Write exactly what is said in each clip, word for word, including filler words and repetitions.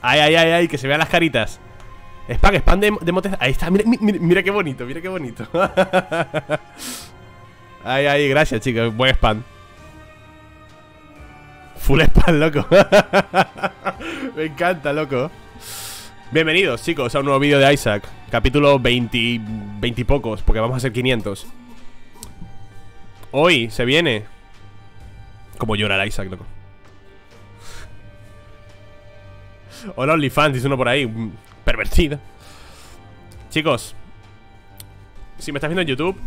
Ay, ay, ay, ay, que se vean las caritas. Spam, spam de, de motes. Ahí está, mira, mira, mira qué bonito, mira qué bonito. Ay, ay, gracias, chicos. Buen spam. Full spam, loco. Me encanta, loco. Bienvenidos, chicos, a un nuevo vídeo de Isaac. Capítulo veinte, veinte y pocos, porque vamos a hacer quinientos. Hoy se viene. Como llora el Isaac, loco. Hola, OnlyFans, dice uno por ahí. Pervertido. Chicos, si me estás viendo en YouTube,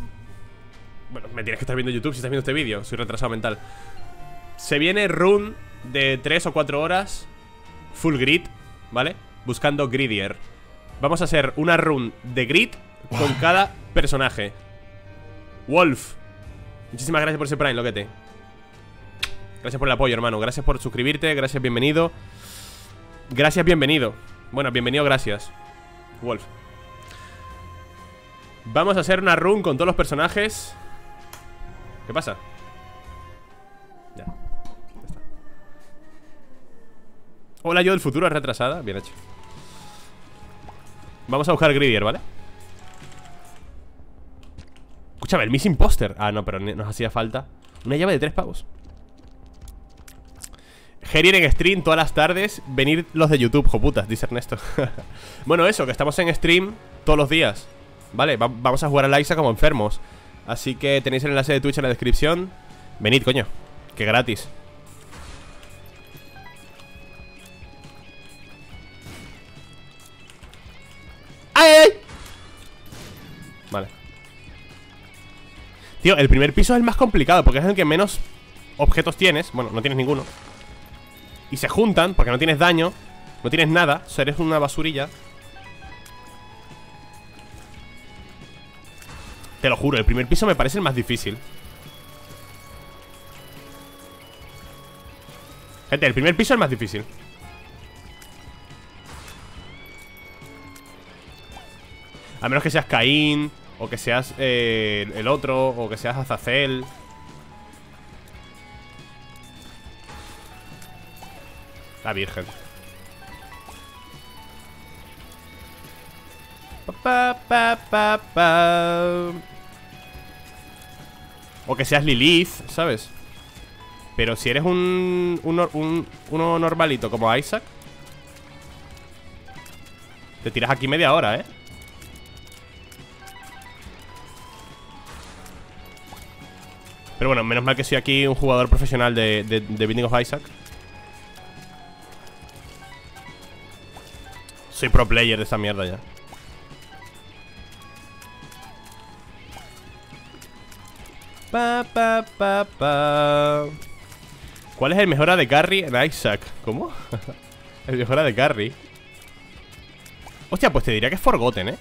bueno, me tienes que estar viendo en YouTube si estás viendo este vídeo. Soy retrasado mental. Se viene run de tres o cuatro horas full grid, ¿vale? Buscando Gridier. Vamos a hacer una run de grid con cada personaje. Wolf, muchísimas gracias por ese prime, loquete. Gracias por el apoyo, hermano. Gracias por suscribirte, gracias, bienvenido. Gracias, bienvenido. Bueno, bienvenido, gracias, Wolf. Vamos a hacer una run con todos los personajes. ¿Qué pasa? Ya, ya está. Hola, yo del futuro, es retrasada. Bien hecho. Vamos a buscar Gridier, ¿vale? Escúchame, el Missing Poster. Ah, no, pero nos hacía falta una llave de tres pavos. Gerier en stream todas las tardes. Venir los de YouTube, joputas, dice Ernesto. Bueno, eso, que estamos en stream todos los días, ¿vale? Va vamos a jugar a la Isaac como enfermos. Así que tenéis el enlace de Twitch en la descripción. Venid, coño, que gratis. ¡Ay, ay, ay! Vale. Tío, el primer piso es el más complicado, porque es el que menos objetos tienes. Bueno, no tienes ninguno. Y se juntan, porque no tienes daño, no tienes nada, o sea, eres una basurilla. Te lo juro, el primer piso me parece el más difícil. Gente, el primer piso es el más difícil. A menos que seas Caín, o que seas eh, el otro, o que seas Azazel. La virgen. Pa, pa, pa, pa. O que seas Lilith, ¿sabes? Pero si eres un, un, un uno normalito como Isaac, te tiras aquí media hora, ¿eh? Pero bueno, menos mal que soy aquí un jugador profesional de, de, de Binding of Isaac. Soy pro player de esta mierda ya. Pa, pa, pa, pa. ¿Cuál es el mejor A D de carry en Isaac? ¿Cómo? El mejor A D de carry. Hostia, pues te diría que es Forgotten, ¿eh?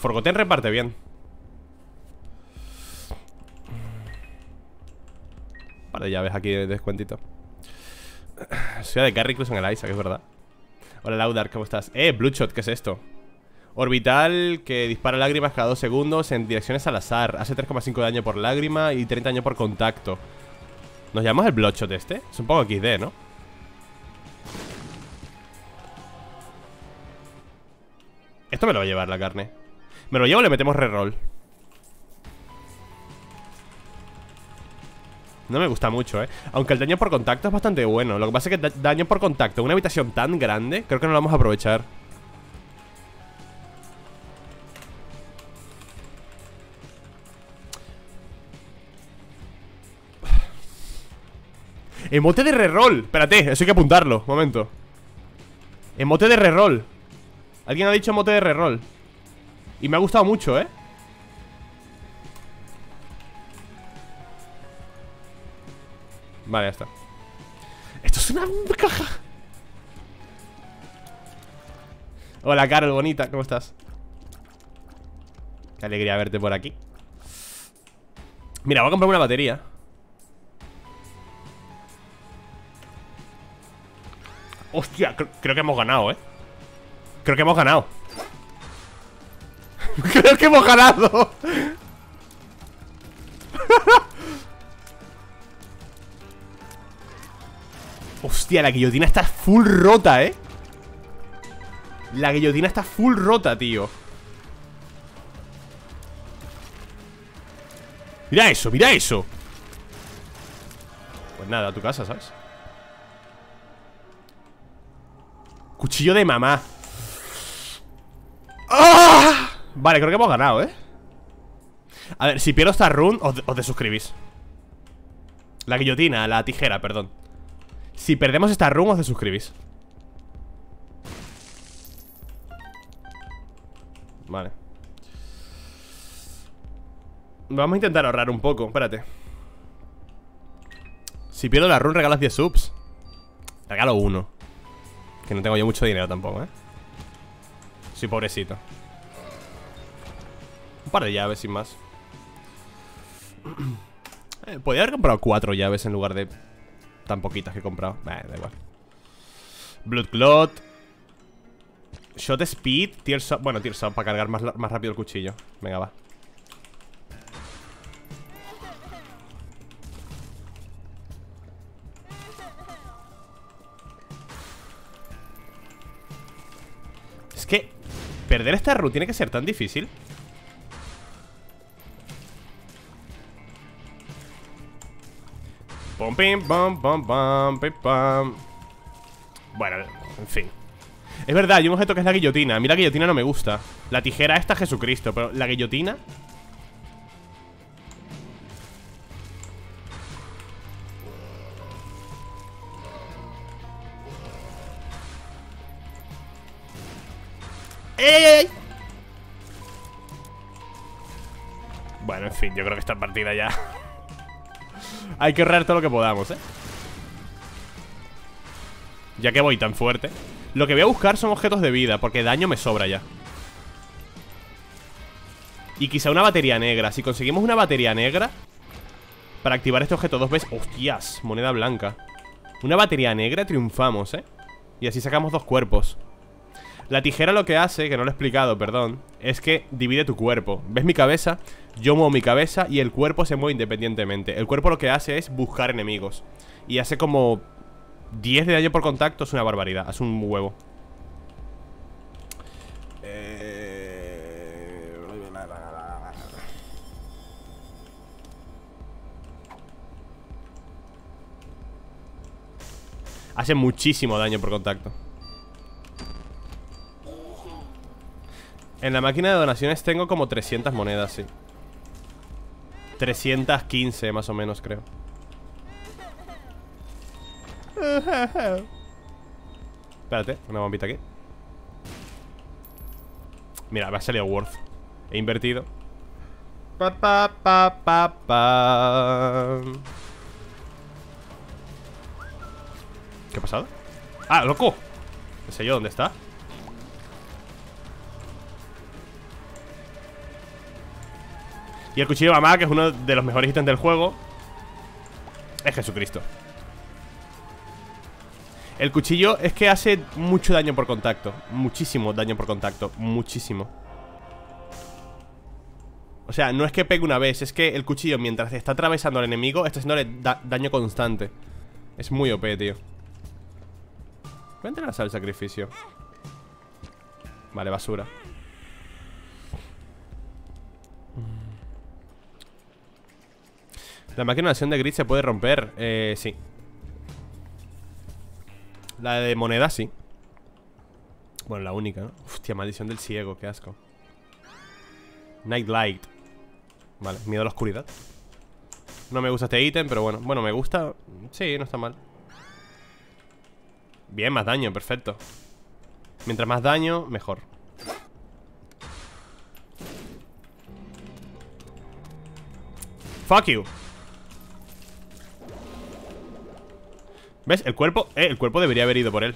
Forgotten reparte bien. Vale, ya ves aquí de descuentito. Soy A D de carry incluso en el Isaac, es verdad. Hola, Laudar, ¿cómo estás? Eh, Bloodshot, ¿qué es esto? Orbital que dispara lágrimas cada dos segundos en direcciones al azar. Hace tres coma cinco daño por lágrima y treinta daño por contacto. ¿Nos llamamos el Bloodshot este? Es un poco equis de, ¿no? Esto me lo va a llevar la carne. ¿Me lo llevo o le metemos reroll? No me gusta mucho, eh. Aunque el daño por contacto es bastante bueno. Lo que pasa es que daño por contacto en una habitación tan grande, creo que no lo vamos a aprovechar. Emote de reroll. Espérate, eso hay que apuntarlo, momento. Emote de reroll. Alguien ha dicho emote de reroll y me ha gustado mucho, eh. Vale, ya está. Esto es una caja. Hola, Carol, bonita, ¿cómo estás? Qué alegría verte por aquí. Mira, voy a comprarme una batería. Hostia, cr creo que hemos ganado, eh. Creo que hemos ganado. Creo que hemos ganado. Hostia, la guillotina está full rota, eh. La guillotina está full rota, tío. Mira eso, mira eso. Pues nada, a tu casa, ¿sabes? Cuchillo de mamá. ¡Ah! Vale, creo que hemos ganado, ¿eh? A ver, si pierdo esta run, os, os desuscribís. La guillotina, la tijera, perdón. Si perdemos esta run, os desuscribís. Vale. Vamos a intentar ahorrar un poco, espérate. Si pierdo la run, regalas diez subs. Regalo uno. Que no tengo yo mucho dinero tampoco, ¿eh? Soy pobrecito. Un par de llaves, sin más. eh, Podría haber comprado cuatro llaves en lugar de tan poquitas que he comprado. Nah, da igual. Blood Clot. Shot Speed. Tears Up. Bueno, Tears Up para cargar más, más rápido el cuchillo. Venga, va. Es que perder esta run tiene que ser tan difícil. Pum, pim, pam, pam, pam, pim, pam. Bueno, en fin. Es verdad, hay un objeto que es la guillotina. A mí la guillotina no me gusta. La tijera esta es Jesucristo, pero la guillotina... ¡Ey, ey, ey! Bueno, en fin, yo creo que esta partida ya... hay que ahorrar todo lo que podamos, ¿eh? Ya que voy tan fuerte. Lo que voy a buscar son objetos de vida, porque daño me sobra ya. Y quizá una batería negra. Si conseguimos una batería negra para activar este objeto dos veces. ¡Hostias! Moneda blanca. Una batería negra, triunfamos, ¿eh? Y así sacamos dos cuerpos. La tijera lo que hace, que no lo he explicado, perdón, es que divide tu cuerpo. ¿Ves mi cabeza? Yo muevo mi cabeza y el cuerpo se mueve independientemente. El cuerpo lo que hace es buscar enemigos. Y hace como diez de daño por contacto, es una barbaridad, es un huevo. eh... Hace muchísimo daño por contacto. En la máquina de donaciones tengo como trescientas monedas, sí. trescientas quince más o menos, creo. Espérate, una bombita aquí. Mira, me ha salido Worth. He invertido. Pa, pa, pa, pa, pa. ¿Qué ha pasado? ¡Ah, loco! No sé yo dónde está. Y el cuchillo de mamá, que es uno de los mejores ítems del juego, es Jesucristo. El cuchillo es que hace mucho daño por contacto. Muchísimo daño por contacto. Muchísimo. O sea, no es que pegue una vez, es que el cuchillo mientras está atravesando al enemigo está haciéndole da daño constante. Es muy O P, tío. Voy a entrar a la sala del sacrificio. Vale, basura. La máquina de acción de grid se puede romper. Eh, sí. La de moneda, sí. Bueno, la única, ¿no? Hostia, maldición del ciego, qué asco. Night Light. Vale, miedo a la oscuridad. No me gusta este ítem, pero bueno. Bueno, me gusta. Sí, no está mal. Bien, más daño, perfecto. Mientras más daño, mejor. Fuck you. ¿Ves? El cuerpo... Eh, el cuerpo debería haber ido por él.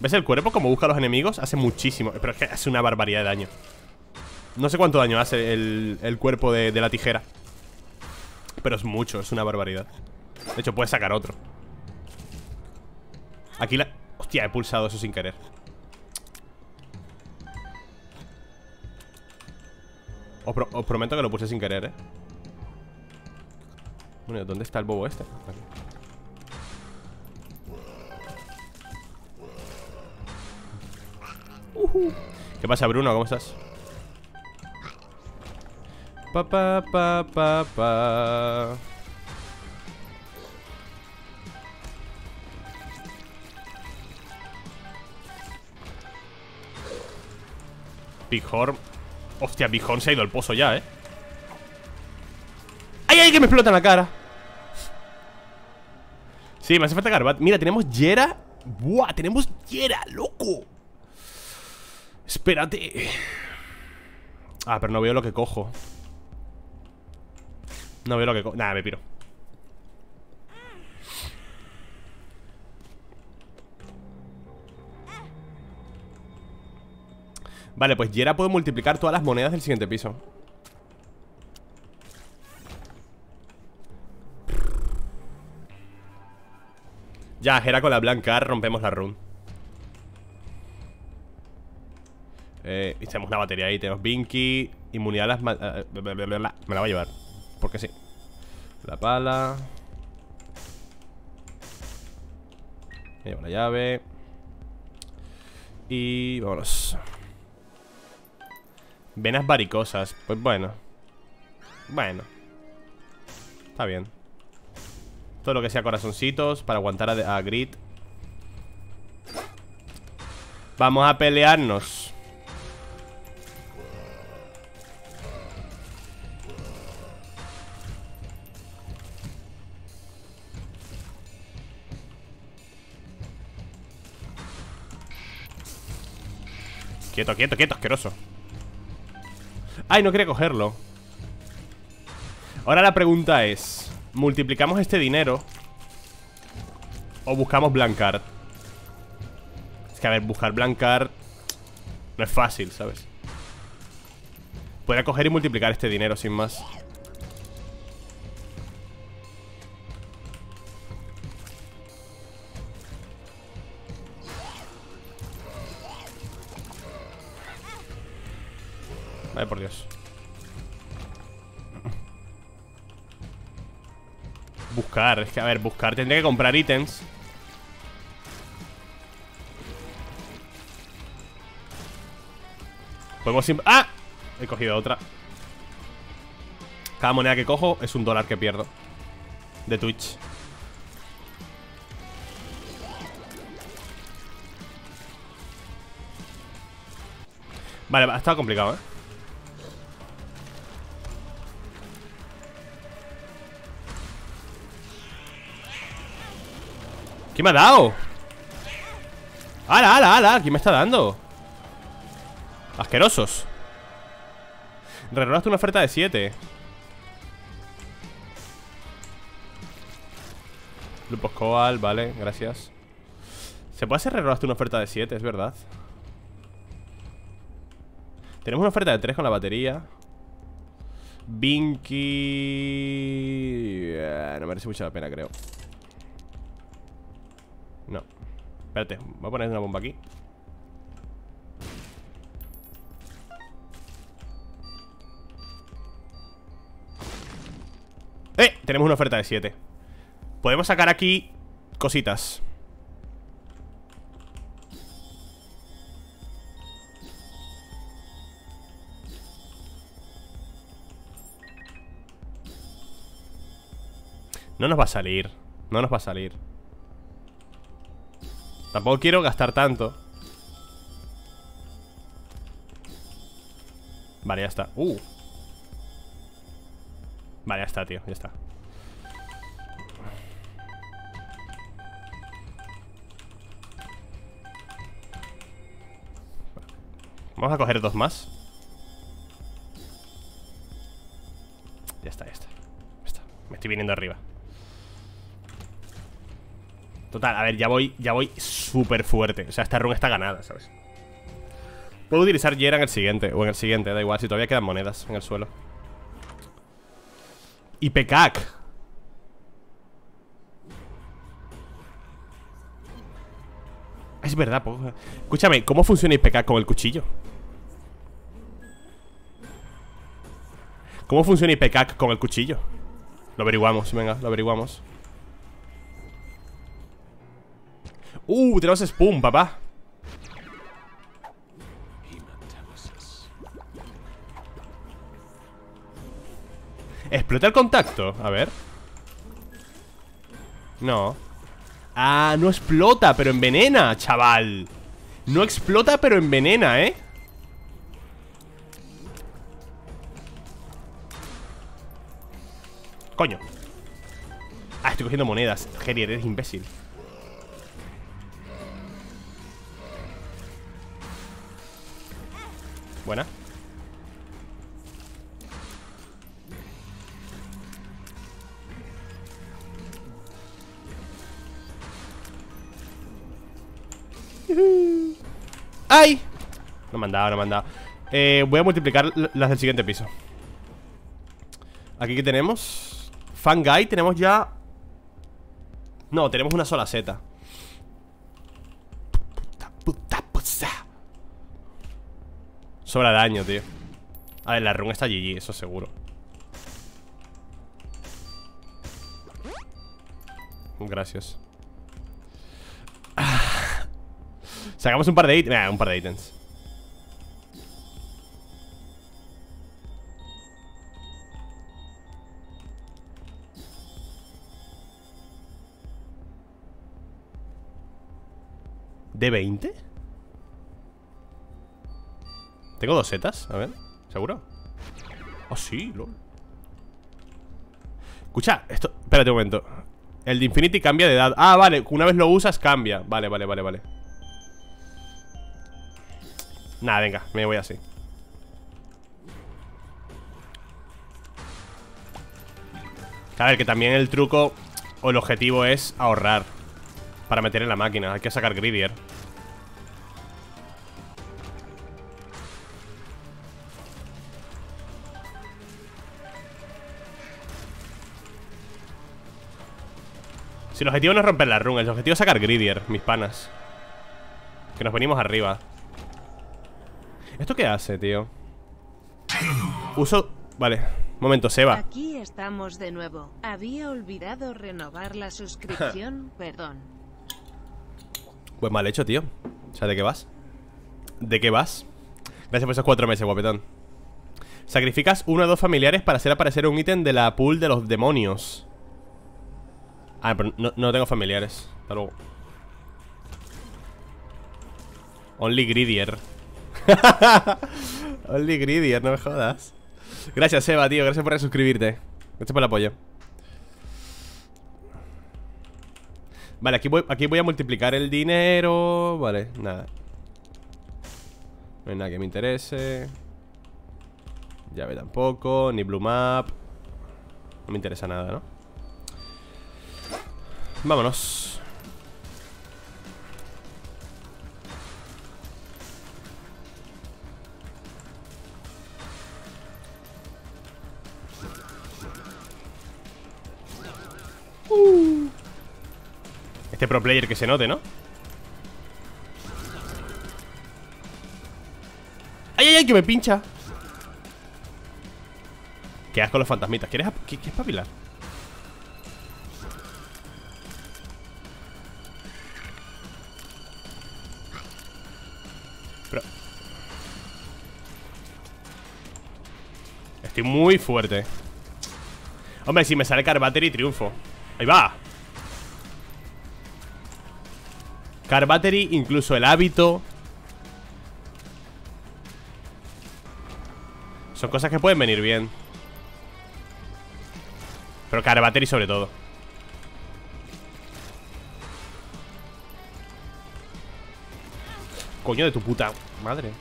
¿Ves el cuerpo? Como busca a los enemigos, hace muchísimo. Pero es que hace una barbaridad de daño. No sé cuánto daño hace el, el cuerpo de, de la tijera, pero es mucho, es una barbaridad. De hecho, puedes sacar otro. Aquí la... Hostia, he pulsado eso sin querer. Os, pro, os prometo que lo puse sin querer, eh. Bueno, ¿dónde está el bobo este? Aquí. Uh-huh. ¿Qué pasa, Bruno? ¿Cómo estás? Pa, pa, pa, pa, pa. Bighorn. Hostia, Bighorn se ha ido al pozo ya, eh. ¡Ay, ay, que me explota en la cara! Sí, me hace falta Garbat. Mira, tenemos Yera. ¡Buah! Tenemos Yera, loco. Espérate. Ah, pero no veo lo que cojo. No veo lo que cojo. Nada, me piro. Vale, pues Yera puede multiplicar todas las monedas del siguiente piso. Ya, Yera con la blanca, rompemos la run. Eh, tenemos una batería ahí, tenemos Binky. Inmunidad a las... Me la va a llevar, porque sí. La pala. Me llevo la llave. Y... vámonos. Venas varicosas, pues bueno. Bueno. Está bien. Todo lo que sea corazoncitos para aguantar a, a Grid. Vamos a pelearnos. Quieto, quieto, quieto, asqueroso. Ay, no quería cogerlo. Ahora la pregunta es, ¿multiplicamos este dinero o buscamos Blancard? Es que, a ver, buscar Blancard no es fácil, ¿sabes? Podría coger y multiplicar este dinero sin más. Ay, por Dios. Buscar, es que a ver, buscar. Tendría que comprar ítems. Podemos sim- ¡Ah! He cogido otra. Cada moneda que cojo es un dólar que pierdo de Twitch. Vale, ha estado complicado, ¿eh? ¿Qué me ha dado? ¡Hala, hala, hala! ¿Quién me está dando? ¡Asquerosos! Rerolaste una oferta de siete. Lupos Coal, vale, gracias. ¿Se puede hacer rerolaste una oferta de siete? Es verdad. Tenemos una oferta de tres con la batería. Binky... no merece mucho la pena, creo. No, espérate, voy a poner una bomba aquí. ¡Eh! Tenemos una oferta de siete. Podemos sacar aquí cositas. No nos va a salir. No nos va a salir. Tampoco quiero gastar tanto. Vale, ya está. Uh. Vale, ya está, tío, ya está. Vamos a coger dos más. Ya está, ya está, ya está. Me estoy viniendo arriba. Total, a ver, ya voy, ya voy súper fuerte. O sea, esta run está ganada, ¿sabes? Puedo utilizar Yera en el siguiente. O en el siguiente, da igual, si todavía quedan monedas en el suelo. Y Pecac. Es verdad, po. Escúchame, ¿cómo funciona Pecac con el cuchillo? ¿Cómo funciona Pecac con el cuchillo? Lo averiguamos, venga, lo averiguamos. Uh, tenemos Spoon, papá. Explota el contacto, a ver. No. Ah, no explota, pero envenena, chaval. No explota, pero envenena, ¿eh? Coño. Ah, estoy cogiendo monedas. Jerry, eres imbécil. Buena. ¡Ay! No me han dado, no me han dado. eh, Voy a multiplicar las del siguiente piso. Aquí que tenemos Fangai, tenemos ya. No, tenemos una sola Z. Sobra daño, tío. A ver, la run está G G, eso seguro. Gracias. Ah. Sacamos un par de ítems. Nah, un par de ítems. ¿De veinte? Tengo dos setas, a ver, ¿seguro? Ah, oh, sí, lol. Escucha, esto, espérate un momento. El de Infinity cambia de edad. Ah, vale, una vez lo usas cambia. Vale, vale, vale, vale. Nada, venga, me voy así. A ver, que también el truco o el objetivo es ahorrar para meter en la máquina, hay que sacar Gridier. Si el objetivo no es romper la run, el objetivo es sacar Gridier, mis panas. Que nos venimos arriba. ¿Esto qué hace, tío? Uso... Vale, momento, Seba. Aquí estamos de nuevo. Había olvidado renovar la suscripción, perdón. Pues mal hecho, tío. O sea, ¿de qué vas? ¿De qué vas? Gracias por esos cuatro meses, guapetón. Sacrificas uno o dos familiares para hacer aparecer un ítem de la pool de los demonios. Ah, pero no, no tengo familiares. Hasta luego. Only Gridier. Only Gridier, no me jodas. Gracias, Seba, tío. Gracias por resuscribirte. Gracias por el apoyo. Vale, aquí voy, aquí voy a multiplicar el dinero. Vale, nada. No hay nada que me interese. Llave tampoco, ni blue map. No me interesa nada, ¿no? Vámonos. Uh. Este pro player que se note, ¿no? ¡Ay, ay, ay! ¡Que me pincha! ¡Qué asco los fantasmitas! ¿Quieres espabilar? Estoy muy fuerte. Hombre, si me sale Carbattery, triunfo. Ahí va. Carbattery, incluso el hábito. Son cosas que pueden venir bien. Pero Carbattery sobre todo. Coño de tu puta madre.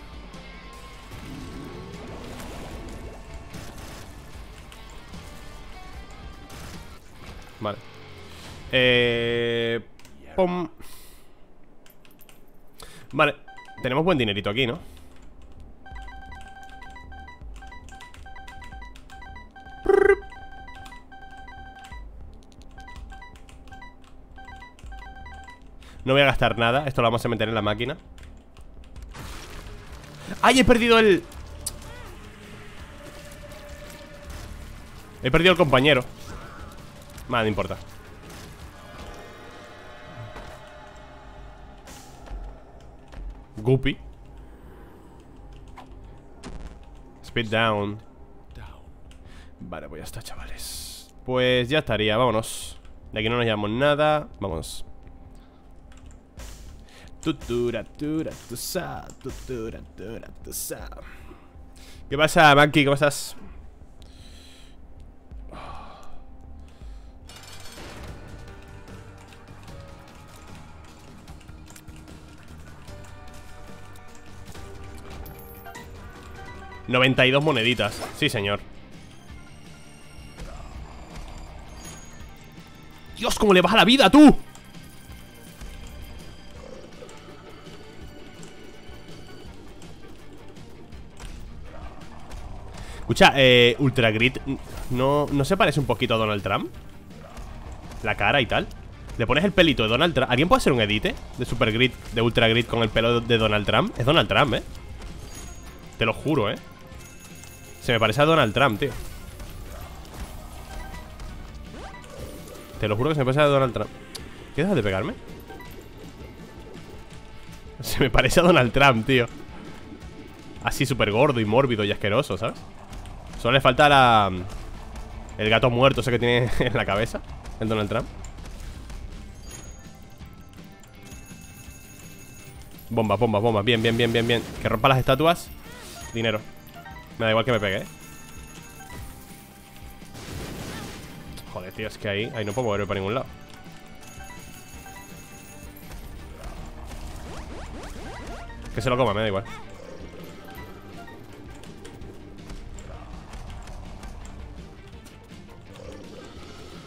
Vale. Eh... Pum. Vale. Tenemos buen dinerito aquí, ¿no? No voy a gastar nada. Esto lo vamos a meter en la máquina. ¡Ay! He perdido el... He perdido el compañero. Nada, no importa. Guppy. Speed down. Vale, pues ya está, chavales. Pues ya estaría, vámonos. De aquí no nos llevamos nada, vamos. Tutura, tura, tusa, tutura, tura, tusa. ¿Qué pasa, Banky? ¿Cómo estás? noventa y dos moneditas, sí señor. Dios, cómo le baja la vida, tú. Escucha, eh, Ultra Grit, ¿no, ¿no se parece un poquito a Donald Trump? La cara y tal. Le pones el pelito de Donald Trump. ¿Alguien puede hacer un edite de Super Grit, de Ultra Grit con el pelo de Donald Trump? Es Donald Trump, eh. Te lo juro, eh. Se me parece a Donald Trump, tío. Te lo juro que se me parece a Donald Trump. ¿Qué dejas de pegarme? Se me parece a Donald Trump, tío. Así súper gordo y mórbido y asqueroso, ¿sabes? Solo le falta la... el gato muerto ese que tiene en la cabeza, el Donald Trump. Bomba, bomba, bomba. Bien, bien, bien, bien, bien. Que rompa las estatuas. Dinero. Me da igual que me pegue, ¿eh? Joder, tío, es que ahí, ahí no puedo moverme para ningún lado. Que se lo coma, me da igual.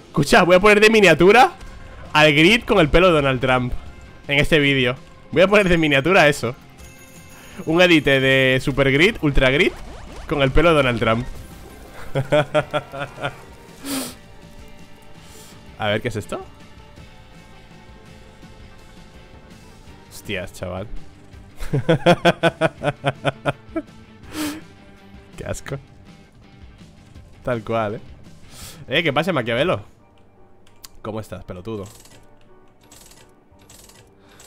Escucha, voy a poner de miniatura al Grid con el pelo de Donald Trump en este vídeo. Voy a poner de miniatura eso. Un edite de Super Grid, Ultra Grid con el pelo de Donald Trump. A ver, ¿qué es esto? Hostias, chaval. Qué asco. Tal cual, eh. Eh, ¿qué pasa, Maquiavelo? ¿Cómo estás, pelotudo?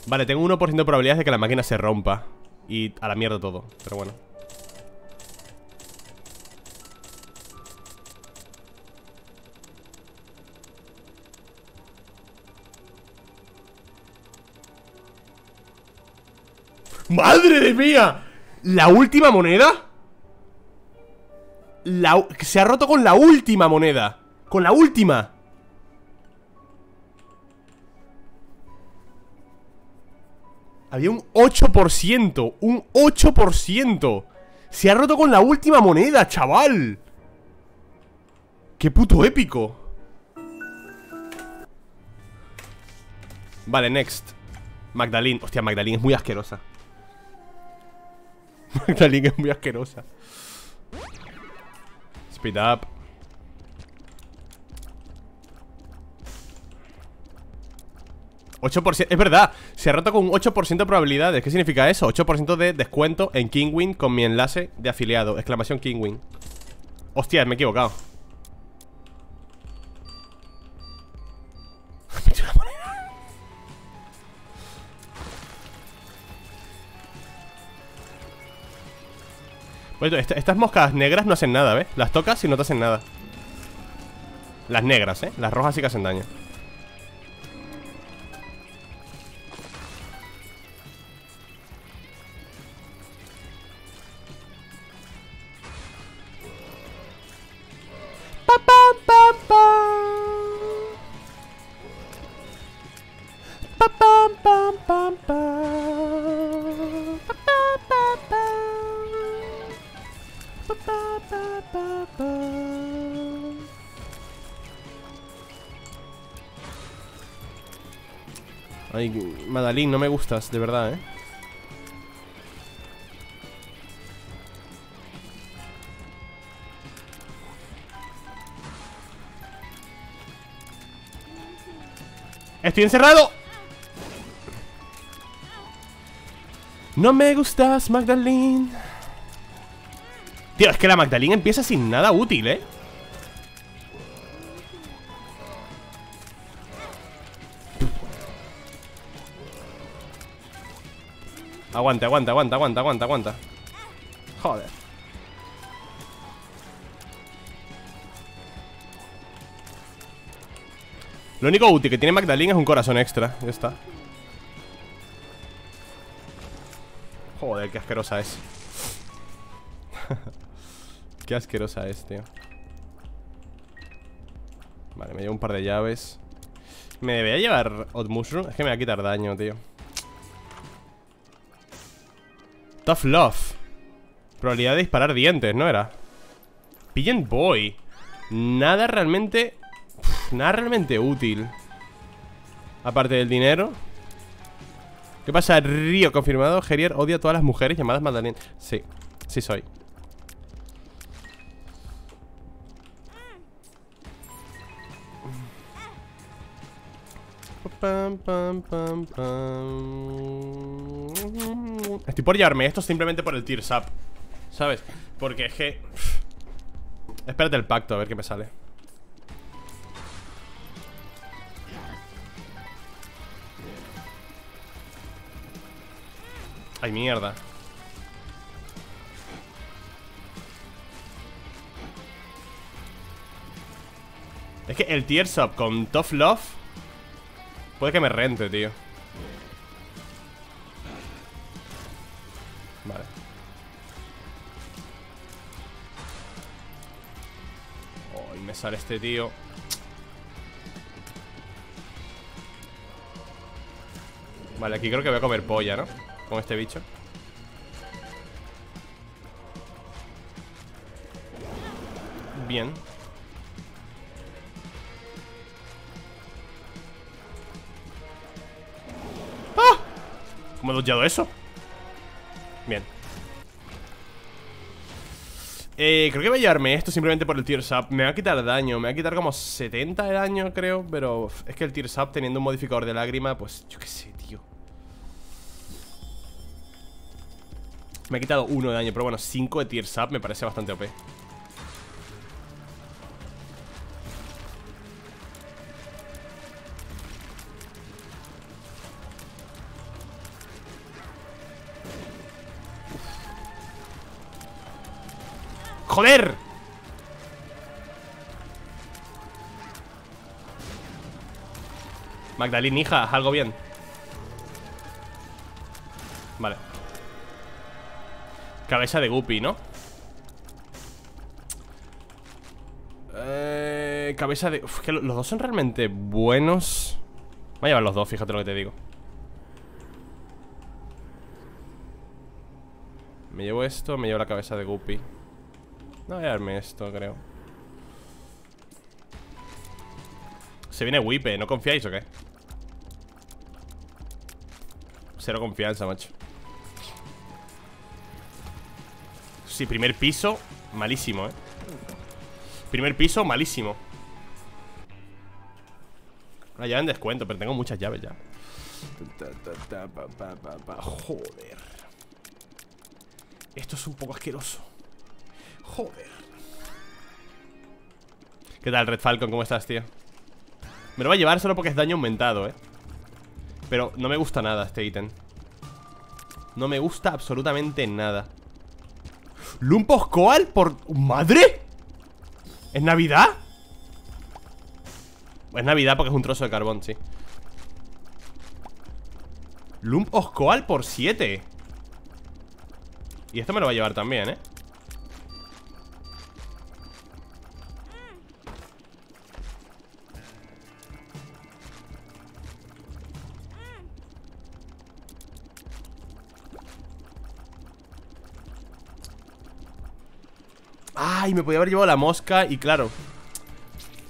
Vale, tengo uno por ciento de probabilidades de que la máquina se rompa. Y a la mierda todo, pero bueno. ¡Madre de mía! ¿La última moneda? La... Se ha roto con la última moneda. Con la última. Había un ocho por ciento. Un ocho por ciento. Se ha roto con la última moneda, chaval. Qué puto épico. Vale, next. Magdalene. Hostia, Magdalene es muy asquerosa. Magdalene es muy asquerosa. Speed up. ocho por ciento, es verdad, se ha roto con un ocho por ciento de probabilidades. ¿Qué significa eso? ocho por ciento de descuento en Kingwin con mi enlace de afiliado, exclamación Kingwin. Hostia, me he equivocado. Pues esto, estas moscas negras no hacen nada, ¿ves? Las tocas y no te hacen nada. Las negras, ¿eh? Las rojas sí que hacen daño. Ay, Madalín, no me gustas, de verdad, eh. ¡Estoy encerrado! No me gustas, Magdalene. Tío, es que la Magdalene empieza sin nada útil, eh. Aguanta, aguanta, aguanta, aguanta, aguanta, aguanta. Joder. Lo único útil que tiene Magdalene es un corazón extra. Ya está. Joder, qué asquerosa es. Qué asquerosa es, tío. Vale, me llevo un par de llaves. Me debería llevar Odd Mushroom. Es que me va a quitar daño, tío. Tough Love. Probabilidad de disparar dientes, ¿no era? Pigeon Boy. Nada realmente... Nada realmente útil. Aparte del dinero. ¿Qué pasa? Río confirmado. Gerier odia a todas las mujeres llamadas Magdalene. Sí, sí soy. Pam, pam, pam, pam. Estoy por llevarme esto simplemente por el Tears Up, ¿sabes? Porque es que... Espérate el pacto, a ver qué me sale. Ay, mierda. Es que el Tears Up con Tough Love puede que me rente, tío. Vale. Oh, y me sale este tío. Vale, aquí creo que voy a comer polla, ¿no? Con este bicho. Bien. ¿Cómo he dodgeado eso? Bien. Eh, creo que voy a llevarme esto simplemente por el Tears Up. Me va a quitar daño, me va a quitar como setenta de daño, creo. Pero es que el Tears Up teniendo un modificador de lágrima, pues yo qué sé, tío. Me ha quitado uno de daño, pero bueno, cinco de Tears Up me parece bastante O P. ¡Joder! Magdalene, hija, haz algo bien. Vale. Cabeza de Guppy, ¿no? Eh, cabeza de... Uf, que los dos son realmente buenos. Voy a llevar los dos, fíjate lo que te digo. Me llevo esto, me llevo la cabeza de Guppy. No voy a darme esto, creo. Se viene Whipe, ¿no confiáis o qué? Cero confianza, macho. Sí, primer piso, malísimo, eh. Primer piso, malísimo. La llave en descuento, pero tengo muchas llaves ya. Joder. Esto es un poco asqueroso. Joder. ¿Qué tal, Red Falcon? ¿Cómo estás, tío? Me lo voy a llevar solo porque es daño aumentado, eh. Pero no me gusta nada este ítem. No me gusta absolutamente nada. ¿Lumpos Koal por... ¡Madre! ¿Es Navidad? Es Navidad porque es un trozo de carbón, sí. Lumpos Koal por siete. Y esto me lo va a llevar también, eh. Ay, me podía haber llevado la mosca y claro.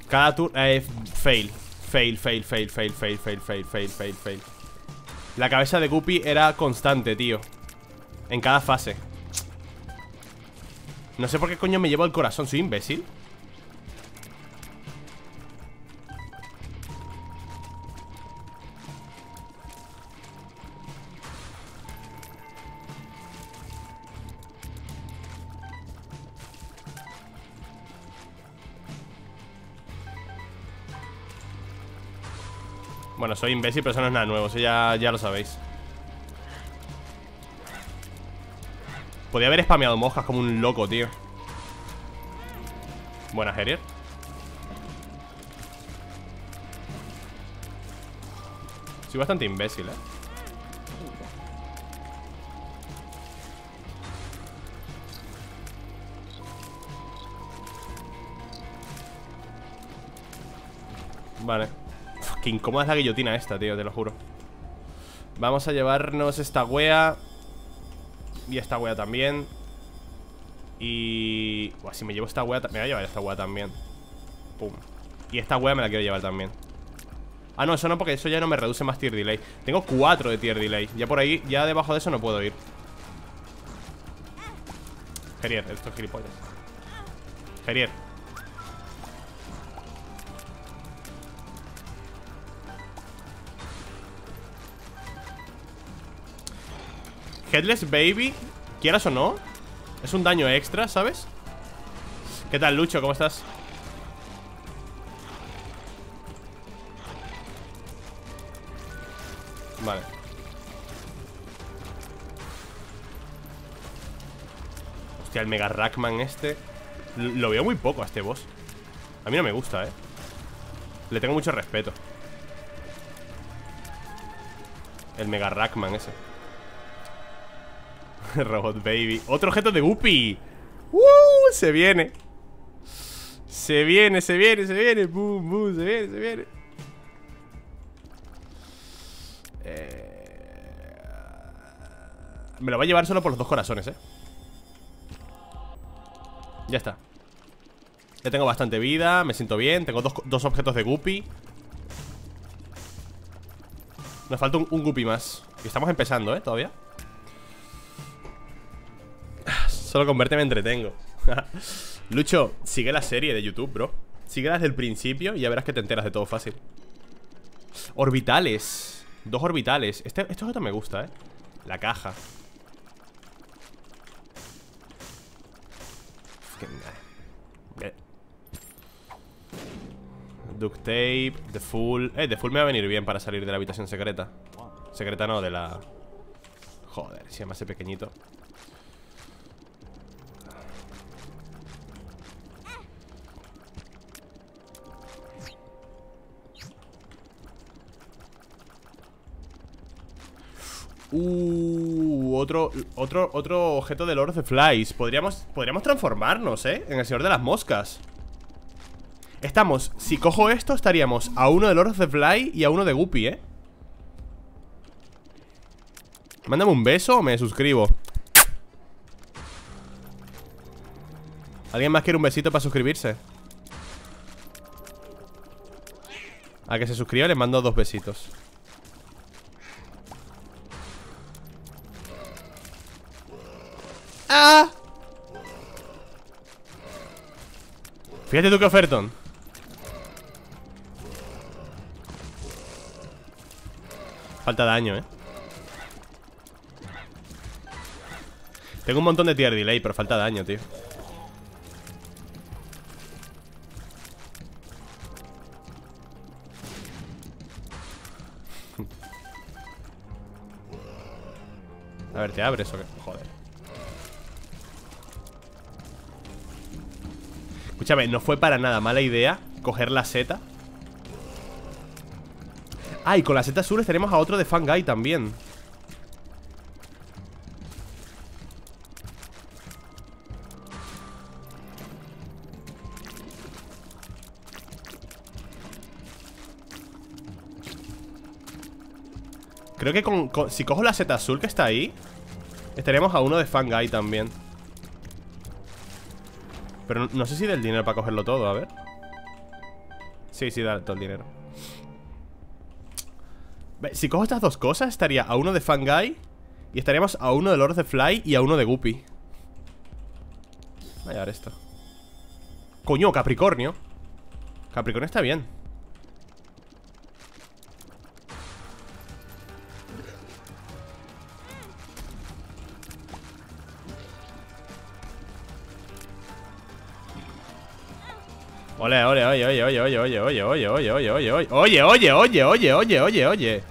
Cada turno... Eh, fail. Fail, fail, fail, fail, fail, fail, fail, fail, fail, fail. La cabeza de Guppy era constante, tío. En cada fase. No sé por qué coño me llevo el corazón, soy imbécil. Bueno, soy imbécil, pero eso no es nada nuevo. Eso ya, ya lo sabéis. Podía haber spameado moscas como un loco, tío. Buena, Gerier. Soy bastante imbécil, eh. Vale. Uf, qué incómoda es la guillotina esta, tío, te lo juro. Vamos a llevarnos esta wea. Y esta wea también. Y... Uf, si me llevo esta wea... Me voy a llevar esta wea también. Pum. Y esta wea me la quiero llevar también. Ah, no, eso no, porque eso ya no me reduce más tier delay. Tengo cuatro de tier delay. Ya por ahí, ya debajo de eso no puedo ir. Gerier, esto es gilipollas. Gerier. Headless Baby, quieras o no, es un daño extra, ¿sabes? ¿Qué tal, Lucho? ¿Cómo estás? Vale. Hostia, el Mega Rackman este. Lo veo muy poco a este boss. A mí no me gusta, eh. Le tengo mucho respeto. El Mega Rackman ese. Robot Baby. Otro objeto de Guppy. ¡Uh! Se viene. Se viene, se viene, se viene. ¡Bum, bum! Se viene, se viene. Eh... Me lo va a llevar solo por los dos corazones, eh. Ya está. Ya tengo bastante vida, me siento bien. Tengo dos, dos objetos de Guppy. Nos falta un, un Guppy más. Y estamos empezando, eh, todavía. Solo con verte me entretengo. Lucho, sigue la serie de YouTube, bro. Síguela desde el principio y ya verás que te enteras de todo fácil. Orbitales. Dos orbitales. Este, este objeto me gusta, eh. La caja. Duct tape, The Fool. Eh, The Fool me va a venir bien para salir de la habitación secreta. Secreta no, de la... Joder, si me hace pequeñito. Uh, otro, otro, otro objeto de Lord of the Flies. Podríamos, podríamos transformarnos, eh, en el Señor de las Moscas. Estamos, si cojo esto, estaríamos a uno de Lord of the Fly y a uno de Guppy, eh. Mándame un beso o me suscribo. ¿Alguien más quiere un besito para suscribirse? A que se suscriba les mando dos besitos. ¡Ah! Fíjate tú qué ofertón. Falta daño, eh. Tengo un montón de tier delay, pero falta daño, tío. A ver, ¿te abres o qué? Joder. Escúchame, no fue para nada mala idea coger la Z. Ah, y con la Z azul tenemos a otro de Fangai también. Creo que con, con, si cojo la Z azul que está ahí, estaremos a uno de Fangai también. Pero no sé si del dinero para cogerlo todo, a ver. Sí, sí, da todo el dinero. Si cojo estas dos cosas, estaría a uno de Fangai y estaríamos a uno de Lord of the Fly y a uno de Guppy. Voy a llevar esto. Coño, Capricornio. Capricornio está bien. Ole, ole, oye, oye, oye, oye, oye, oye, oye, oye, oye, oye, oye, oye, oye, oye, oye, oye, oye, oye.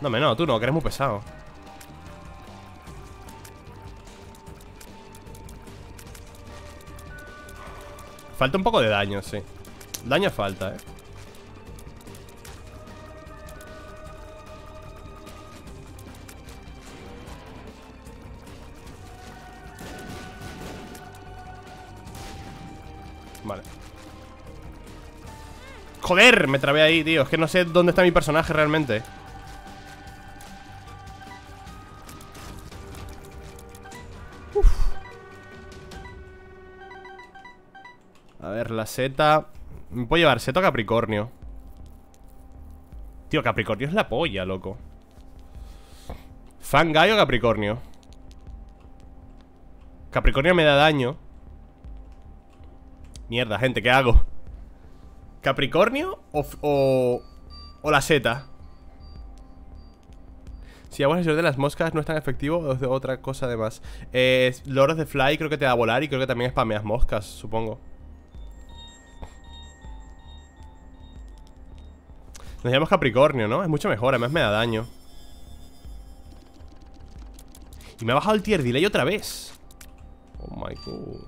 No, me no, tú no, que eres muy pesado. Falta un poco de daño, sí. Daño falta, eh. Vale. Joder, me trabé ahí, tío. Es que no sé dónde está mi personaje realmente. Uf. A ver, la Z. Me puedo llevar Z o Capricornio. Tío, Capricornio es la polla, loco. Fangay o Capricornio. Capricornio me da daño. Mierda, gente, ¿qué hago? ¿Capricornio o, o, o la Z? Si hago el señor de las moscas, ¿no es tan efectivo o es de otra cosa además? Eh, Loros de Fly creo que te da a volar y creo que también spameas moscas, supongo. Nos llamamos Capricornio, ¿no? Es mucho mejor, además me da daño. Y me ha bajado el tier delay otra vez. Oh my god.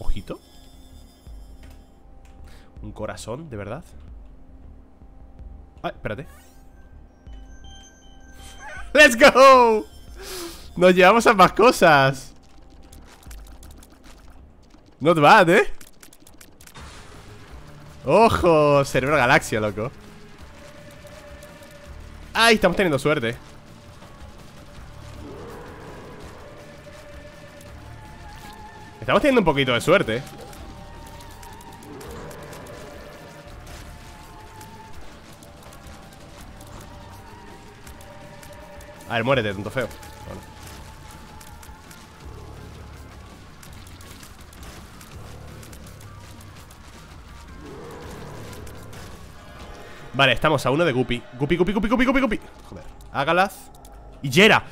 Ojito. Un corazón, de verdad. Ay, espérate. ¡Let's go! Nos llevamos a más cosas. Not bad, ¿eh? ¡Ojo! Cerebro Galaxia, loco. ¡Ay! Estamos teniendo suerte. Estamos teniendo un poquito de suerte. A ver, muérete, tonto feo. Bueno. Vale, estamos a uno de Guppy. Guppy, Guppy, Guppy, Guppy, Guppy, Guppy. Joder, Agalaz y Yera.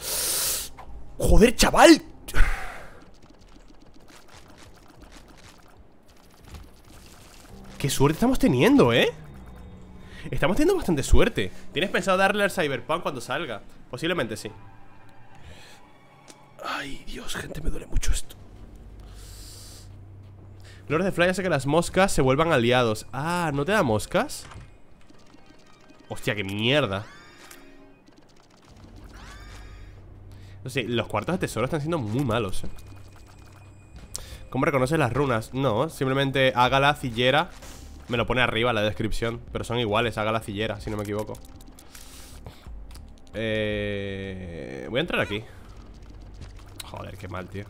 Joder, chaval. ¡Qué suerte estamos teniendo, eh! Estamos teniendo bastante suerte. ¿Tienes pensado darle al Cyberpunk cuando salga? Posiblemente sí. Ay, Dios, gente, me duele mucho esto. Lord de Fly hace que las moscas se vuelvan aliados. Ah, ¿no te da moscas? Hostia, qué mierda. No sé, los cuartos de tesoro están siendo muy malos, eh. ¿Cómo reconoces las runas? No, simplemente Agalaz y Yera. Me lo pone arriba en la descripción. Pero son iguales, Agalaz y Yera, si no me equivoco. Eh... Voy a entrar aquí. Joder, qué mal, tío.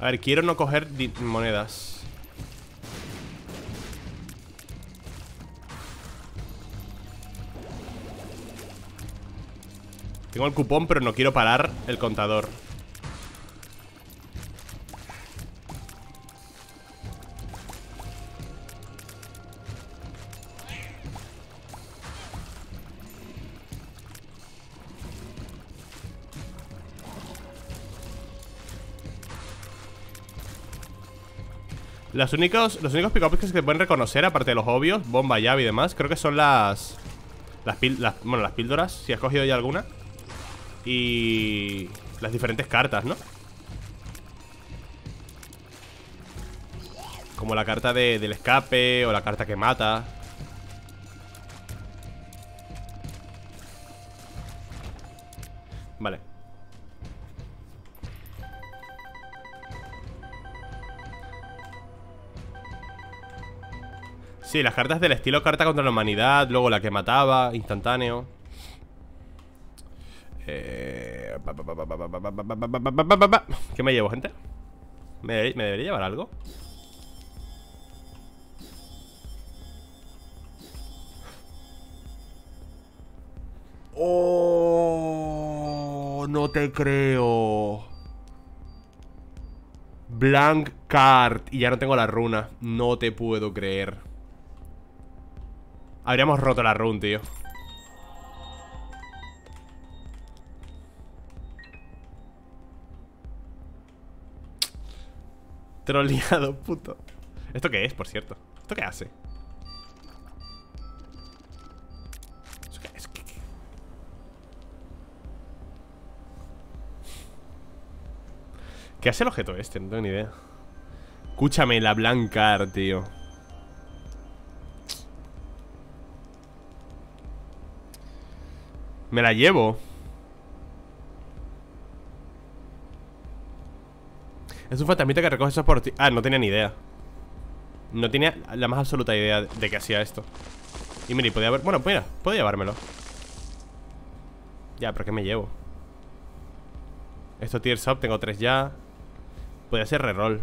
A ver, quiero no coger monedas. Tengo el cupón, pero no quiero parar el contador. Los únicos, los únicos pick-ups que se pueden reconocer, aparte de los obvios, bomba, llave y demás, creo que son las, las, pil, las, bueno, las píldoras, si has cogido ya alguna. Y las diferentes cartas, ¿no? Como la carta de, del escape o la carta que mata. Vale. Sí, las cartas del estilo carta contra la humanidad, luego la que mataba, instantáneo. ¿Qué me llevo, gente? ¿Me debería, ¿Me debería llevar algo? Oh, no te creo. Blank card. Y ya no tengo la runa. No te puedo creer. Habríamos roto la run, tío. Troleado, puto. ¿Esto qué es, por cierto? ¿Esto qué hace? ¿Esto qué es? ¿Qué, qué? ¿Qué hace el objeto este? No tengo ni idea. Escúchame, la Blancar, tío. Me la llevo. Es un fantasmita que recoge esos por ti. Ah, no tenía ni idea. No tenía la más absoluta idea de que hacía esto. Y mira, y podía haber... Bueno, mira, puedo llevármelo. Ya, pero ¿qué me llevo? Esto tears up, tengo tres ya. Podría hacer reroll.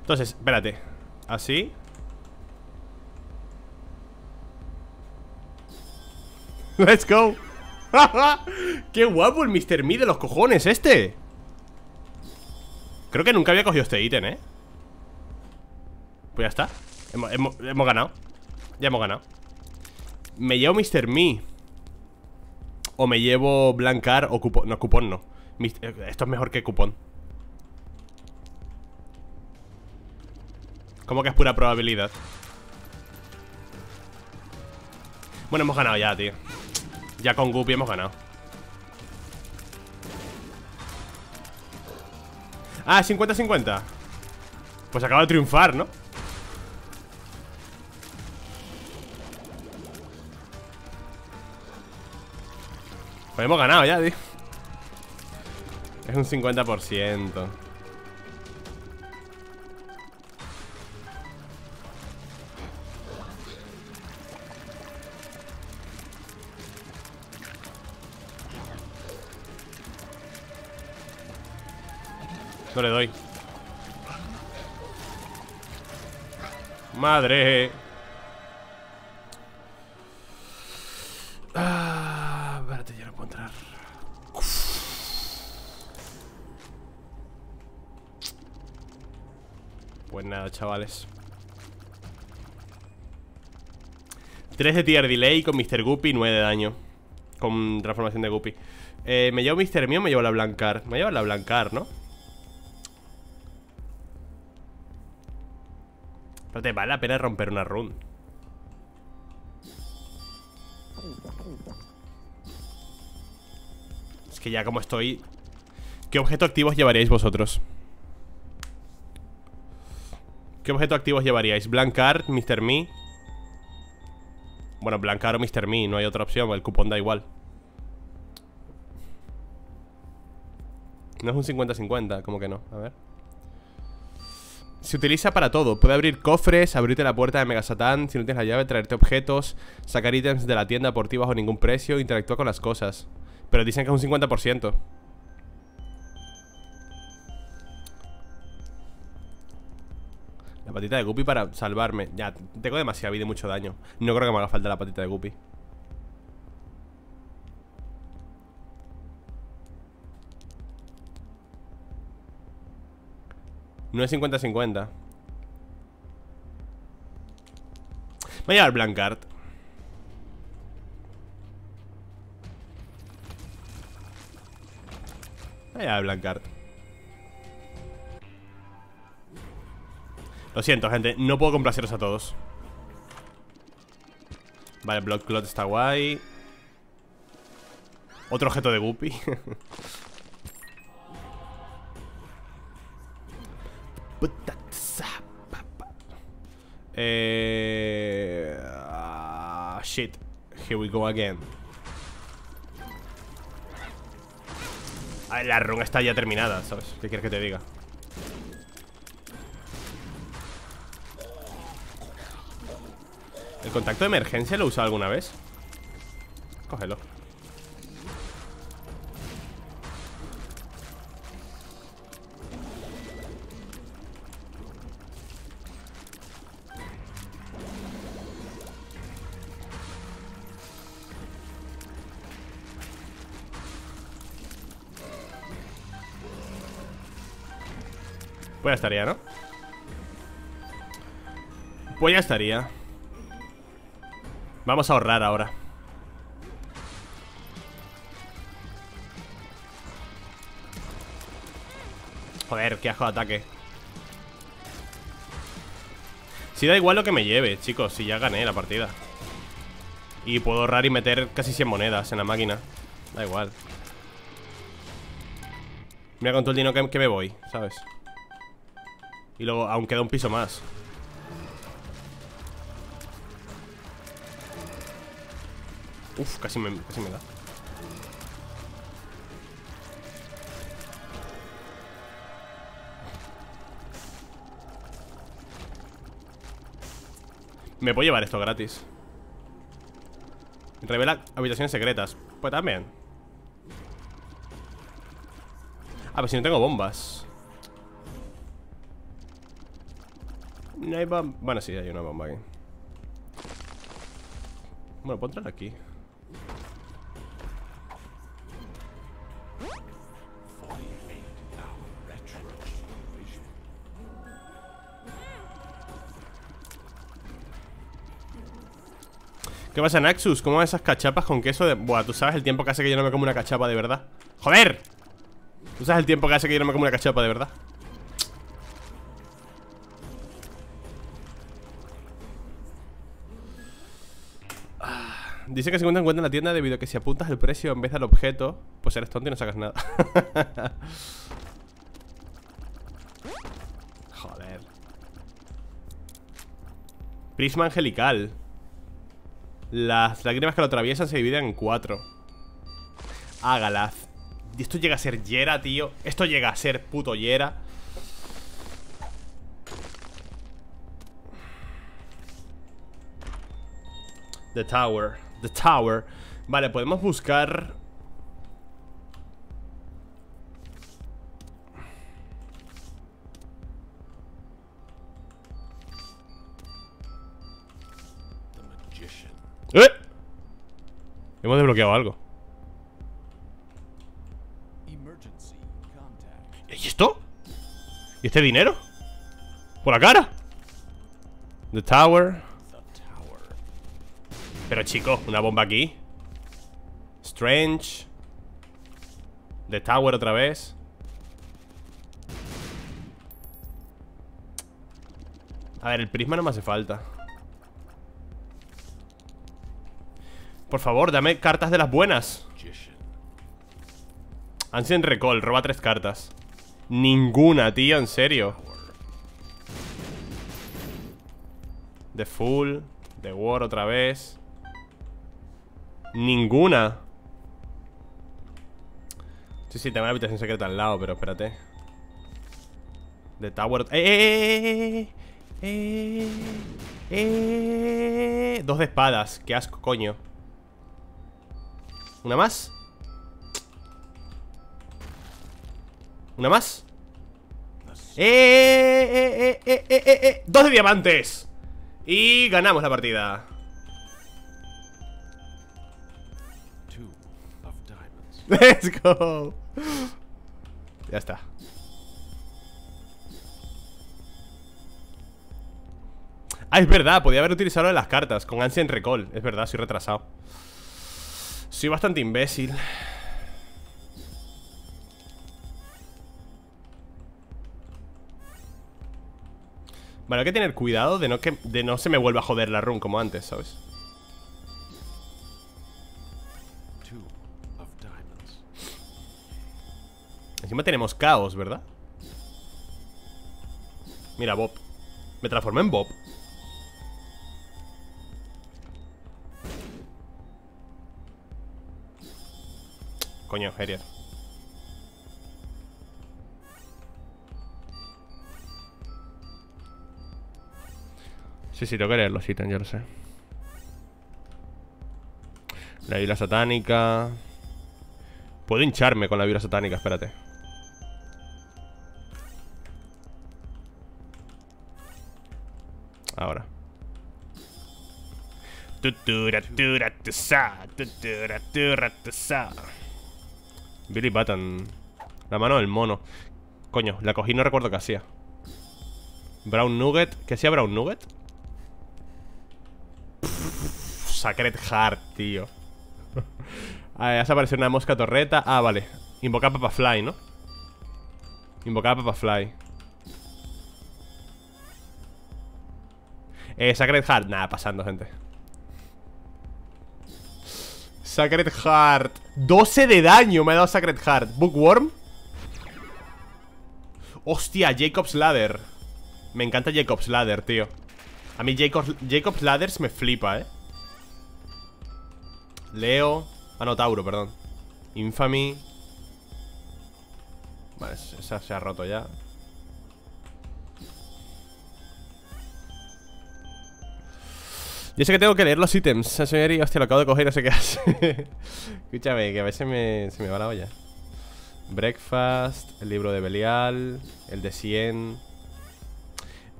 Entonces, espérate. Así. Let's go. Qué guapo el mister Me de los cojones este. Creo que nunca había cogido este ítem, eh. Pues ya está. Hemos, hemos, hemos ganado. Ya hemos ganado. Me llevo mister Me. O me llevo Blancar o cupón. No, cupón no. Esto es mejor que cupón. Como que es pura probabilidad. Bueno, hemos ganado ya, tío. Ya con Guppy hemos ganado. Ah, cincuenta cincuenta. Pues acaba de triunfar, ¿no? Pues hemos ganado ya, tío. Es un cincuenta por ciento. No le doy. Madre. Ah, espérate, ya no puedo entrar. Pues nada, chavales. tres de tier delay con mister Guppy, nueve de daño. Con transformación de Guppy. Eh, ¿me llevo mister Mío o me llevo la Blancar? Me llevo la Blancar, ¿no? Pero te vale la pena romper una run. Es que ya como estoy... ¿Qué objeto activos llevaríais vosotros? ¿Qué objeto activos llevaríais? Blancar, mister Me. Bueno, Blancar o mister Me, no hay otra opción. El cupón da igual. No es un cincuenta cincuenta, como que no. A ver. Se utiliza para todo. Puede abrir cofres, abrirte la puerta de Mega Satán si no tienes la llave, traerte objetos, sacar ítems de la tienda por ti bajo ningún precio, interactuar con las cosas. Pero dicen que es un cincuenta por ciento. La patita de Guppy para salvarme. Ya, tengo demasiada vida y mucho daño. No creo que me haga falta la patita de Guppy. No es cincuenta cincuenta. Voy a llevar Blancard. Voy a llevar Blancard. Lo siento, gente. No puedo complaceros a todos. Vale, Blood Clot está guay. Otro objeto de Guppy. Eh, uh, shit, here we go again. Ay, la run está ya terminada, ¿sabes? ¿Qué quieres que te diga? ¿El contacto de emergencia lo he usado alguna vez? Cógelo. Pues ya estaría, ¿no? Pues ya estaría. Vamos a ahorrar ahora. Joder, qué asco de ataque. Si da igual lo que me lleve, chicos, si ya gané la partida. Y puedo ahorrar y meter casi cien monedas en la máquina. Da igual. Mira con todo el dinero que, que me voy, ¿sabes? Y luego aún queda un piso más. Uf, casi me, casi me da. Me puedo llevar esto gratis. Revela habitaciones secretas. Pues también. Ah, pero si no tengo bombas. No hay bomba. Bueno, sí, hay una bomba aquí. Bueno, puedo entrar aquí. ¿Qué pasa, Naxus? ¿Cómo van esas cachapas con queso de...? Buah, tú sabes el tiempo que hace que yo no me como una cachapa, de verdad. ¡Joder! Tú sabes el tiempo que hace que yo no me como una cachapa, de verdad. Dice que se encuentra en la tienda debido a que si apuntas el precio en vez del objeto, pues eres tonto y no sacas nada. Joder. Prisma angelical. Las lágrimas que lo atraviesan se dividen en cuatro. Ágalaz. Y esto llega a ser Yera, tío. Esto llega a ser puto Yera. The Tower. The Tower. Vale, podemos buscar. ¡Eh! Hemos desbloqueado algo. ¿Y esto? ¿Y este dinero? ¡Por la cara! The Tower. Pero chico, una bomba aquí. Strange. The Tower otra vez. A ver, el prisma no me hace falta. Por favor, dame cartas de las buenas. Ancient Recall, roba tres cartas. Ninguna, tío, en serio. The Fool, The War otra vez. Ninguna. Sí, sí, tengo una habitación secreta al lado, pero espérate. The Tower. ¡Eh, eh, eh, eh, eh! Dos de espadas, qué asco, coño. ¿Una más? ¿Una más? ¡Eh, eh, eh, eh, eh, eh, eh! ¡Dos de diamantes! Y ganamos la partida. Let's go. Ya está. Ah, es verdad, podía haber utilizado las cartas con Ancient Recall. Es verdad, soy retrasado. Soy bastante imbécil. Bueno, hay que tener cuidado de no, que, de no se me vuelva a joder la run como antes, ¿sabes? Encima tenemos caos, ¿verdad? Mira, Bob. Me transformé en Bob. Coño, Herier. Sí, sí, tengo que leer los ítems, yo lo sé. La vibra satánica. Puedo hincharme con la vibra satánica, espérate. Ahora. Billy Button. La mano del mono. Coño, la cogí, no recuerdo qué hacía. Brown Nugget. ¿Qué sea Brown Nugget? Pff, Sacred Heart, tío. Ver, has aparecido una mosca torreta. Ah, vale. Invocar Papafly, ¿no? Invocar Papafly. Eh, Sacred Heart. Nada, pasando, gente. Sacred Heart. doce de daño me ha dado Sacred Heart. Bookworm. Hostia, Jacob's Ladder. Me encanta Jacob's Ladder, tío. A mí Jacob's, Jacob's Ladders me flipa, eh. Leo. Ah, no, Tauro, perdón. Infamy. Vale, esa se ha roto ya. Yo sé que tengo que leer los ítems. Hostia, lo acabo de coger y no sé qué hace. Escúchame, que a veces me, se me va la olla. Breakfast, el libro de Belial, el de cien.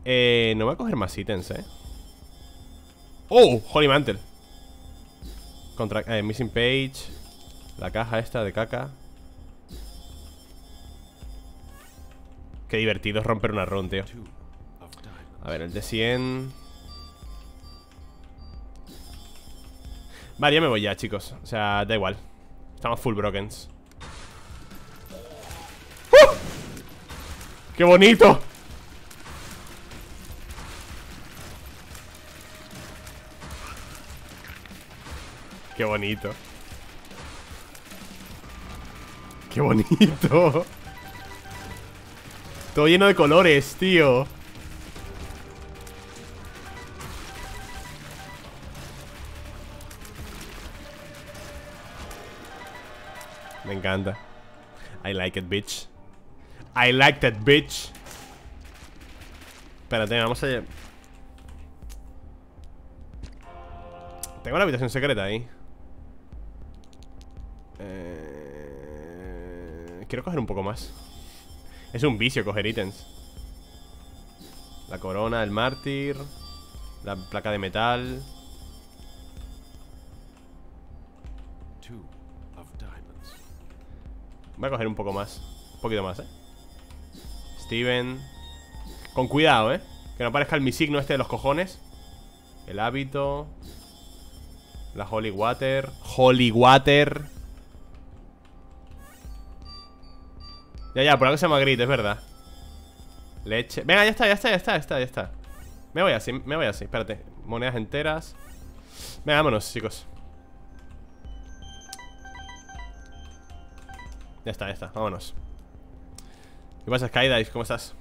Eh, no voy a coger más ítems, eh. ¡Oh! Holy Mantle. Contra, eh, Missing Page. La caja esta de caca. Qué divertido es romper una run, tío. A ver, el de cien. Vale, ya me voy ya, chicos. O sea, da igual. Estamos full brokens. ¡Uh! ¡Qué bonito! ¡Qué bonito! ¡Qué bonito! Todo lleno de colores, tío. Me encanta. I like it, bitch. I like that, bitch. Espérate, vamos a... Tengo la habitación secreta ahí. eh... Quiero coger un poco más. Es un vicio coger ítems. La corona, el mártir. La placa de metal. Voy a coger un poco más. Un poquito más, eh. Steven. Con cuidado, eh. Que no aparezca el mi signo este de los cojones. El hábito. La holy water. Holy water. Ya, ya, por algo se llama grit, es verdad. Leche. Venga, ya está, ya está, ya está, ya está, ya está. Me voy así, me voy así, espérate. Monedas enteras. Venga, vámonos, chicos. Ya está, ya está, vámonos. ¿Qué pasa, Skydive? ¿Cómo estás?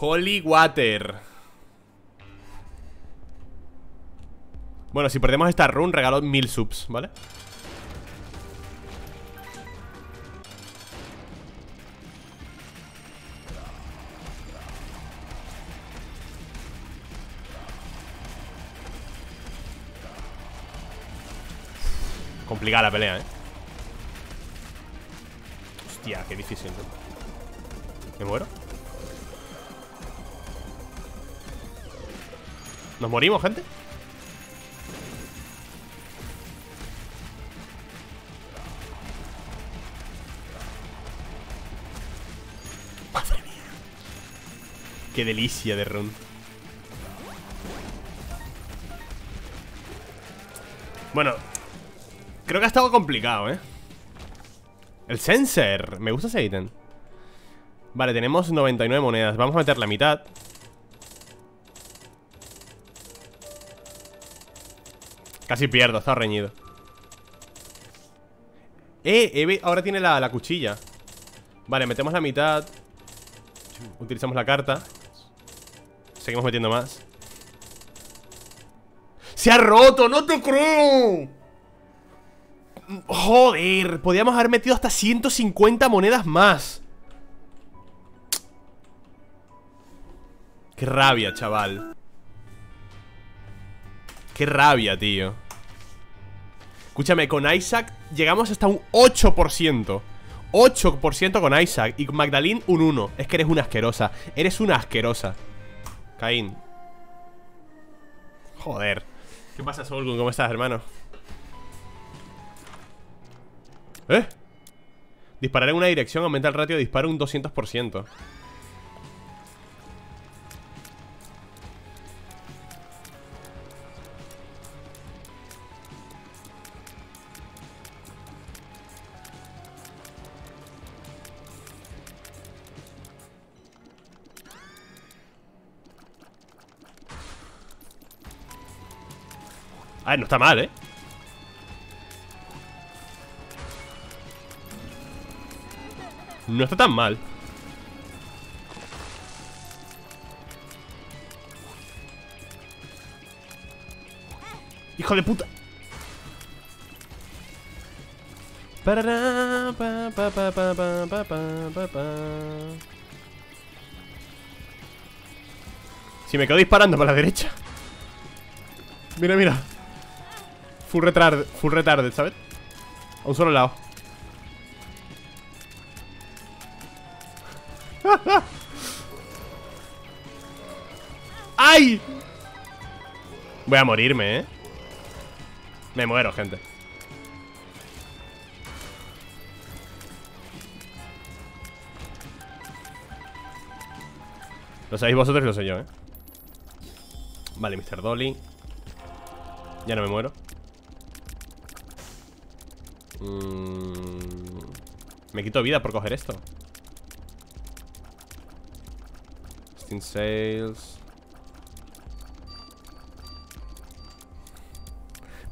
Holy Water. Bueno, si perdemos esta run, regalo mil subs, ¿vale? Complicada la pelea, eh. Hostia, qué difícil. ¿Me muero? ¿Nos morimos, gente? ¡Madre mía! ¡Qué delicia de run! Bueno, creo que ha estado complicado, eh. El sensor, me gusta ese ítem. Vale, tenemos noventa y nueve monedas. Vamos a meter la mitad. Casi pierdo, está reñido. Eh, Eve ahora tiene la, la cuchilla. Vale, metemos la mitad. Utilizamos la carta. Seguimos metiendo más. ¡Se ha roto! ¡No te creo! Joder, podíamos haber metido hasta ciento cincuenta monedas más. Qué rabia, chaval. Qué rabia, tío. Escúchame, con Isaac llegamos hasta un ocho por ciento. ocho por ciento con Isaac. Y con Magdalene un uno. Es que eres una asquerosa. Eres una asquerosa, Caín. Joder. ¿Qué pasa, Solgun? ¿Cómo estás, hermano? ¿Eh? Disparar en una dirección aumenta el ratio de disparo un doscientos por ciento. A ver, no está mal, ¿eh? No está tan mal. ¡Hijo de puta! Si me quedo disparando para la derecha. Mira, mira. Full retard, full retarded, ¿sabes? A un solo lado. ¡Ay! Voy a morirme, ¿eh? Me muero, gente. Lo sabéis vosotros y lo sé yo, ¿eh? Vale, mister Dolly. Ya no me muero. mm... Me quito vida por coger esto. Steam Sales.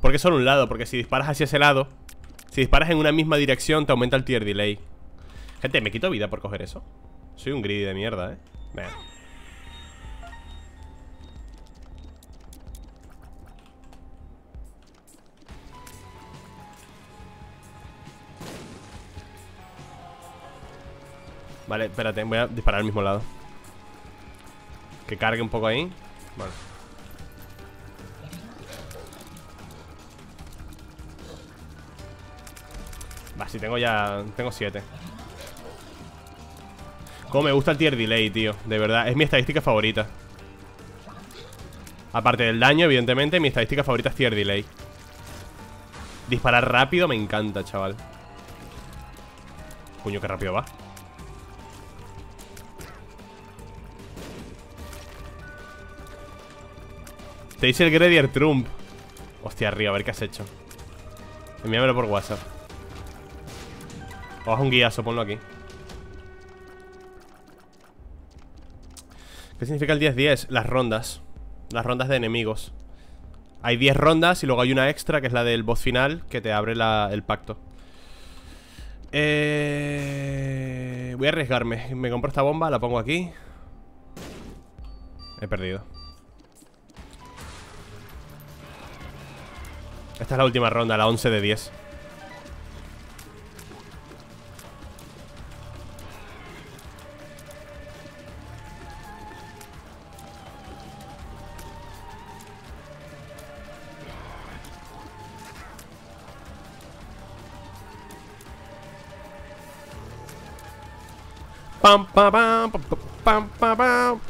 Porque solo un lado, porque si disparas hacia ese lado, si disparas en una misma dirección, te aumenta el tier delay. Gente, me quito vida por coger eso. Soy un greedy de mierda, eh. Vean. Vale, espérate, voy a disparar al mismo lado. Que cargue un poco ahí. Vale. Va, si tengo ya... Tengo siete. Como me gusta el tier delay, tío. De verdad, es mi estadística favorita. Aparte del daño, evidentemente, mi estadística favorita es tier delay. Disparar rápido me encanta, chaval. Coño, qué rápido va. Te hice el Gredier Trump. Hostia, arriba, a ver qué has hecho. Envíamelo por WhatsApp. O haz un guiazo, ponlo aquí. ¿Qué significa el diez diez? Las rondas. Las rondas de enemigos. Hay diez rondas y luego hay una extra, que es la del boss final, que te abre la, el pacto. eh... Voy a arriesgarme. Me compro esta bomba, la pongo aquí. He perdido. Esta es la última ronda, la once de diez. Pam, pam, pam, pam, pam, pam.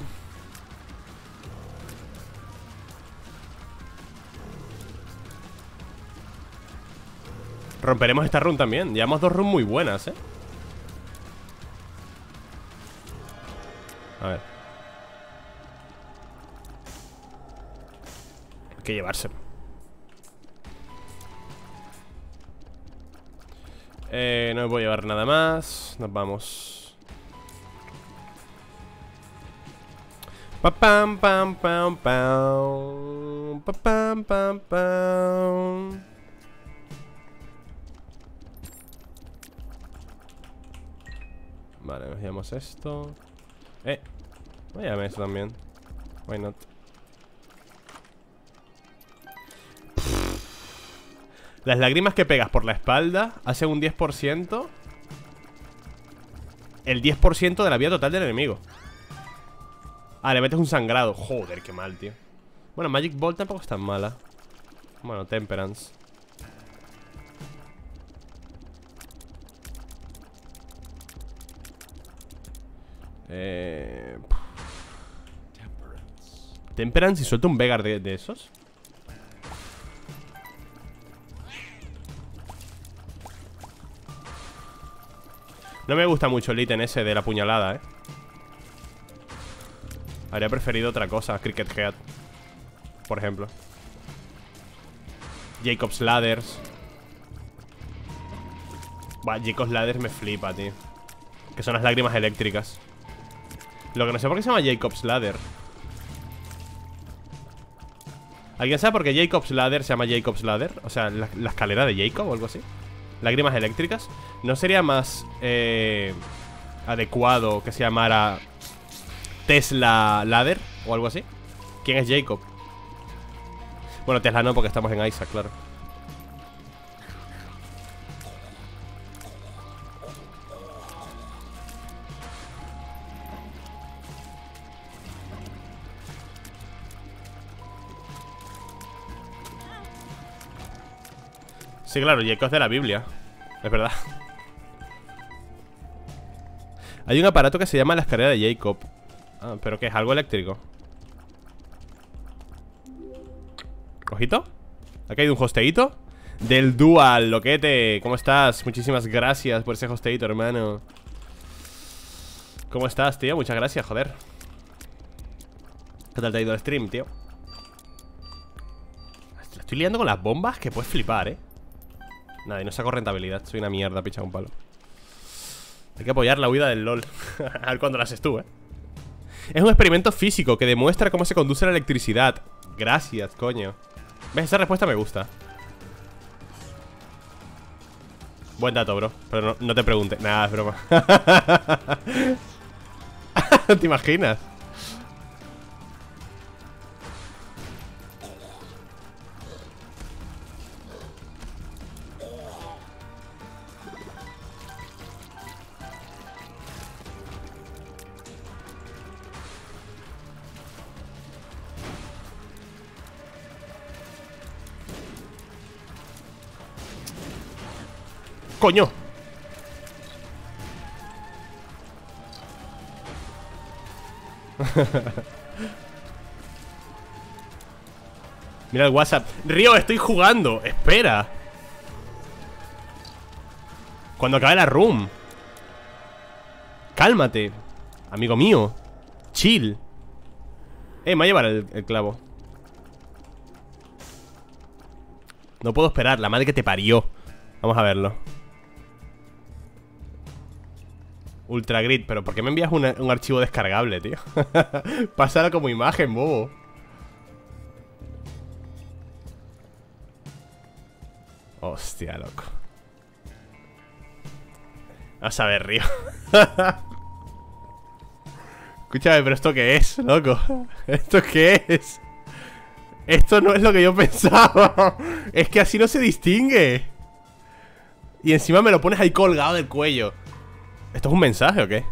Romperemos esta run también. Llevamos dos runs muy buenas, eh. A ver. Hay que llevárselo. Eh, no me voy a llevar nada más. Nos vamos. Pam, pam, pam, pam. Pam, pam, pam. Vale, nos llevamos esto. Eh, voy a llevarme eso también. Why not? Las lágrimas que pegas por la espalda hacen un diez por ciento. El diez por ciento de la vida total del enemigo. Ah, le metes un sangrado. Joder, qué mal, tío. Bueno, Magic Ball tampoco es tan mala. Bueno, Temperance. Eh... Temperance y suelta un Vegar de, de esos. No me gusta mucho el ítem ese de la puñalada, eh. Habría preferido otra cosa, Cricket Head, por ejemplo. Jacob's Ladders. Buah, Jacob's Ladders me flipa, tío. Que son las lágrimas eléctricas. Lo que no sé por qué se llama Jacob's Ladder. ¿Alguien sabe por qué Jacob's Ladder se llama Jacob's Ladder? O sea, la, la escalera de Jacob o algo así. Lágrimas eléctricas. ¿No sería más eh, adecuado que se llamara Tesla Ladder o algo así? ¿Quién es Jacob? Bueno, Tesla no, porque estamos en Isaac, claro. Sí, claro, Jacob es de la Biblia. Es verdad. Hay un aparato que se llama la escalera de Jacob. Ah, ¿pero qué es? ¿Algo eléctrico? ¿Ojito? ¿Ha caído un hosteíto? Del Dual, loquete. ¿Cómo estás? Muchísimas gracias por ese hosteíto, hermano. ¿Cómo estás, tío? Muchas gracias, joder. ¿Qué tal te ha ido el stream, tío? La estoy liando con las bombas que puedes flipar, eh. Nada, y no saco rentabilidad. Soy una mierda, picha un palo. Hay que apoyar la huida del LOL. A ver cuándo la haces tú, eh. Es un experimento físico que demuestra cómo se conduce la electricidad. Gracias, coño. ¿Ves? Esa respuesta me gusta. Buen dato, bro. Pero no, no te pregunte. Nada, es broma. ¿Te imaginas? ¡Coño! Mira el WhatsApp. Río, estoy jugando. Espera. Cuando acabe la room. Cálmate, amigo mío. Chill. Eh, me va a llevar el, el clavo. No puedo esperar, la madre que te parió. Vamos a verlo. Ultra Grid, pero ¿por qué me envías una, un archivo descargable, tío? Pásala como imagen, bobo. Hostia, loco. Vas a ver, Río. Escúchame, pero ¿esto qué es, loco? ¿Esto qué es? Esto no es lo que yo pensaba. Es que así no se distingue. Y encima me lo pones ahí colgado del cuello. ¿Esto es un mensaje o qué?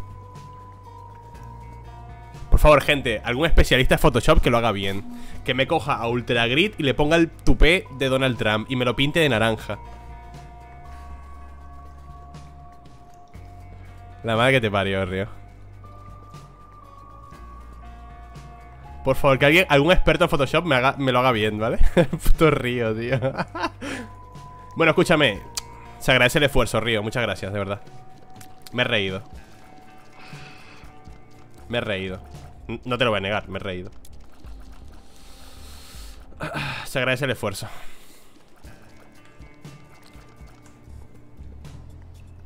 Por favor, gente, algún especialista de Photoshop que lo haga bien. Que me coja a Ultra Grid y le ponga el tupé de Donald Trump y me lo pinte de naranja. La madre que te parió, Río. Por favor, que alguien, algún experto en Photoshop me, haga, me lo haga bien, ¿vale? Puto Río, tío. Bueno, escúchame. Se agradece el esfuerzo, Río. Muchas gracias, de verdad. Me he reído. Me he reído. No te lo voy a negar, me he reído. Se agradece el esfuerzo.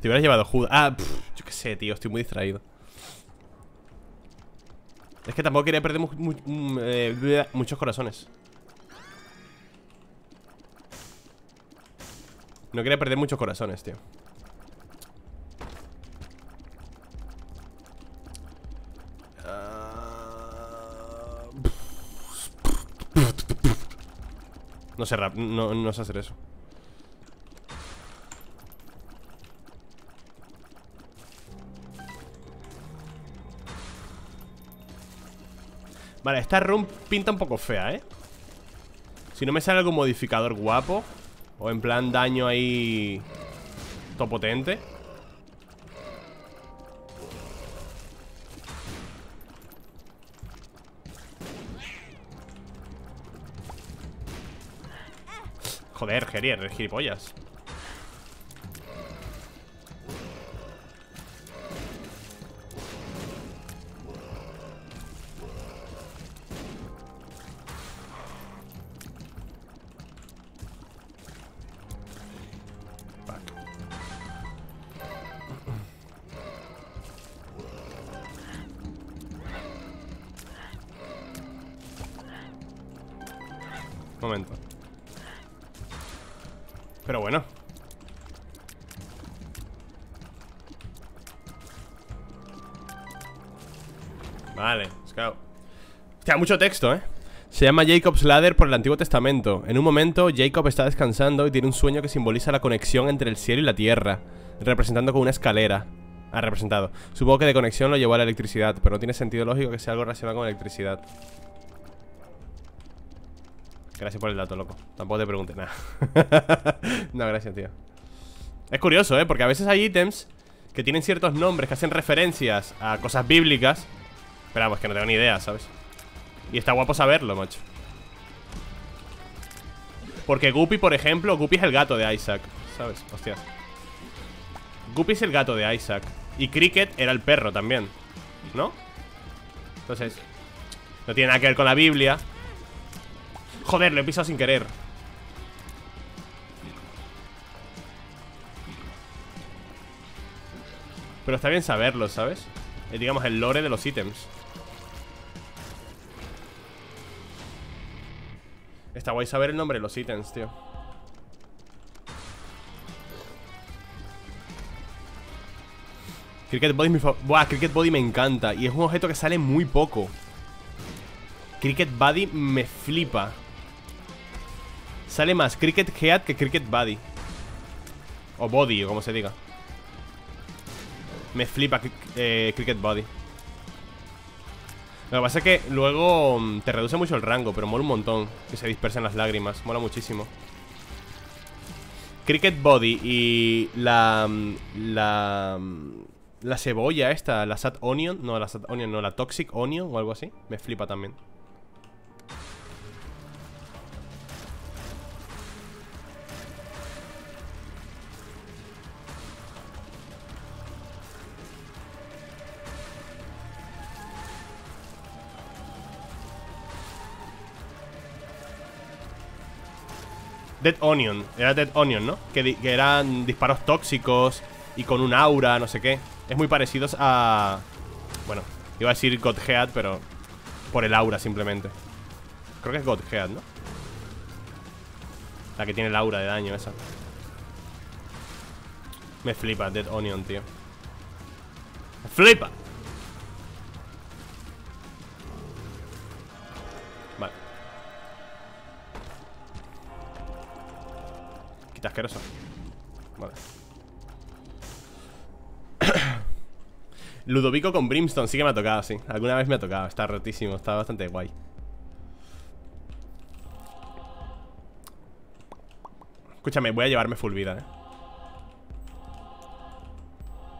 Te hubieras llevado Judas. Ah, pff, yo qué sé, tío, estoy muy distraído. Es que tampoco quería perder mu mu mu eh, muchos corazones. No quería perder muchos corazones, tío. No sé rap, no, no sé hacer eso. Vale, esta room pinta un poco fea, ¿eh? Si no me sale algún modificador guapo o en plan daño ahí todo potente. Joder, Gerier, eres gilipollas. Fuck. momento. Pero bueno. Vale, scout. Hostia, mucho texto, eh. Se llama Jacob's Ladder por el Antiguo Testamento. En un momento, Jacob está descansando y tiene un sueño que simboliza la conexión entre el cielo y la tierra, representando con una escalera. Ha representado. Supongo que de conexión lo llevó a la electricidad, pero no tiene sentido lógico que sea algo relacionado con electricidad. Gracias por el dato, loco. Tampoco te pregunte nada. No, gracias, tío. Es curioso, ¿eh? Porque a veces hay ítems que tienen ciertos nombres que hacen referencias a cosas bíblicas, pero vamos, que no tengo ni idea, ¿sabes? Y está guapo saberlo, macho. Porque Guppy, por ejemplo, Guppy es el gato de Isaac, ¿sabes? Hostias. Guppy es el gato de Isaac. Y Cricket era el perro también, ¿no? Entonces, no tiene nada que ver con la Biblia. Joder, lo he pisado sin querer. Pero está bien saberlo, ¿sabes? El, digamos, el lore de los ítems. Está guay saber el nombre de los ítems, tío. Cricket Body es mi favorito. Buah, Cricket Body me encanta. Y es un objeto que sale muy poco. Cricket Body me flipa. Sale más Cricket Head que Cricket Body. O Body, o como se diga. Me flipa eh, Cricket Body. Lo que pasa es que luego te reduce mucho el rango, pero mola un montón que se dispersen las lágrimas. Mola muchísimo. Cricket Body y la... La... La cebolla esta, la Sad Onion. No, la Sad Onion, no, la Toxic Onion o algo así. Me flipa también. Dead Onion, era Dead Onion, ¿no? Que, que eran disparos tóxicos y con un aura, no sé qué. Es muy parecidos a... Bueno, iba a decir Godhead, pero por el aura simplemente. Creo que es Godhead, ¿no? La que tiene el aura de daño esa. Me flipa Dead Onion, tío. ¡Me flipa! Vale. Quita asqueroso. Vale. Ludovico con Brimstone, sí que me ha tocado, sí. Alguna vez me ha tocado, está rotísimo, está bastante guay. Escúchame, voy a llevarme full vida, eh.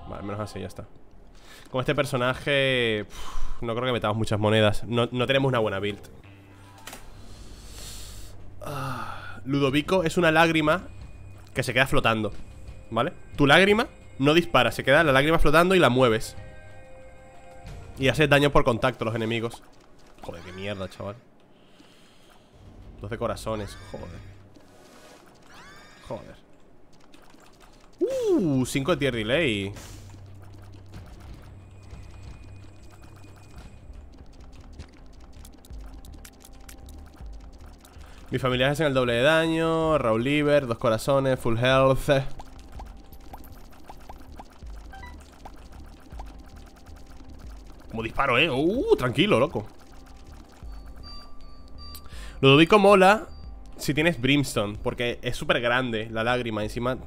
Vale, menos así, ya está. Con este personaje uf, no creo que metamos muchas monedas. No, no tenemos una buena build. ah, Ludovico es una lágrima que se queda flotando, ¿vale? Tu lágrima no dispara, se queda la lágrima flotando y la mueves y hace daño por contacto a los enemigos. Joder, qué mierda, chaval. doce corazones, joder. Joder. Uh, cinco de tier delay. Mis familiares hacen el doble de daño. Raw Liver, dos corazones, full health. Como disparo, eh. Uh, tranquilo, loco. Ludovico mola si tienes Brimstone, porque es súper grande la lágrima. Encima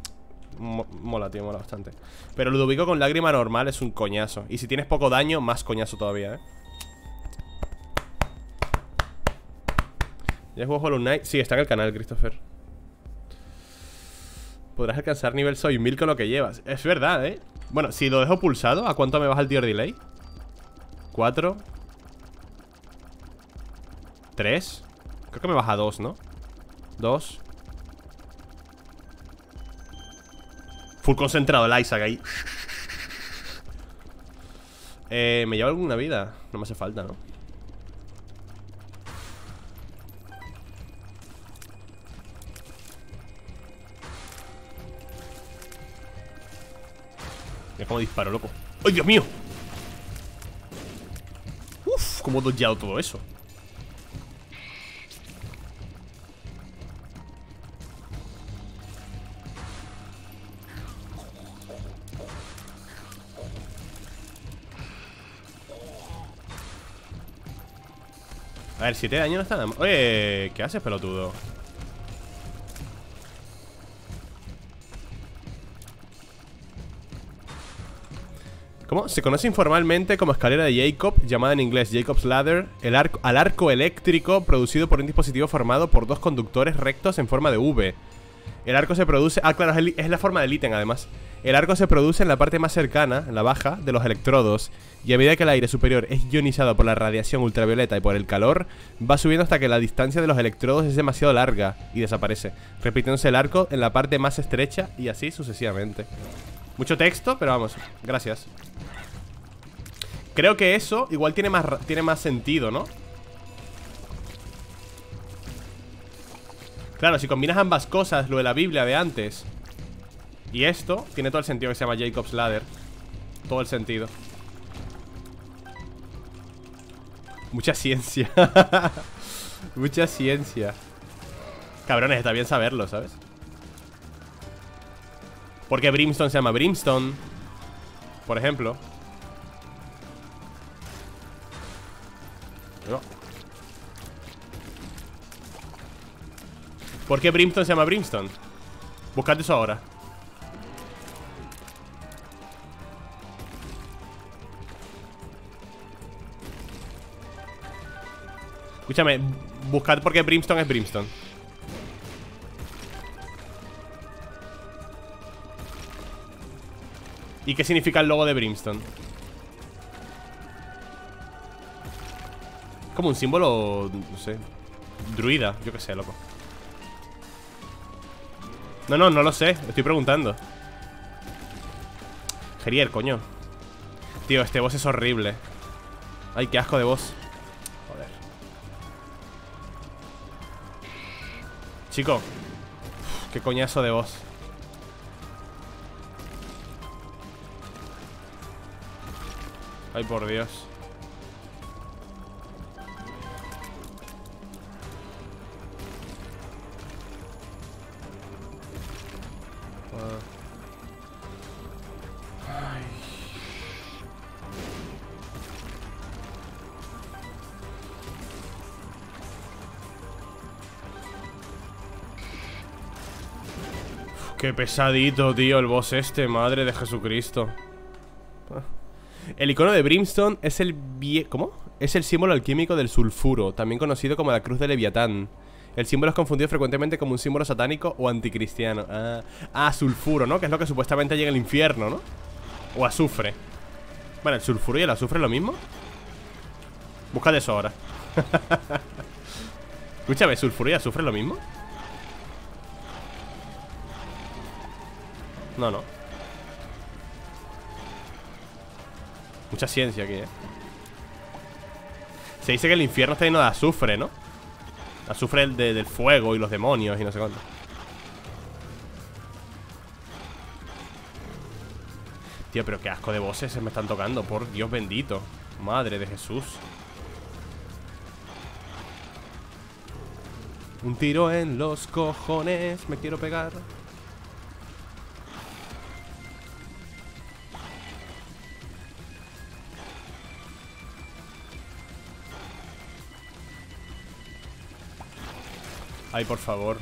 mo mola, tío, mola bastante. Pero Ludovico con lágrima normal es un coñazo. Y si tienes poco daño, más coñazo todavía, eh. ¿Ya jugó Hollow Knight? Sí, está en el canal, Christopher. Podrás alcanzar nivel Soy mil con lo que llevas. Es verdad, eh. Bueno, si lo dejo pulsado, ¿a cuánto me baja el tier delay? cuatro, tres. Creo que me baja dos, ¿no? dos. Full concentrado el Isaac ahí. eh, Me lleva alguna vida. No me hace falta, ¿no? Mira cómo disparo, loco. ¡Ay, Dios mío! Como doyado todo eso. A ver, siete de daño no está nada mal. Oye, ¿qué haces, pelotudo? ¿Cómo? Se conoce informalmente como escalera de Jacob, llamada en inglés Jacob's Ladder, el arco, al arco eléctrico producido por un dispositivo formado por dos conductores rectos en forma de V. El arco se produce... Ah, claro, es la forma del ítem, además. El arco se produce en la parte más cercana, en la baja, de los electrodos, y a medida que el aire superior es ionizado por la radiación ultravioleta y por el calor, va subiendo hasta que la distancia de los electrodos es demasiado larga y desaparece, repitiéndose el arco en la parte más estrecha y así sucesivamente. Mucho texto, pero vamos, gracias. Creo que eso igual tiene más, tiene más sentido, ¿no? Claro, si combinas ambas cosas, lo de la Biblia de antes y esto, tiene todo el sentido que se llama Jacob's Ladder. Todo el sentido. Mucha ciencia. Mucha ciencia. Cabrones, está bien saberlo, ¿sabes? Porque Brimstone se llama Brimstone, por ejemplo. No. ¿Por qué Brimstone se llama Brimstone? Buscad eso ahora. Escúchame, buscad por qué Brimstone es Brimstone. ¿Y qué significa el logo de Brimstone? Como un símbolo, no sé, druida, yo qué sé, loco. No, no, no lo sé, estoy preguntando. Gerier, coño. Tío, este boss es horrible. Ay, qué asco de boss. Joder. Chico. Uf, qué coñazo de boss. Ay, por Dios. Qué pesadito, tío, el boss este, madre de Jesucristo. El icono de Brimstone es el vie... ¿Cómo? Es el símbolo alquímico del sulfuro, también conocido como la cruz de Leviatán. El símbolo es confundido frecuentemente como un símbolo satánico o anticristiano. Ah, ah, sulfuro, ¿no? Que es lo que supuestamente llega al infierno, ¿no? O azufre. Bueno, el sulfuro y el azufre es lo mismo. Buscad eso ahora. Escúchame, ¿sulfuro y azufre es lo mismo? No, no. Mucha ciencia aquí, eh. Se dice que el infierno está lleno de azufre, ¿no? Azufre de, del fuego y los demonios y no sé cuánto. Tío, pero qué asco de voces se me están tocando. Por Dios bendito. Madre de Jesús. Un tiro en los cojones. Me quiero pegar. Ay, por favor.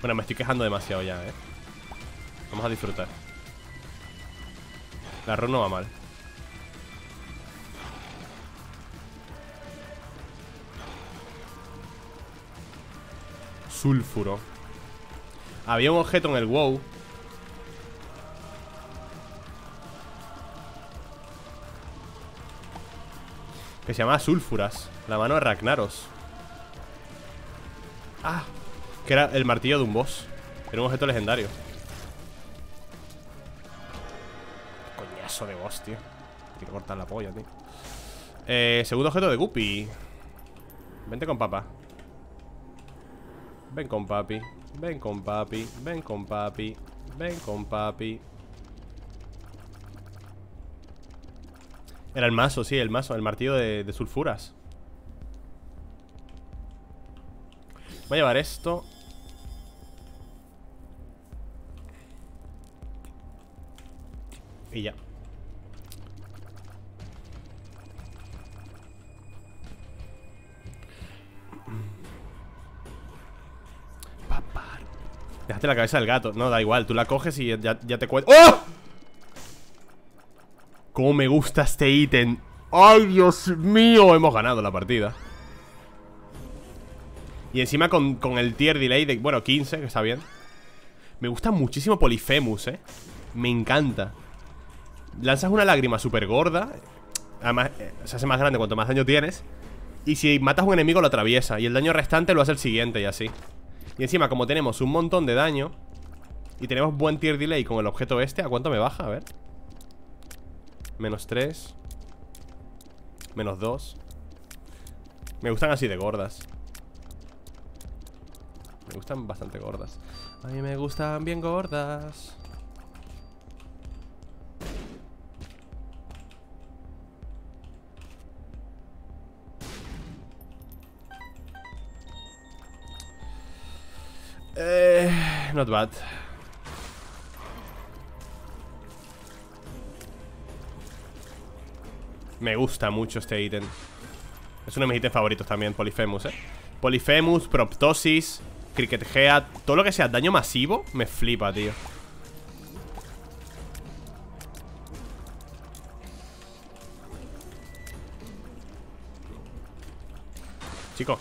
Bueno, me estoy quejando demasiado ya, eh. Vamos a disfrutar. La run no va mal. Sulfuro. Había un objeto en el WoW. Que se llamaba Sulfuras, la mano de Ragnaros. Ah, que era el martillo de un boss. Era un objeto legendario. Coñazo de boss, tío. Quiero cortar la polla, tío. Eh, segundo objeto de Guppy. Vente con papá. Ven con papi. Ven con papi. Ven con papi. Ven con papi. Era el mazo, sí, el mazo, el martillo de, de sulfuras. Voy a llevar esto. Y ya. Dejaste la cabeza del gato. No, da igual, tú la coges y ya, ya te cuento. ¡Oh! Cómo me gusta este ítem. ¡Ay, Dios mío! Hemos ganado la partida. Y encima con, con el tier delay de, bueno, quince, que está bien. Me gusta muchísimo Polyphemus, eh. Me encanta. Lanzas una lágrima súper gorda. Además, eh, se hace más grande cuanto más daño tienes. Y si matas a un enemigo lo atraviesa. Y el daño restante lo hace el siguiente y así. Y encima, como tenemos un montón de daño y tenemos buen tier delay con el objeto este, ¿a cuánto me baja? A ver. Menos tres. Menos dos. Me gustan así de gordas. Me gustan bastante gordas. A mí me gustan bien gordas. Eh, not bad. Me gusta mucho este ítem. Es uno de mis ítems favoritos también, Polyphemus, eh. Polyphemus, Proptosis, Cricket Head, todo lo que sea daño masivo, me flipa, tío. Chico.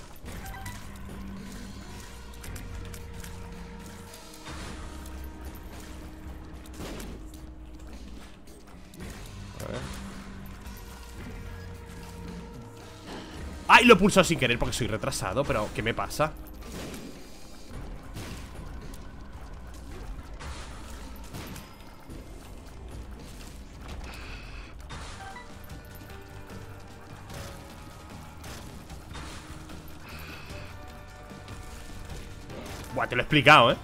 ¡Ay! Lo he pulsado sin querer porque soy retrasado. Pero, ¿qué me pasa? Buah, te lo he explicado, ¿eh?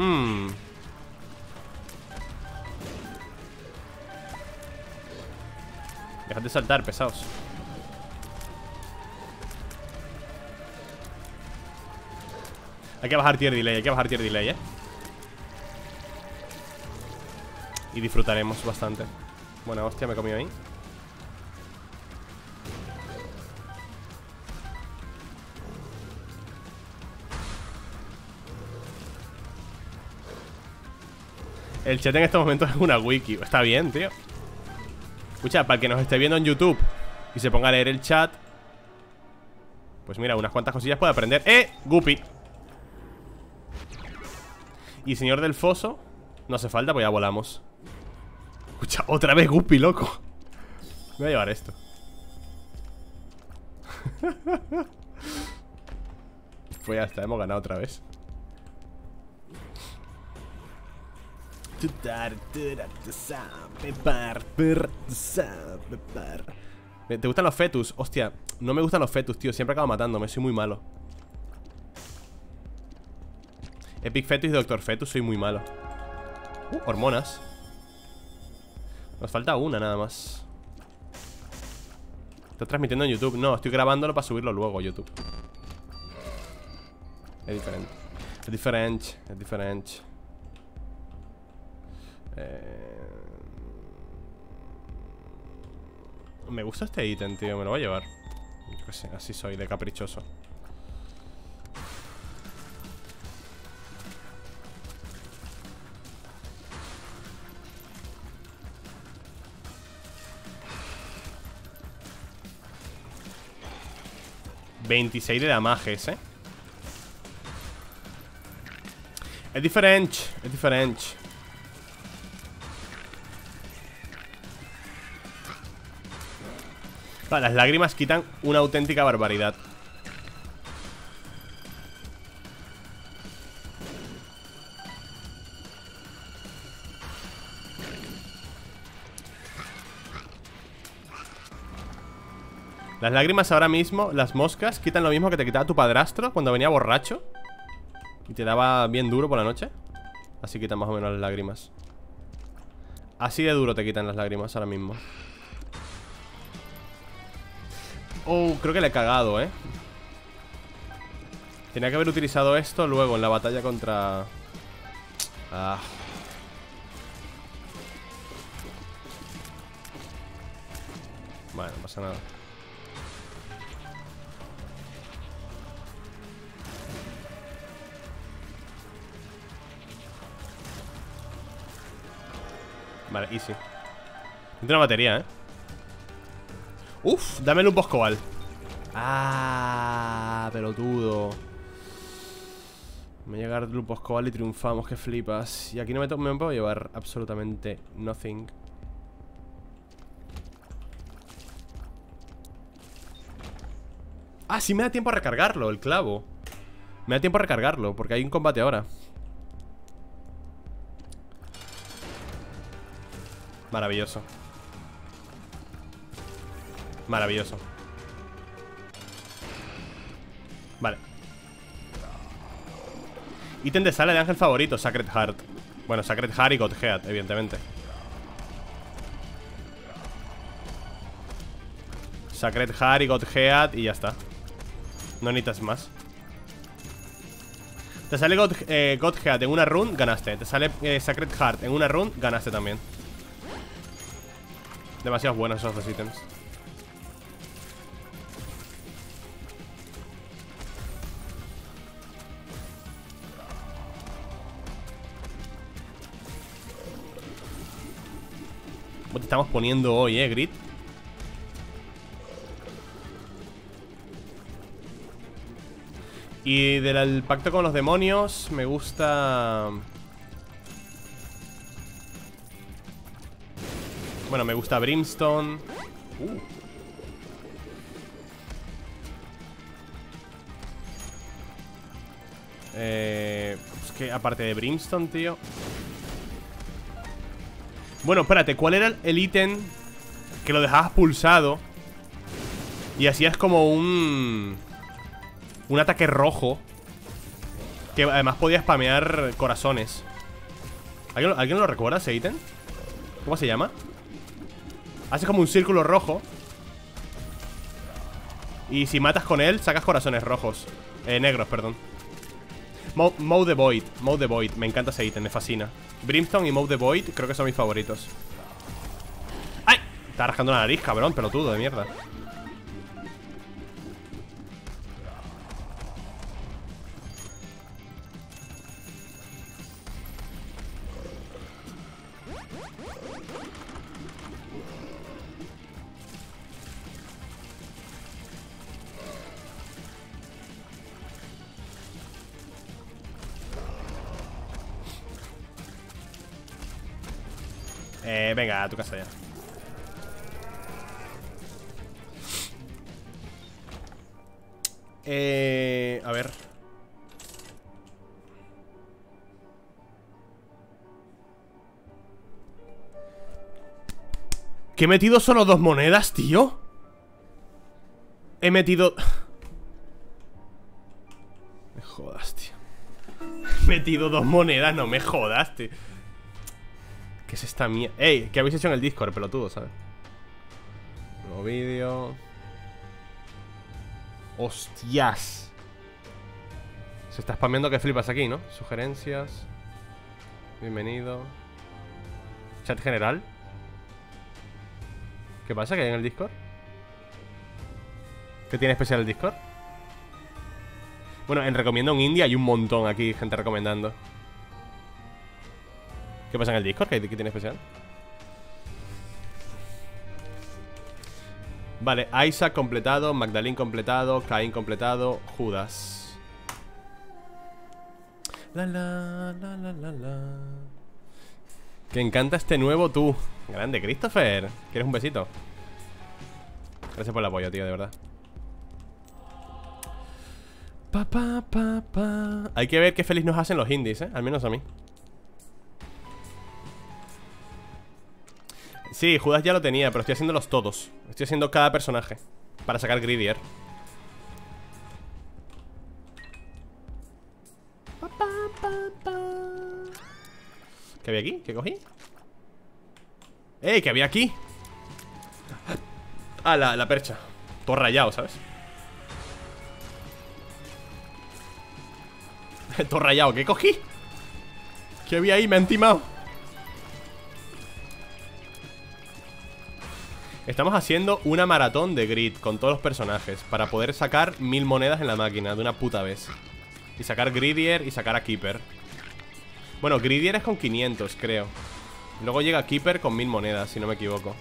Mmm. Dejad de saltar, pesados. Hay que bajar tier delay, hay que bajar tier delay, eh. Y disfrutaremos bastante. Buena hostia, me he comido ahí. El chat en estos momentos es una wiki. Está bien, tío. Escucha, para el que nos esté viendo en YouTube y se ponga a leer el chat, pues mira, unas cuantas cosillas puede aprender. ¡Eh! Guppy. Y señor del foso. No hace falta, pues ya volamos. Escucha, otra vez Guppy, loco. Me voy a llevar esto. Pues ya está, hemos ganado otra vez. ¿Te gustan los fetus? Hostia, no me gustan los fetus, tío. Siempre acabo matándome, soy muy malo. Epic Fetus y Doctor Fetus, soy muy malo. Uh, hormonas. Nos falta una nada más. ¿Estás transmitiendo en YouTube? No, estoy grabándolo para subirlo luego a YouTube. Es diferente. Es diferente, es diferente. Me gusta este ítem, tío. Me lo voy a llevar. Yo qué sé, así soy de caprichoso. veintiséis de damages, eh. Es diferente. Es diferente. Las lágrimas quitan una auténtica barbaridad. Las lágrimas ahora mismo, las moscas, quitan lo mismo que te quitaba tu padrastro cuando venía borracho y te daba bien duro por la noche. Así quitan más o menos las lágrimas. Así de duro te quitan las lágrimas ahora mismo. Oh, creo que le he cagado, eh. Tenía que haber utilizado esto luego en la batalla contra... Ah. Vale, no pasa nada. Vale, easy. Tiene una batería, eh. Uf, dámelo un boscobal. Ah, pelotudo. Me voy a llegar Lupo Escobar y triunfamos, que flipas. Y aquí no me, me puedo llevar absolutamente nothing. Ah, sí me da tiempo a recargarlo, el clavo. Me da tiempo a recargarlo, porque hay un combate ahora. Maravilloso. Maravilloso. Vale. Ítem de sala de ángel favorito, Sacred Heart. Bueno, Sacred Heart y God Heart, evidentemente. Sacred Heart y God Heart y ya está. No necesitas más. Te sale God, eh, God Heart en una run, ganaste. Te sale eh, Sacred Heart en una run, ganaste también. Demasiado buenos esos dos ítems. Te estamos poniendo hoy, eh, Grit. Y del pacto con los demonios me gusta... Bueno, me gusta Brimstone. uh. Eh... Es que aparte de Brimstone, tío. Bueno, espérate, ¿cuál era el ítem que lo dejabas pulsado y hacías como un... un ataque rojo que además podía spamear corazones? ¿Alguien, ¿alguien lo recuerda ese ítem? ¿Cómo se llama? Haces como un círculo rojo y si matas con él sacas corazones rojos. Eh, negros, perdón. Mow, Mow the Void, Mow the Void, me encanta ese ítem, me fascina. Brimstone y Mow the Void creo que son mis favoritos. ¡Ay! Está rascando la nariz, cabrón, pelotudo de mierda. Eh, venga, a tu casa ya. Eh, a ver. ¿Que he metido solo dos monedas, tío? He metido... Me jodas, tío. He metido dos monedas, no me jodas, tío. ¿Qué es esta mierda? ¡Ey! ¿Qué habéis hecho en el Discord, pelotudo, sabes? Nuevo vídeo. ¡Hostias! Se está spameando que flipas aquí, ¿no? Sugerencias. Bienvenido. Chat general. ¿Qué pasa? ¿Qué hay en el Discord? ¿Qué tiene especial el Discord? Bueno, en Recomiendo un Indie hay un montón aquí, gente recomendando. ¿Qué pasa en el Discord? ¿Qué, qué tiene especial? Vale, Isaac completado, Magdalene completado, Caín completado, Judas. La la la la la la. Que encanta este nuevo tú. Grande, Christopher. ¿Quieres un besito? Gracias por el apoyo, tío, de verdad. Pa, pa, pa, pa. Hay que ver qué feliz nos hacen los indies, ¿eh? Al menos a mí. Sí, Judas ya lo tenía, pero estoy haciéndolos todos. Estoy haciendo cada personaje para sacar Gridier. ¿Qué había aquí? ¿Qué cogí? ¡Ey! ¿Qué había aquí? Ah, la, la percha. Todo rayado, ¿sabes? Todo rayado, ¿qué cogí? ¿Qué había ahí? Me han timado. Estamos haciendo una maratón de Grid con todos los personajes para poder sacar mil monedas en la máquina de una puta vez. Y sacar Gridier y sacar a Keeper. Bueno, Gridier es con quinientos, creo. Luego llega Keeper con mil monedas, si no me equivoco.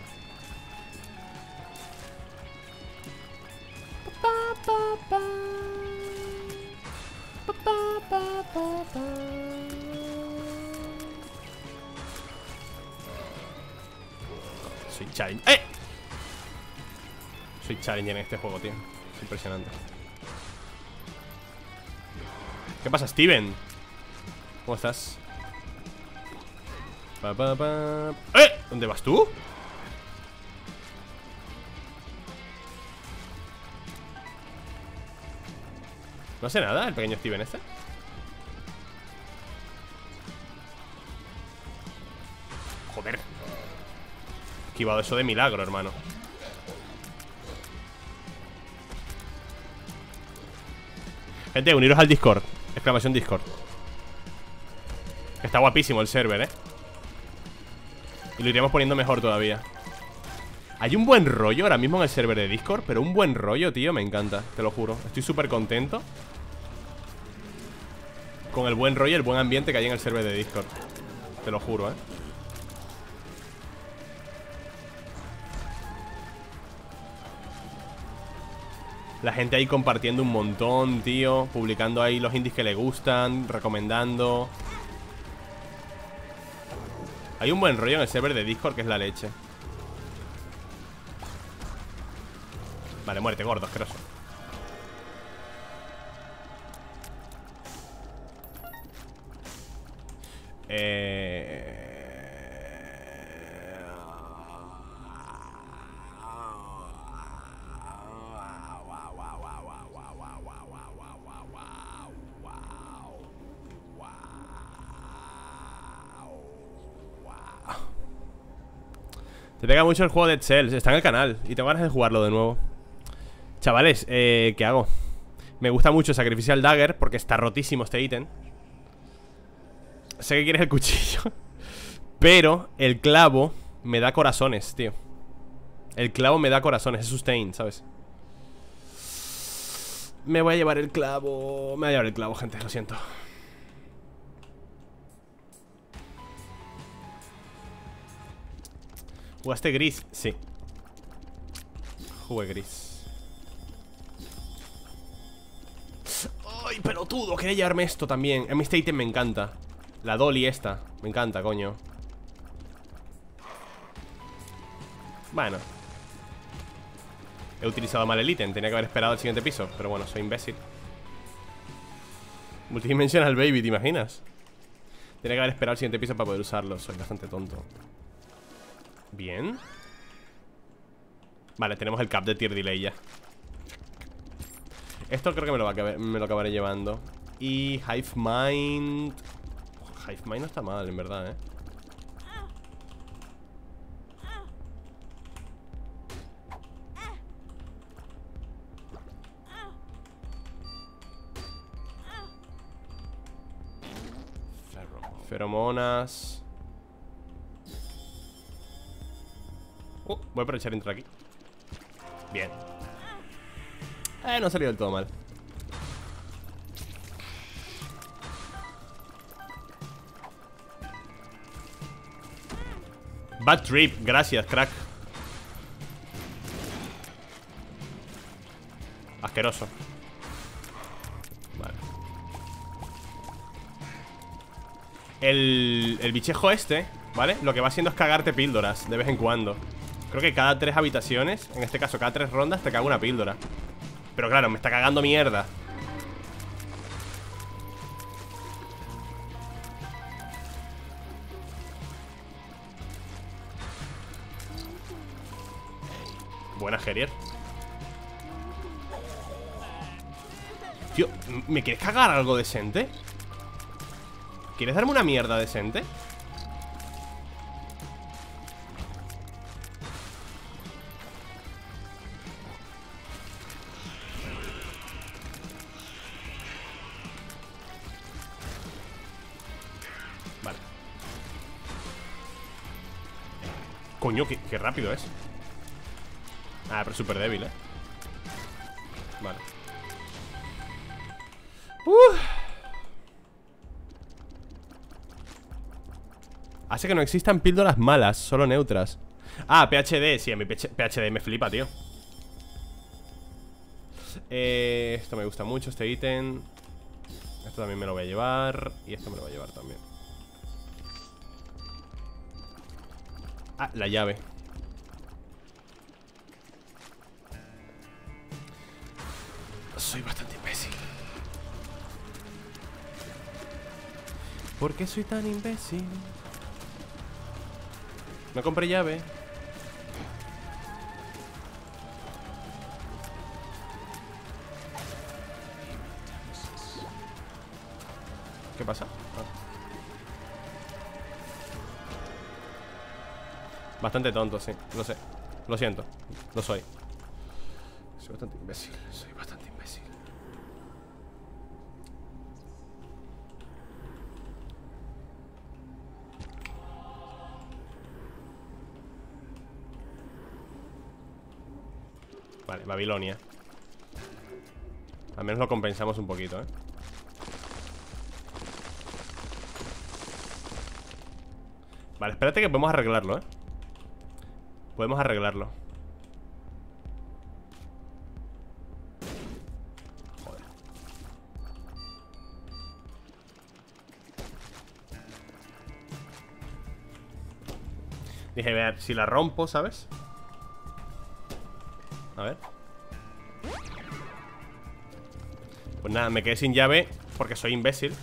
Soy challenge. ¡Eh! Soy challenger en este juego, tío. Es impresionante. ¿Qué pasa, Steven? ¿Cómo estás? Pa, pa, pa. ¡Eh! ¿Dónde vas tú? No hace nada el pequeño Steven este. Joder. He esquivado eso de milagro, hermano. Gente, uniros al Discord. Exclamación Discord. Está guapísimo el server, eh. Y lo iremos poniendo mejor todavía. Hay un buen rollo ahora mismo en el server de Discord. Pero un buen rollo, tío, me encanta. Te lo juro, estoy súper contento con el buen rollo y el buen ambiente que hay en el server de Discord. Te lo juro, eh. La gente ahí compartiendo un montón, tío. Publicando ahí los indies que le gustan, recomendando. Hay un buen rollo en el server de Discord que es la leche. Vale, muérete, gordo, asqueroso. Eh... Te pega mucho el juego de Dead Cells. Está en el canal y tengo ganas de jugarlo de nuevo. Chavales, eh, ¿qué hago? Me gusta mucho Sacrificial Dagger porque está rotísimo este ítem. Sé que quieres el cuchillo pero el clavo me da corazones, tío. El clavo me da corazones, es sustain, ¿sabes? Me voy a llevar el clavo. Me voy a llevar el clavo, gente, lo siento. ¿Jugaste gris? Sí. Jugué gris. ¡Ay, pelotudo! Quería llevarme esto también. A mí este ítem me encanta. La dolly esta. Me encanta, coño. Bueno. He utilizado mal el ítem. Tenía que haber esperado el siguiente piso. Pero bueno, soy imbécil. Multidimensional baby, ¿te imaginas? Tenía que haber esperado el siguiente piso para poder usarlo. Soy bastante tonto. Bien. Vale, tenemos el cap de tier delay ya. Esto creo que me lo, va a acabar, me lo acabaré llevando. Y Hive Mind. Hive Mind no está mal, en verdad, eh. Feromonas. Uh, voy a aprovechar y entrar aquí. Bien. Eh, no ha salido del todo mal. Bad trip, gracias, crack. Asqueroso. Vale. El, el bichejo este, ¿vale? Lo que va haciendo es cagarte píldoras de vez en cuando. Creo que cada tres habitaciones, en este caso cada tres rondas, te cago una píldora. Pero claro, me está cagando mierda. Buena, Gerier. Tío, ¿me quieres cagar algo decente? ¿Quieres darme una mierda decente? Qué, qué rápido es. Ah, pero es súper débil, eh. Vale. Uff. Hace que no existan píldoras malas, solo neutras. Ah, P H D, sí, a mi P H D me flipa, tío. Eh, esto me gusta mucho, este ítem. Esto también me lo voy a llevar. Y esto me lo voy a llevar también. Ah, la llave. Soy bastante imbécil. ¿Por qué soy tan imbécil? No compré llave. ¿Qué pasa? Ah. Bastante tonto, sí. Lo sé. Lo siento. Lo soy. Soy bastante imbécil. Soy bastante imbécil. Vale, Babilonia. Al menos lo compensamos un poquito, ¿eh? Vale, espérate que podemos arreglarlo, ¿eh? Podemos arreglarlo. Joder. Dije, vea, si la rompo, ¿sabes? A ver. Pues nada, me quedé sin llave porque soy imbécil.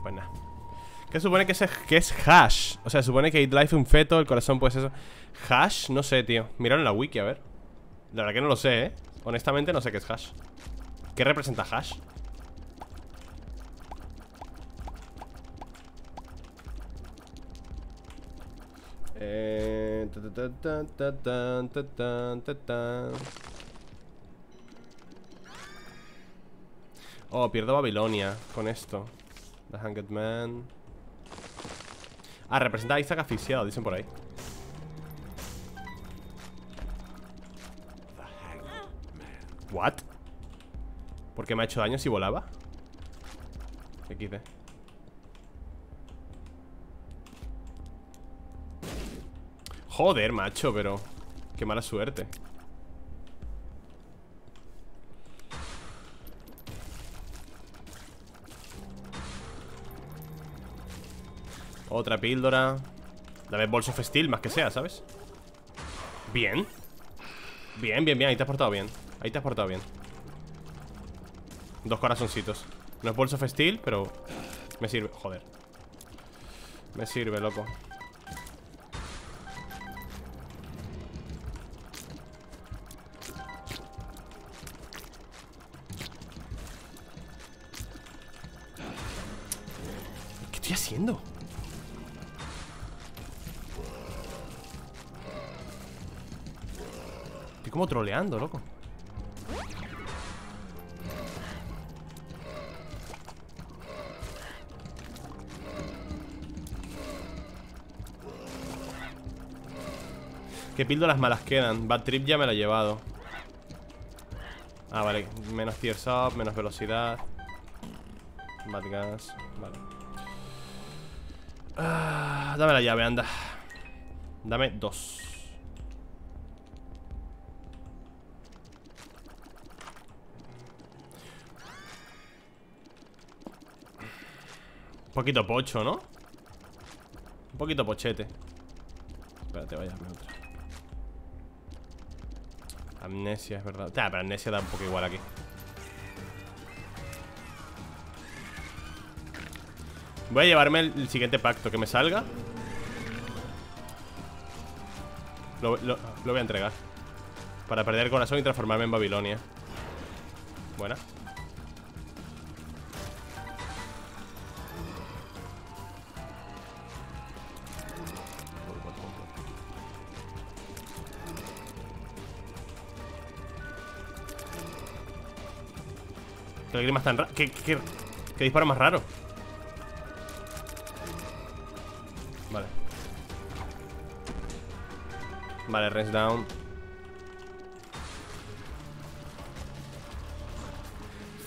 Pues nada. ¿Qué supone que es, que es hash? O sea, supone que Hitlife es un feto, el corazón pues eso. Hash, no sé, tío. Miraron la wiki, a ver. La verdad que no lo sé, eh. Honestamente no sé qué es hash. ¿Qué representa hash? Eh, ta, ta, ta, ta, ta, ta, ta, ta, ta. Oh, pierdo Babilonia con esto. The Hanged Man. Ah, representa a Isaac asfixiado, dicen por ahí. What? ¿Por qué me ha hecho daño si volaba? equis de. Joder, macho, pero qué mala suerte. Otra píldora. Dame Balls of Steel, más que sea, ¿sabes? Bien. Bien, bien, bien, ahí te has portado bien. Ahí te has portado bien. Dos corazoncitos. No es Balls of Steel, pero me sirve, joder. Me sirve, loco. ¿Qué estoy haciendo? Estoy como troleando, loco. ¿Qué píldoras malas quedan? Bad Trip ya me la he llevado. Ah, vale. Menos Tears Up, menos velocidad. Bad Gas, vale. Ah, dame la llave, anda. Dame dos. Un poquito pocho, ¿no? Un poquito pochete. Espérate, vaya, me otra. Amnesia, es verdad. Ah, pero amnesia da un poco igual aquí. Voy a llevarme el, el siguiente pacto que me salga. Lo, lo, lo voy a entregar. Para perder el corazón y transformarme en Babilonia. Buena. ¿Qué lágrimas tan raras? ¿Qué, qué, qué disparo más raro? Vale, range down.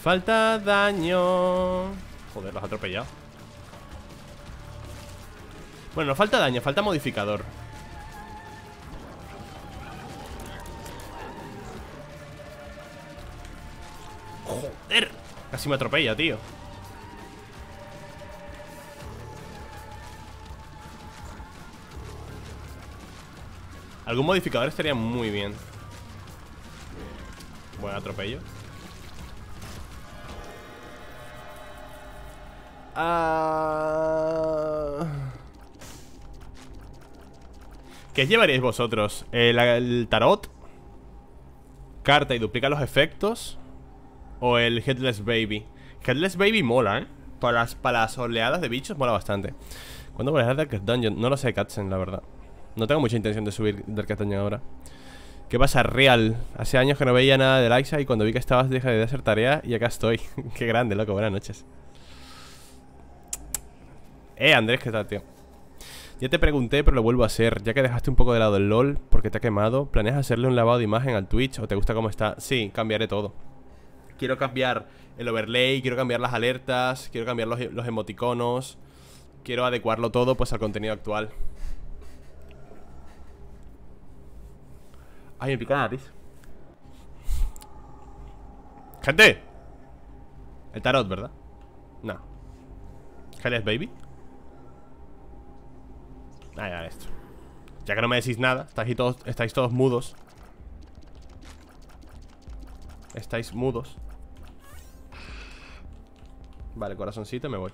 Falta daño. Joder, los ha atropellado. Bueno, no falta daño, falta modificador. Joder, casi me atropella, tío. Algún modificador estaría muy bien. Buen atropello. Ah... ¿Qué llevaríais vosotros? ¿El, el tarot? ¿Carta y duplica los efectos? ¿O el Headless Baby? Headless Baby mola, ¿eh? Para las, para las oleadas de bichos mola bastante. ¿Cuándo voy a dejar Darkest Dungeon? No lo sé, Katzen, la verdad. No tengo mucha intención de subir Darkest Dungeon ahora. ¿Qué pasa, Real? Hace años que no veía nada de Liza y cuando vi que estabas dejé de hacer tarea y acá estoy. Qué grande, loco, buenas noches. Eh, Andrés, ¿qué tal, tío? Ya te pregunté, pero lo vuelvo a hacer. Ya que dejaste un poco de lado el LOL porque te ha quemado, ¿planeas hacerle un lavado de imagen al Twitch o te gusta cómo está? Sí, cambiaré todo. Quiero cambiar el overlay, quiero cambiar las alertas, quiero cambiar los, los emoticonos. Quiero adecuarlo todo, pues, al contenido actual. Ay, me pica la nariz. ¡Gente! El tarot, ¿verdad? No. ¿Headless Baby? Ah, ya, esto. Ya que no me decís nada, estáis todos, estáis todos mudos. Estáis mudos. Vale, corazoncito, me voy.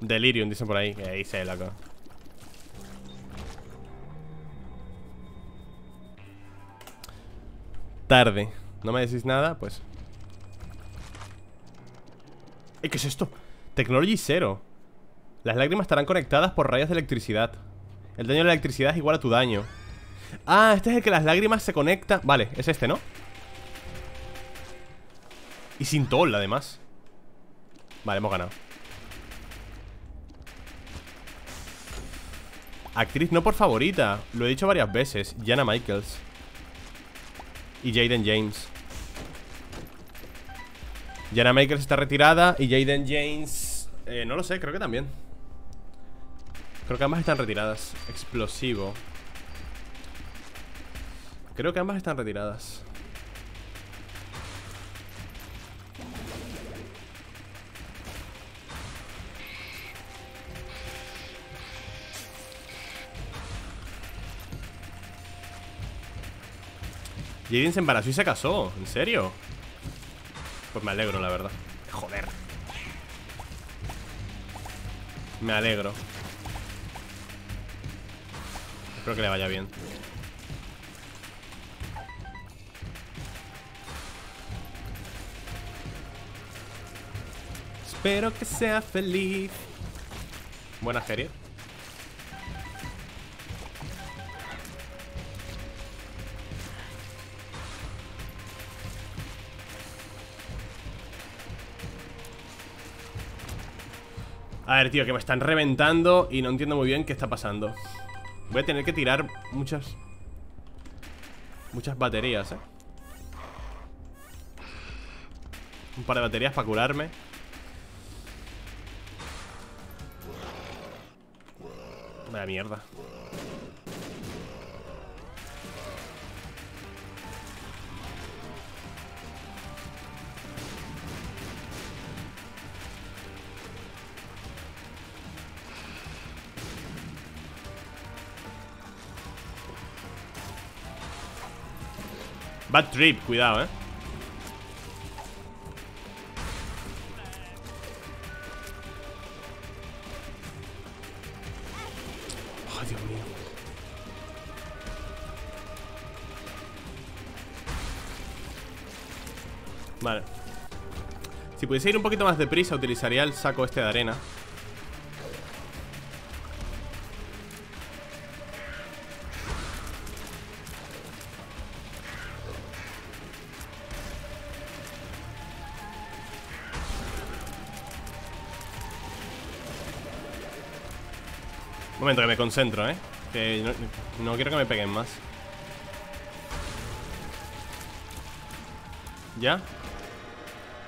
Delirium, dicen por ahí. Que dice el acá. Tarde. No me decís nada, pues. ¿Eh, qué es esto? Technology cero. Las lágrimas estarán conectadas por rayos de electricidad. El daño de la electricidad es igual a tu daño. Ah, este es el que las lágrimas se conectan. Vale, es este, ¿no? Y sin toll, además. Vale, hemos ganado. Actriz no por favorita. Lo he dicho varias veces. Jana Michaels y Jaden James. Jana Michaels está retirada y Jaden James... Eh, no lo sé, creo que también. Creo que ambas están retiradas. Explosivo. Creo que ambas están retiradas. Jaden se embarazó y se casó. ¿En serio? Pues me alegro, la verdad. Joder. Me alegro. Espero que le vaya bien. Espero que sea feliz. Buena serie. A ver, tío, que me están reventando y no entiendo muy bien qué está pasando. Voy a tener que tirar muchas Muchas baterías, eh un par de baterías para curarme. Vaya mierda. Bad trip, cuidado, eh. Oh, Dios mío. Vale. Si pudiese ir un poquito más deprisa, utilizaría el saco este de arena. Que me concentro, eh Que no, no quiero que me peguen más. ¿Ya? Es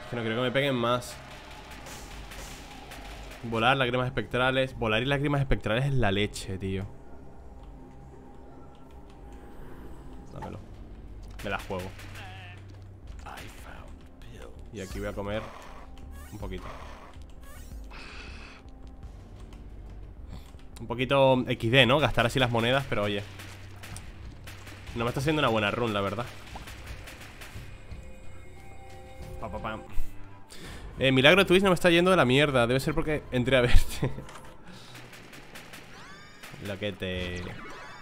que no quiero que me peguen más. Volar, lágrimas espectrales. Volar y lágrimas espectrales es la leche, tío. Dámelo. Me la juego. Y aquí voy a comer un poquito. Un poquito equis de, ¿no? Gastar así las monedas, pero oye, no me está haciendo una buena run, la verdad. Pa, pa, pam. Eh, Milagro Twitch no me está yendo de la mierda. Debe ser porque entré a verte. Lo que te...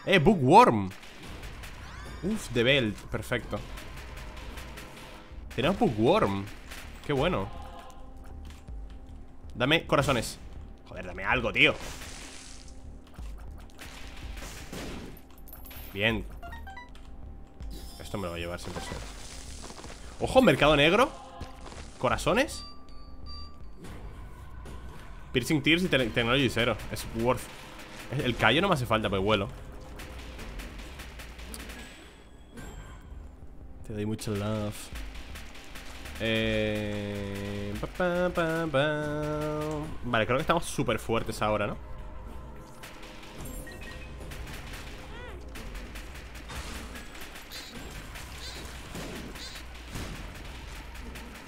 Eh, Bookworm. Uf, The Belt, perfecto. Tenemos Bookworm. Qué bueno. Dame corazones. Joder, dame algo, tío. Bien. Esto me lo va a llevar cien por ciento. Ojo, mercado negro. Corazones. Piercing Tears y Technology Zero. Es worth. El callo no me hace falta, pues vuelo. Te doy mucho love. Eh... Pa, pa, pa, pa. Vale, creo que estamos súper fuertes ahora, ¿no?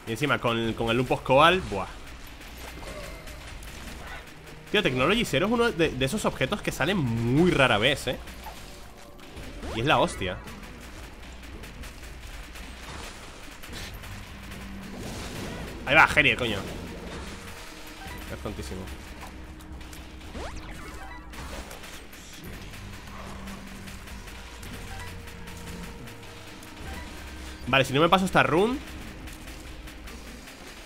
Y encima con, con el Lumpos Koal. Buah. Tío, Technology Zero es uno de, de esos objetos que salen muy rara vez, eh. Y es la hostia. Ahí va, Gerier, coño. Es tontísimo. Vale, si no me paso esta run,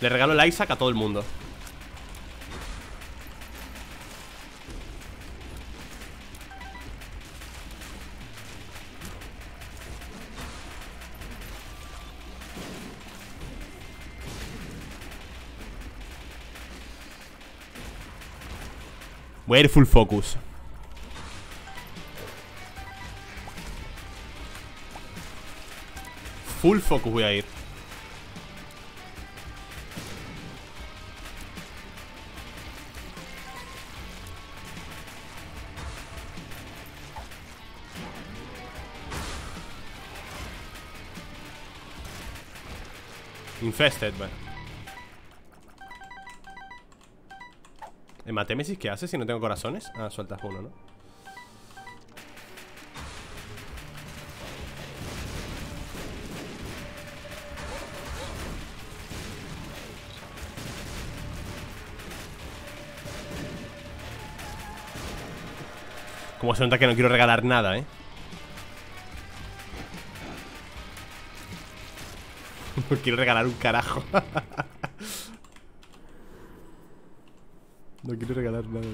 le regalo el Isaac a todo el mundo. Voy a ir full focus. Full focus voy a ir. Infested, vale. ¿Hematémesis qué hace si no tengo corazones? Ah, sueltas uno, ¿no? Como se nota que no quiero regalar nada, ¿eh? No quiero regalar un carajo. No quiero regalar nada.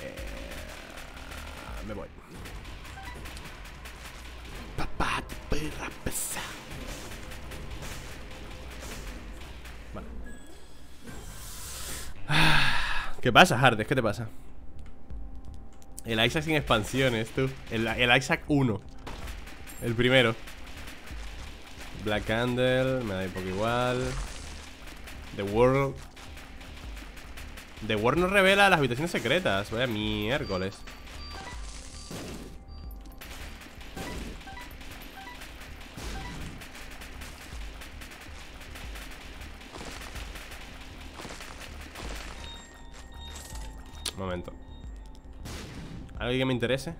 eh, Me voy. Papá, te voy a pesar. Vale. ¿Qué pasa, Hardes? ¿Qué te pasa? El Isaac sin expansiones, tú. El, el Isaac uno. El primero. Black Candle. Me da un poco igual. The World. The World nos revela las habitaciones secretas. Vaya miércoles. Un momento. ¿Alguien que me interese?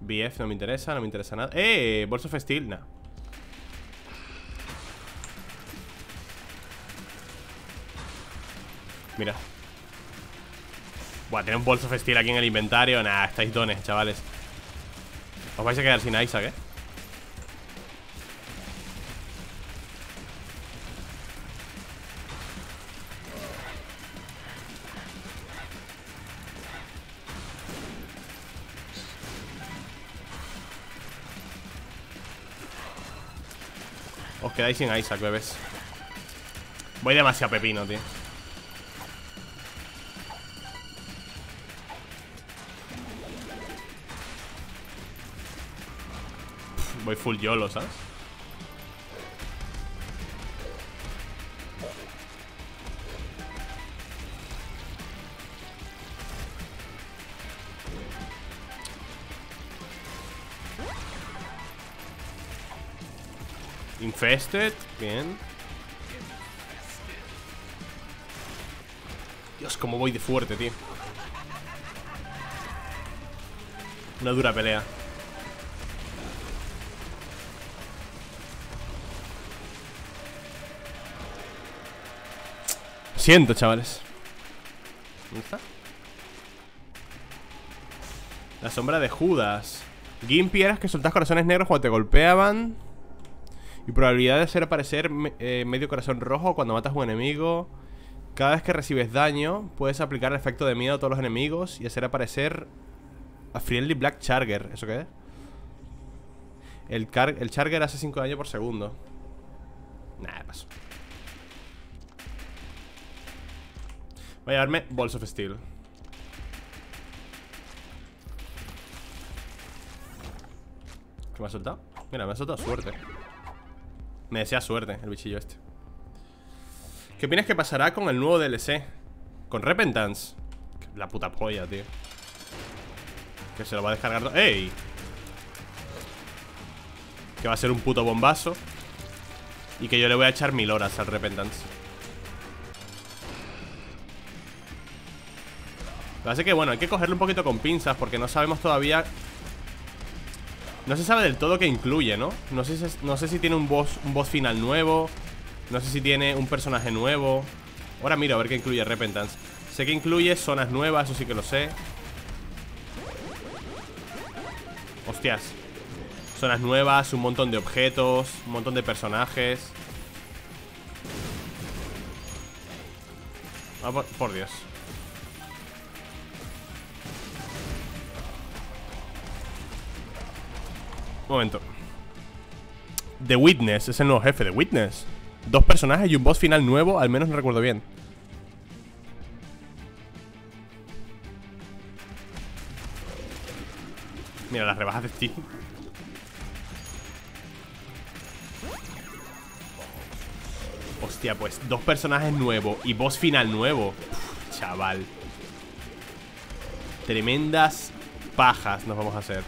B F no me interesa, no me interesa nada. ¡Eh! Balls of Steel, no. Mira. Buah, tener un bolso festil aquí en el inventario. Nah, estáis dones, chavales. Os vais a quedar sin Isaac, ¿eh? Os quedáis sin Isaac, bebés. Voy demasiado pepino, tío. Voy full YOLO, ¿sabes? Infested, bien. Dios, cómo voy de fuerte, tío. Una dura pelea. Lo siento, chavales. ¿Dónde está? La sombra de Judas. Gimpy eras que soltás corazones negros cuando te golpeaban. Y probabilidad de hacer aparecer eh, medio corazón rojo cuando matas a un enemigo. Cada vez que recibes daño, puedes aplicar el efecto de miedo a todos los enemigos y hacer aparecer a Friendly Black Charger. ¿Eso qué es? El, car el Charger hace cinco daños por segundo. Nada, paso. Voy a darme Balls of Steel. ¿Qué me ha soltado? Mira, me ha soltado suerte. Me desea suerte el bichillo este. ¿Qué opinas que pasará con el nuevo D L C? Con Repentance. La puta polla, tío. Que se lo va a descargar. ¡Ey! Que va a ser un puto bombazo. Y que yo le voy a echar mil horas al Repentance. Así que bueno, hay que cogerlo un poquito con pinzas, porque no sabemos todavía. No se sabe del todo qué incluye, ¿no? No sé, no sé si tiene un boss, un boss final nuevo. No sé si tiene un personaje nuevo. Ahora miro a ver qué incluye Repentance. Sé que incluye zonas nuevas, eso sí que lo sé. Hostias. Zonas nuevas, un montón de objetos, un montón de personajes. Ah, por, por Dios. Momento. The Witness, es el nuevo jefe, The Witness. Dos personajes y un boss final nuevo, al menos no recuerdo bien. Mira, las rebajas de Steam. Hostia, pues, dos personajes nuevos y boss final nuevo. Uf, chaval. Tremendas pajas nos vamos a hacer.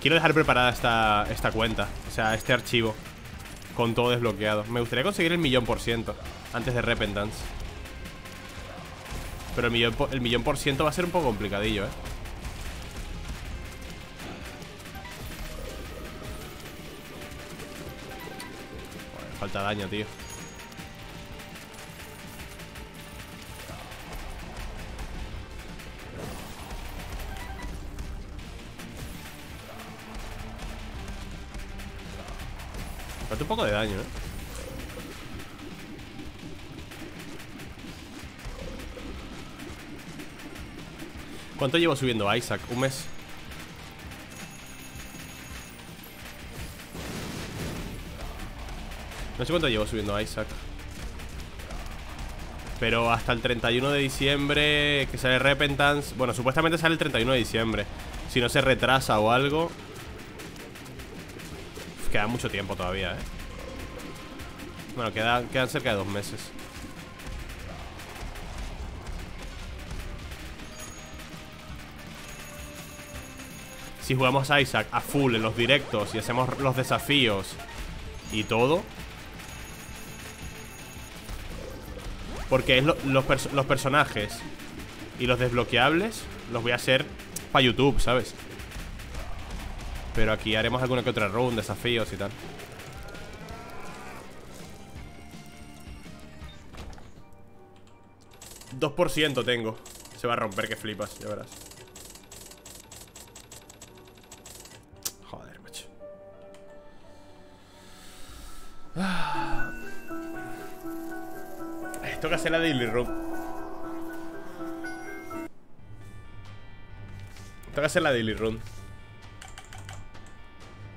Quiero dejar preparada esta, esta cuenta. O sea, este archivo. Con todo desbloqueado. Me gustaría conseguir el millón por ciento antes de Repentance. Pero el millón, el millón por ciento va a ser un poco complicadillo, eh. Joder, falta daño, tío. Un poco de daño, ¿eh? ¿Cuánto llevo subiendo a Isaac? Un mes. No sé cuánto llevo subiendo a Isaac. Pero hasta el treinta y uno de diciembre que sale Repentance. Bueno, supuestamente sale el treinta y uno de diciembre. Si no se retrasa o algo. Queda mucho tiempo todavía, eh. Bueno, quedan, quedan cerca de dos meses. Si jugamos a Isaac a full en los directos y hacemos los desafíos y todo. Porque es lo, los, pers los personajes y los desbloqueables los voy a hacer para YouTube, ¿sabes? Pero aquí haremos alguna que otra run, desafíos y tal. dos por ciento tengo. Se va a romper que flipas, ya verás. Joder, macho. Esto que hace la daily run. Esto que hace la daily run.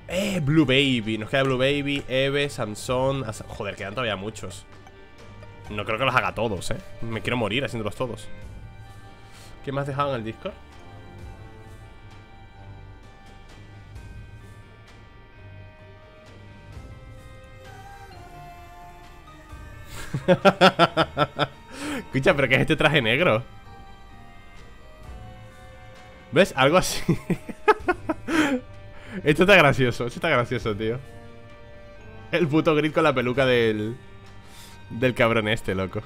Eh, Blue Baby, nos queda Blue Baby, Eve, Samson. Joder, quedan todavía muchos. No creo que los haga todos, eh. Me quiero morir haciéndolos todos. ¿Qué me has dejado en el Discord? Escucha, ¿pero qué es este traje negro? ¿Ves? Algo así. Esto está gracioso, esto está gracioso, tío. El puto Grid con la peluca del... del cabrón este, loco.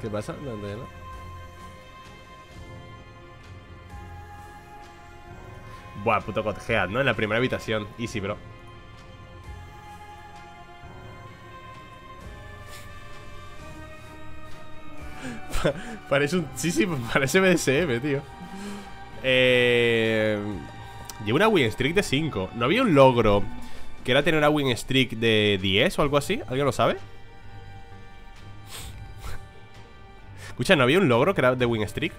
¿Qué pasa? ¿Dónde no? Buah, puto Godhead, ¿no? En la primera habitación. Easy, bro. Parece un... Sí, sí, parece B D S M, tío. Eh... Llevo una win streak de cinco. ¿No había un logro que era tener una win streak de diez o algo así? ¿Alguien lo sabe? Escucha, ¿no había un logro que era de win streak?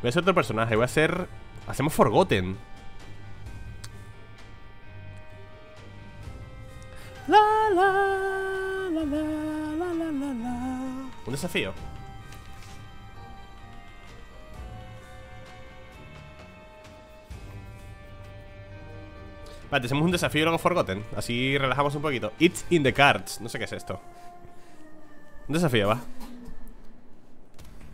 Voy a hacer otro personaje, voy a hacer... Hacemos Forgotten. La, la, la, la, la, la, la. Un desafío. Vale, hacemos un desafío y luego Forgotten. Así relajamos un poquito. It's in the cards. No sé qué es esto. Un desafío, va.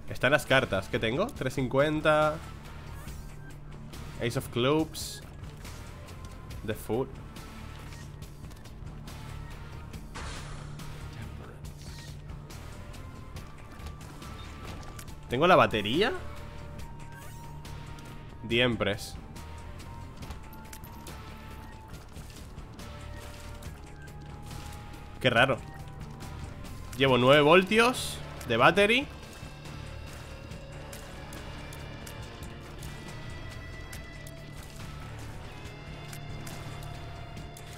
Están las cartas. ¿Qué tengo? trescientos cincuenta. Ace of Clubs. The Fool. ¿Tengo la batería? The Empress. Qué raro. Llevo nueve voltios de battery.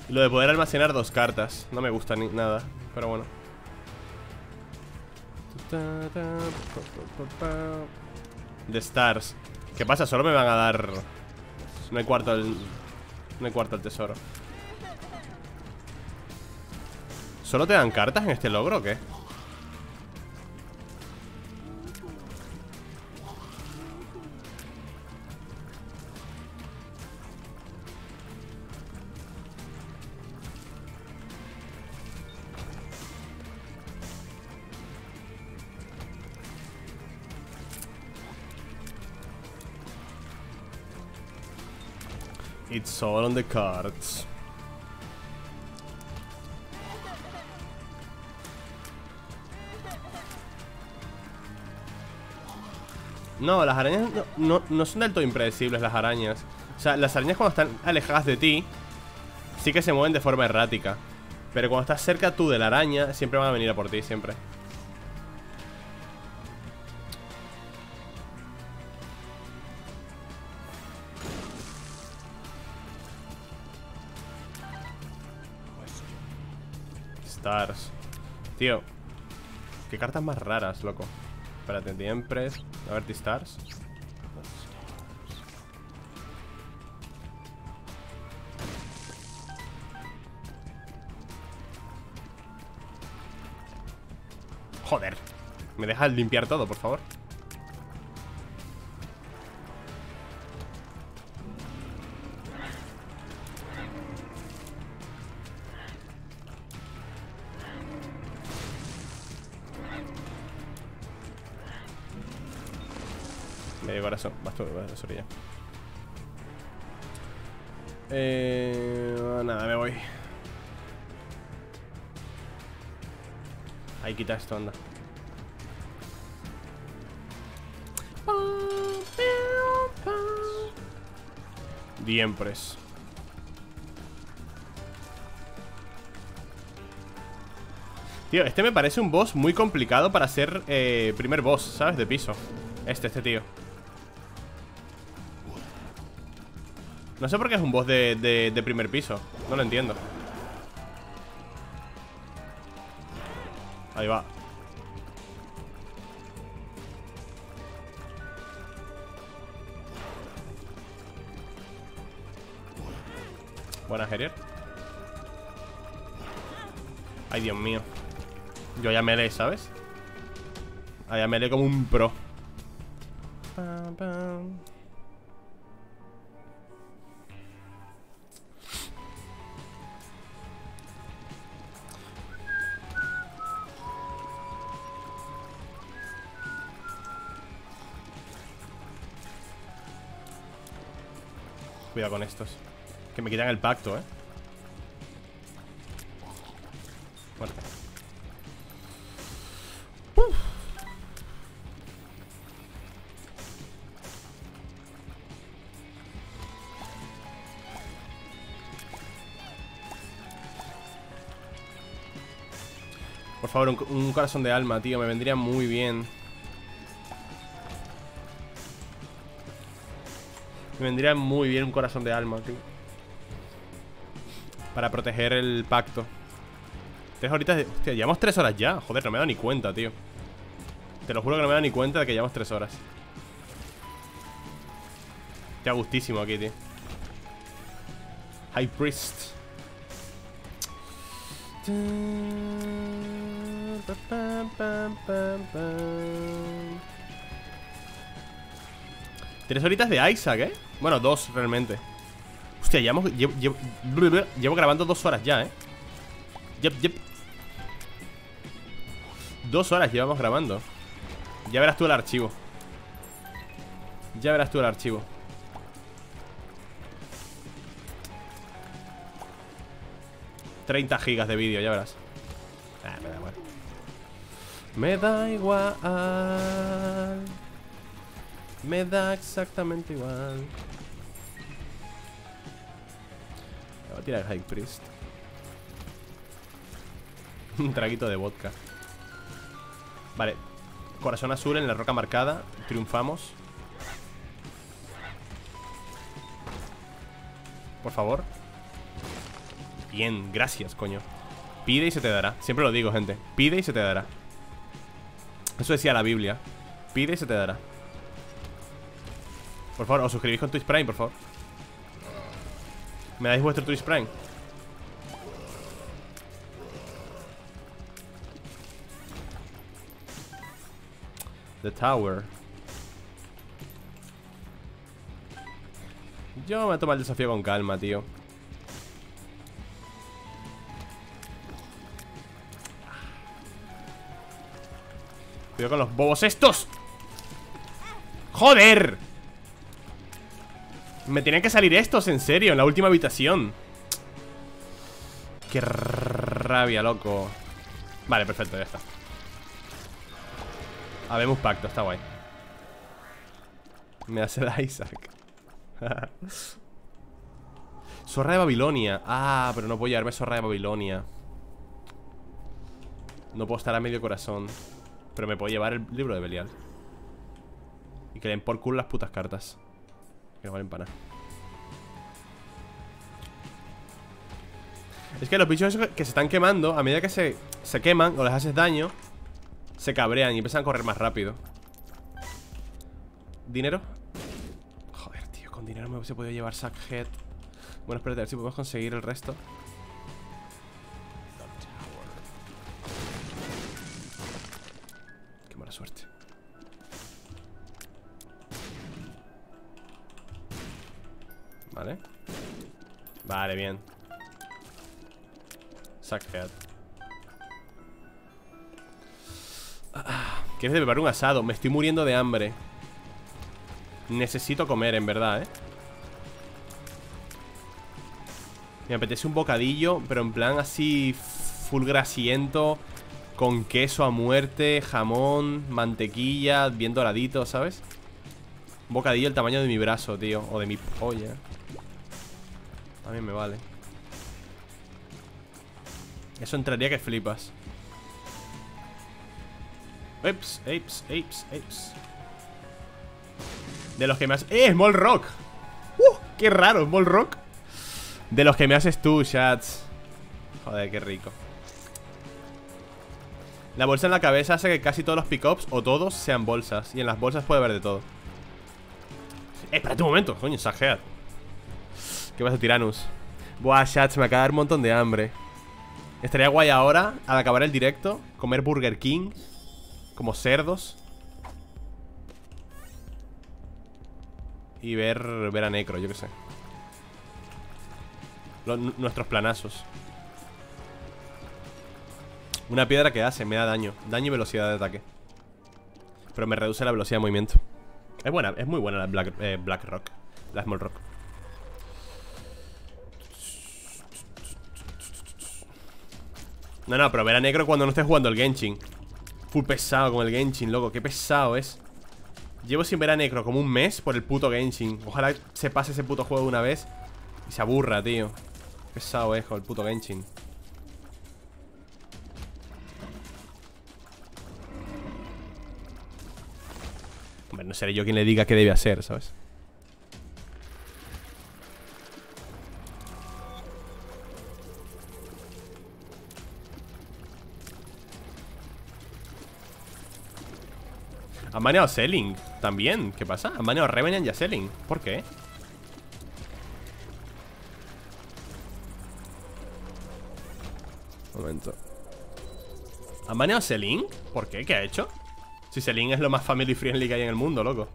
Y lo de poder almacenar dos cartas no me gusta ni nada, pero bueno. The Stars. ¿Qué pasa? Solo me van a dar... No hay cuarto al... No hay cuarto al tesoro. ¿Solo te dan cartas en este logro o qué? It's all on the cards. No, las arañas no, no, no son del todo impredecibles las arañas. O sea, las arañas cuando están alejadas de ti sí que se mueven de forma errática. Pero cuando estás cerca tú de la araña siempre van a venir a por ti, siempre. Stars. Tío, qué cartas más raras, loco. Espérate, The Empress. A ver, The Stars. Joder. ¿Me dejas limpiar todo, por favor? Sorry, ya. Eh, nada, me voy. Ahí quita esto, anda. The Empress. Tío, este me parece un boss muy complicado para ser eh, primer boss, ¿sabes? De piso. Este, este tío. No sé por qué es un boss de, de, de primer piso. No lo entiendo. Ahí va. Buena, Gerier. Ay, Dios mío. Yo ya melee, ¿sabes? Ah, ya melee como un pro. Pam, pam. Cuidado con estos, que me quitan el pacto, eh. Bueno. Uf. Por favor, un, un corazón de alma, tío. Me vendría muy bien. Me vendría muy bien un corazón de alma, tío. Para proteger el pacto. Tres horitas de... Hostia, llevamos tres horas ya. Joder, no me he dado ni cuenta, tío. Te lo juro que no me he dado ni cuenta de que llevamos tres horas. Está gustísimo aquí, tío. High Priest. Tres horitas de Isaac, ¿eh? Bueno, dos realmente. Hostia, llevo, llevo, llevo, llevo grabando dos horas ya, ¿eh? Yep, yep. Dos horas llevamos grabando. Ya verás tú el archivo. Ya verás tú el archivo. treinta gigas de vídeo, ya verás. Ah, me da igual. Me da igual. Me da exactamente igual. Me voy a tirar el High Priest. Un traguito de vodka. Vale. Corazón azul en la roca marcada. Triunfamos. Por favor. Bien, gracias, coño. Pide y se te dará. Siempre lo digo, gente. Pide y se te dará. Eso decía la Biblia. Pide y se te dará. Por favor, os suscribís con Twitch Prime, por favor. ¿Me dais vuestro Twitch Prime? The Tower. Yo me voy a tomar el desafío con calma, tío. Cuidado con los bobos estos. ¡Joder! Me tenían que salir estos, en serio, en la última habitación. Qué rabia, loco. Vale, perfecto, ya está. Habemos pacto, está guay. Me hace la Isaac. Zorra de Babilonia. Ah, pero no puedo llevarme Zorra de Babilonia. No puedo estar a medio corazón. Pero me puedo llevar el libro de Belial. Y que le den por culo las putas cartas. Que no valen para nada. Es que los bichos esos que se están quemando, a medida que se, se queman o les haces daño, se cabrean y empiezan a correr más rápido. ¿Dinero? Joder, tío, con dinero me hubiese podido llevar Sackhead. Bueno, espérate, a ver si podemos conseguir el resto. Qué mala suerte. Vale. Vale, bien. Sackhead. Ah, ¿quieres de preparar un asado? Me estoy muriendo de hambre. Necesito comer, en verdad, eh. Me apetece un bocadillo, pero en plan así fulgrasiento, con queso a muerte, jamón, mantequilla, bien doradito, ¿sabes? Un bocadillo el tamaño de mi brazo, tío. O de mi polla. También me vale. Eso entraría que flipas. Apes, apes, apes, apes. De los que me haces... ¡Eh, Small Rock! ¡Uh! ¡Qué raro, Small Rock! De los que me haces tú, chats. Joder, qué rico. La bolsa en la cabeza hace que casi todos los pickups, o todos, sean bolsas. Y en las bolsas puede haber de todo. ¡Eh, espérate un momento! Coño, Sackhead. ¿Qué pasa, Tyrannus? Buah, chats, me acaba de dar un montón de hambre. Estaría guay ahora, al acabar el directo, comer Burger King como cerdos y ver, ver a Necro, yo qué sé. Los, nuestros planazos. Una piedra que hace, me da daño. Daño y velocidad de ataque, pero me reduce la velocidad de movimiento. Es buena, es muy buena la Black, eh, Black Rock. La Small Rock. No, no, pero ver a Necro cuando no esté jugando el Genshin. Full pesado con el Genshin, loco. Qué pesado es. Llevo sin ver a Necro como un mes por el puto Genshin. Ojalá se pase ese puto juego de una vez y se aburra, tío. Qué pesado es con el puto Genshin. Hombre, no seré yo quien le diga qué debe hacer, ¿sabes? Han baneado Selling también. ¿Qué pasa? Han baneado a Revenant y a Selling. ¿Por qué? Un momento. ¿Han baneado a Selling? ¿Por qué? ¿Qué ha hecho? Si Selling es lo más family friendly que hay en el mundo, loco.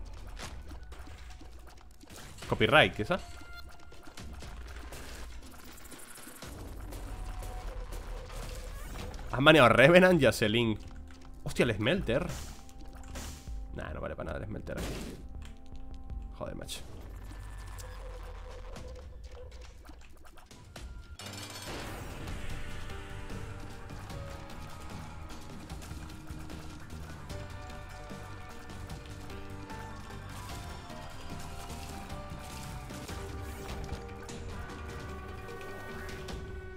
Copyright, quizás. Han baneado a Revenant y a Selling. Hostia, el Smelter. Nah, no vale para nada el Smelter aquí. Joder, macho.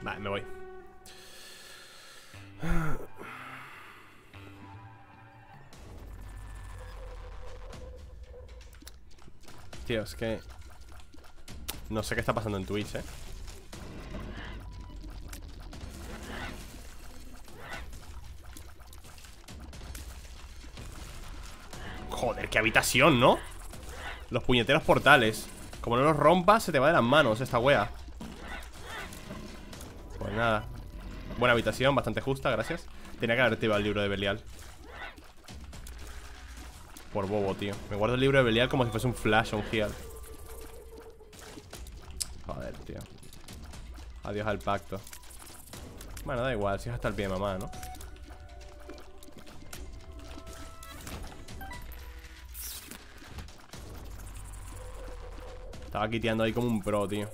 Vale, me voy. Tío, es que no sé qué está pasando en Twitch, eh. Joder, qué habitación, ¿no? Los puñeteros portales. Como no los rompas, se te va de las manos esta wea. Pues nada. Buena habitación, bastante justa, gracias. Tenía que haber activado el libro de Belial. Por bobo, tío. Me guardo el libro de Belial como si fuese un Flash o un Heal. Joder, tío. Adiós al pacto. Bueno, da igual, si es hasta el pie de mamá, ¿no? Estaba quiteando ahí como un pro, tío.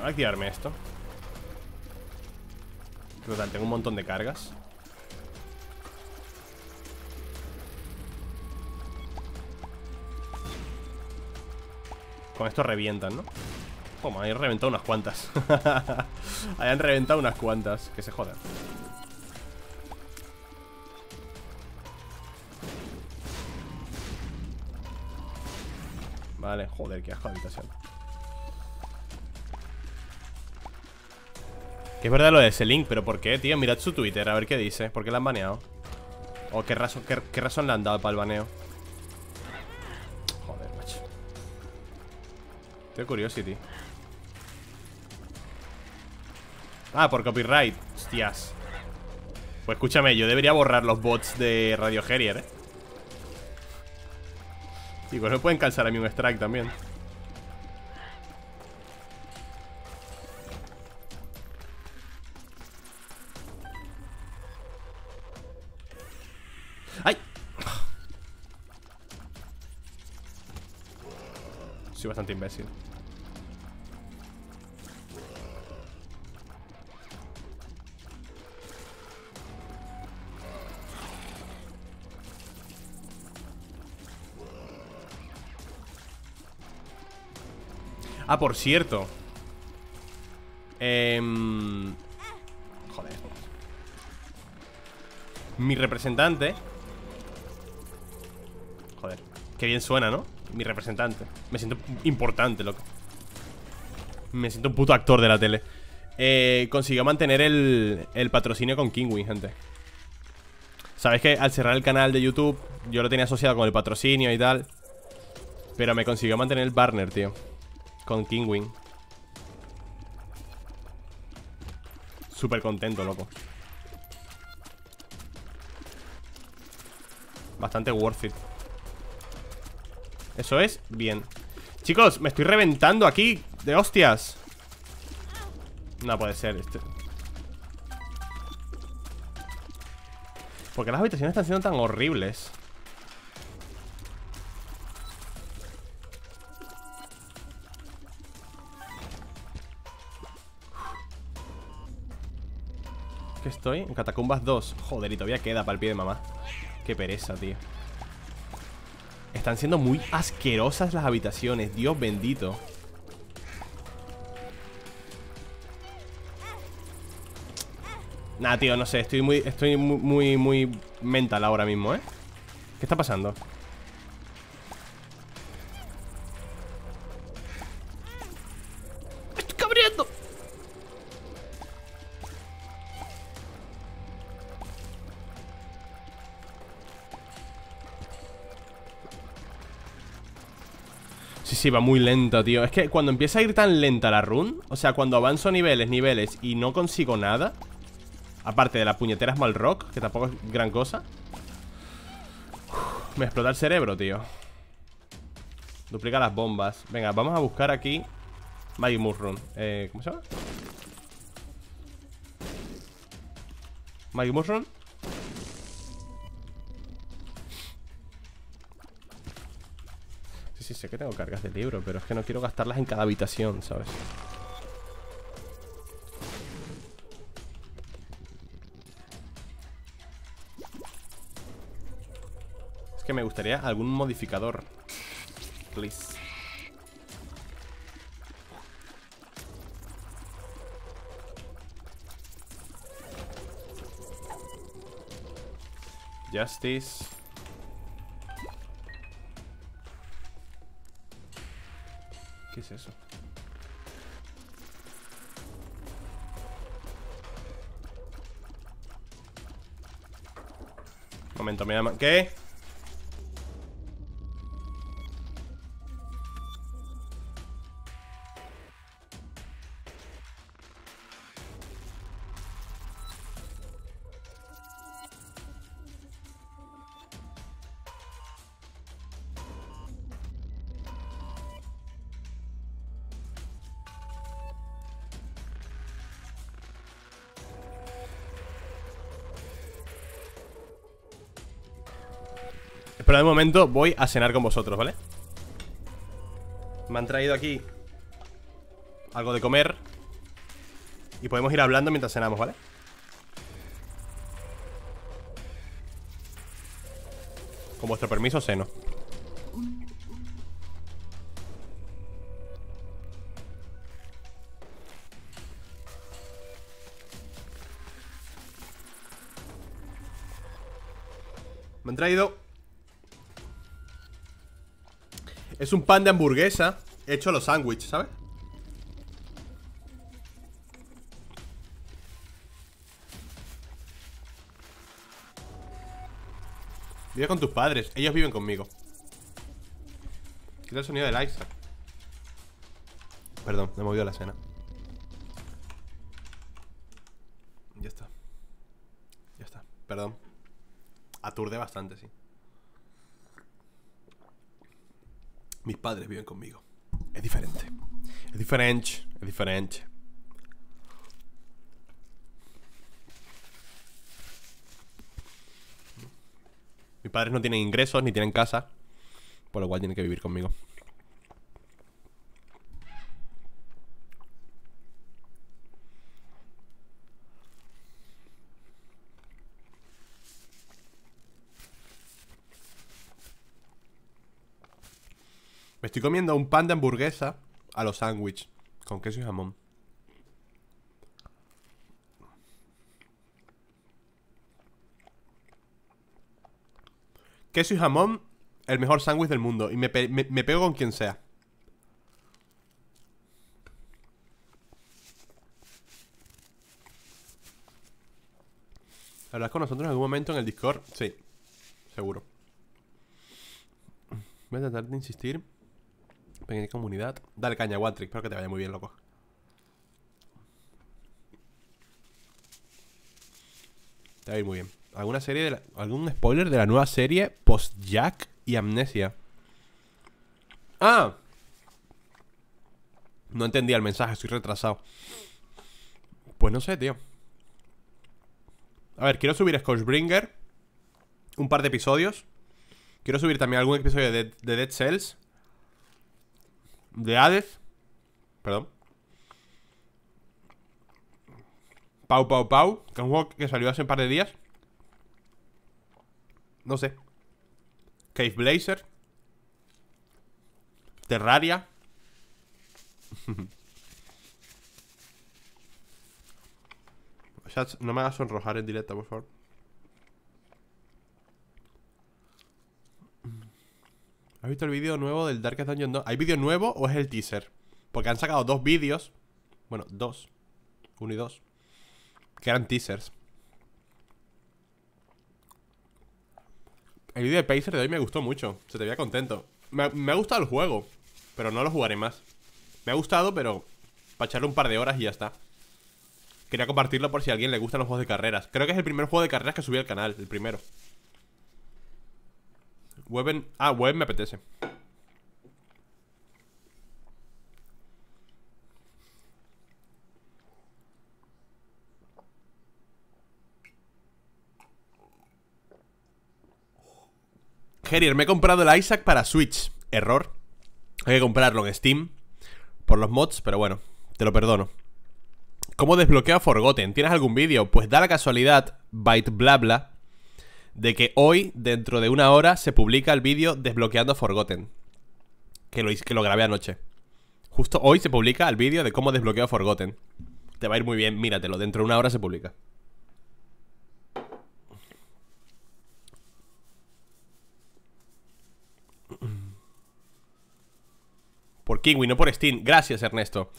Voy a activarme esto. Total, tengo un montón de cargas. Con esto revientan, ¿no? Toma, ahí han reventado unas cuantas. Ahí han reventado unas cuantas. Que se jodan. Vale, joder, qué asco de habitación. Que es verdad lo de ese link, pero ¿por qué, tío? Mirad su Twitter, a ver qué dice. ¿Por qué la han baneado? ¿O qué razón, qué, qué razón le han dado para el baneo? Joder, macho. Estoy curioso, tío. Ah, por copyright. Hostias. Pues escúchame, yo debería borrar los bots de Radio Harrier, eh. Digo, no pueden calzar a mí un strike también. Soy bastante imbécil. Ah, por cierto. Eh, joder. Mi representante. Joder, qué bien suena, ¿no? Mi representante. Me siento importante, loco. Me siento un puto actor de la tele. Eh, consiguió mantener el, el patrocinio con Kingwin, gente. Sabéis que al cerrar el canal de YouTube yo lo tenía asociado con el patrocinio y tal, pero me consiguió mantener el partner, tío, con Kingwin. Súper contento, loco. Bastante worth it. Eso es bien. Chicos, me estoy reventando aquí de hostias. No puede ser este. ¿Por qué las habitaciones están siendo tan horribles? ¿Qué estoy? En Catacumbas dos. Joder, y todavía queda para el pie de mamá. Qué pereza, tío. Están siendo muy asquerosas las habitaciones. Dios bendito. Nah, tío, no sé, estoy muy, estoy muy, muy, muy mental ahora mismo, ¿eh? ¿Qué está pasando? ¡Me estoy cabreando! Sí, sí, va muy lento, tío. Es que cuando empieza a ir tan lenta la run, o sea, cuando avanzo niveles, niveles y no consigo nada, aparte de las puñeteras Malrock, que tampoco es gran cosa. Uf, me explota el cerebro, tío. Duplica las bombas. Venga, vamos a buscar aquí Magic Mushroom. Eh, ¿Cómo se llama? Magic Mushroom. Sí, sí, sé que tengo cargas de libro, pero es que no quiero gastarlas en cada habitación, ¿sabes? Que me gustaría algún modificador, please. Justice. ¿Qué es eso? Momento, me llaman. ¿Qué? Pero de momento voy a cenar con vosotros, ¿vale? Me han traído aquí algo de comer y podemos ir hablando mientras cenamos, ¿vale? Con vuestro permiso, ceno. Me han traído... Es un pan de hamburguesa hecho a los sándwiches, ¿sabes? Vive con tus padres, ellos viven conmigo. Quita el sonido del Isaac. Perdón, me he movido la cena. Ya está. Ya está, perdón. Aturde bastante, sí. Mis padres viven conmigo. Es diferente. Es diferente. Es diferente. Mis padres no tienen ingresos ni tienen casa, por lo cual tienen que vivir conmigo. Me estoy comiendo un pan de hamburguesa a los sándwiches con queso y jamón. Queso y jamón, el mejor sándwich del mundo. Y me, pe me, me pego con quien sea. ¿Hablas con nosotros en algún momento en el Discord? Sí, seguro. Voy a tratar de insistir. Pequeña comunidad. Dale caña, Watrix. Espero que te vaya muy bien, loco. Te va a ir muy bien. ¿Alguna serie de la... ¿Algún spoiler de la nueva serie post-Jack y Amnesia? ¡Ah! No entendía el mensaje, estoy retrasado. Pues no sé, tío. A ver, quiero subir a Scorchbringer un par de episodios. Quiero subir también algún episodio de, de Dead Cells, de Hades. Perdón. Pau Pau Pau, que es un juego que salió hace un par de días. No sé. Cave Blazer, Terraria. O sea, no me hagas sonrojar en directo, por favor. ¿Has visto el vídeo nuevo del Darkest Dungeon dos? ¿Hay vídeo nuevo o es el teaser? Porque han sacado dos vídeos. Bueno, dos. Uno y dos. Que eran teasers. El vídeo de Pacer de hoy me gustó mucho. Se te veía contento. Me, me ha gustado el juego, pero no lo jugaré más. Me ha gustado, pero para echarle un par de horas y ya está. Quería compartirlo por si a alguien le gustan los juegos de carreras. Creo que es el primer juego de carreras que subí al canal. El primero. Web en... Ah, web me apetece. Gerier, me he comprado el Isaac para Switch. Error. Hay que comprarlo en Steam por los mods, pero bueno, te lo perdono. ¿Cómo desbloqueo a Forgotten? ¿Tienes algún vídeo? Pues da la casualidad, Byte Blabla, de que hoy, dentro de una hora, se publica el vídeo desbloqueando a Forgotten. Que lo, que lo grabé anoche. Justo hoy se publica el vídeo de cómo desbloqueo a Forgotten. Te va a ir muy bien, míratelo. Dentro de una hora se publica. Por Kingwin, no por Steam. Gracias, Ernesto.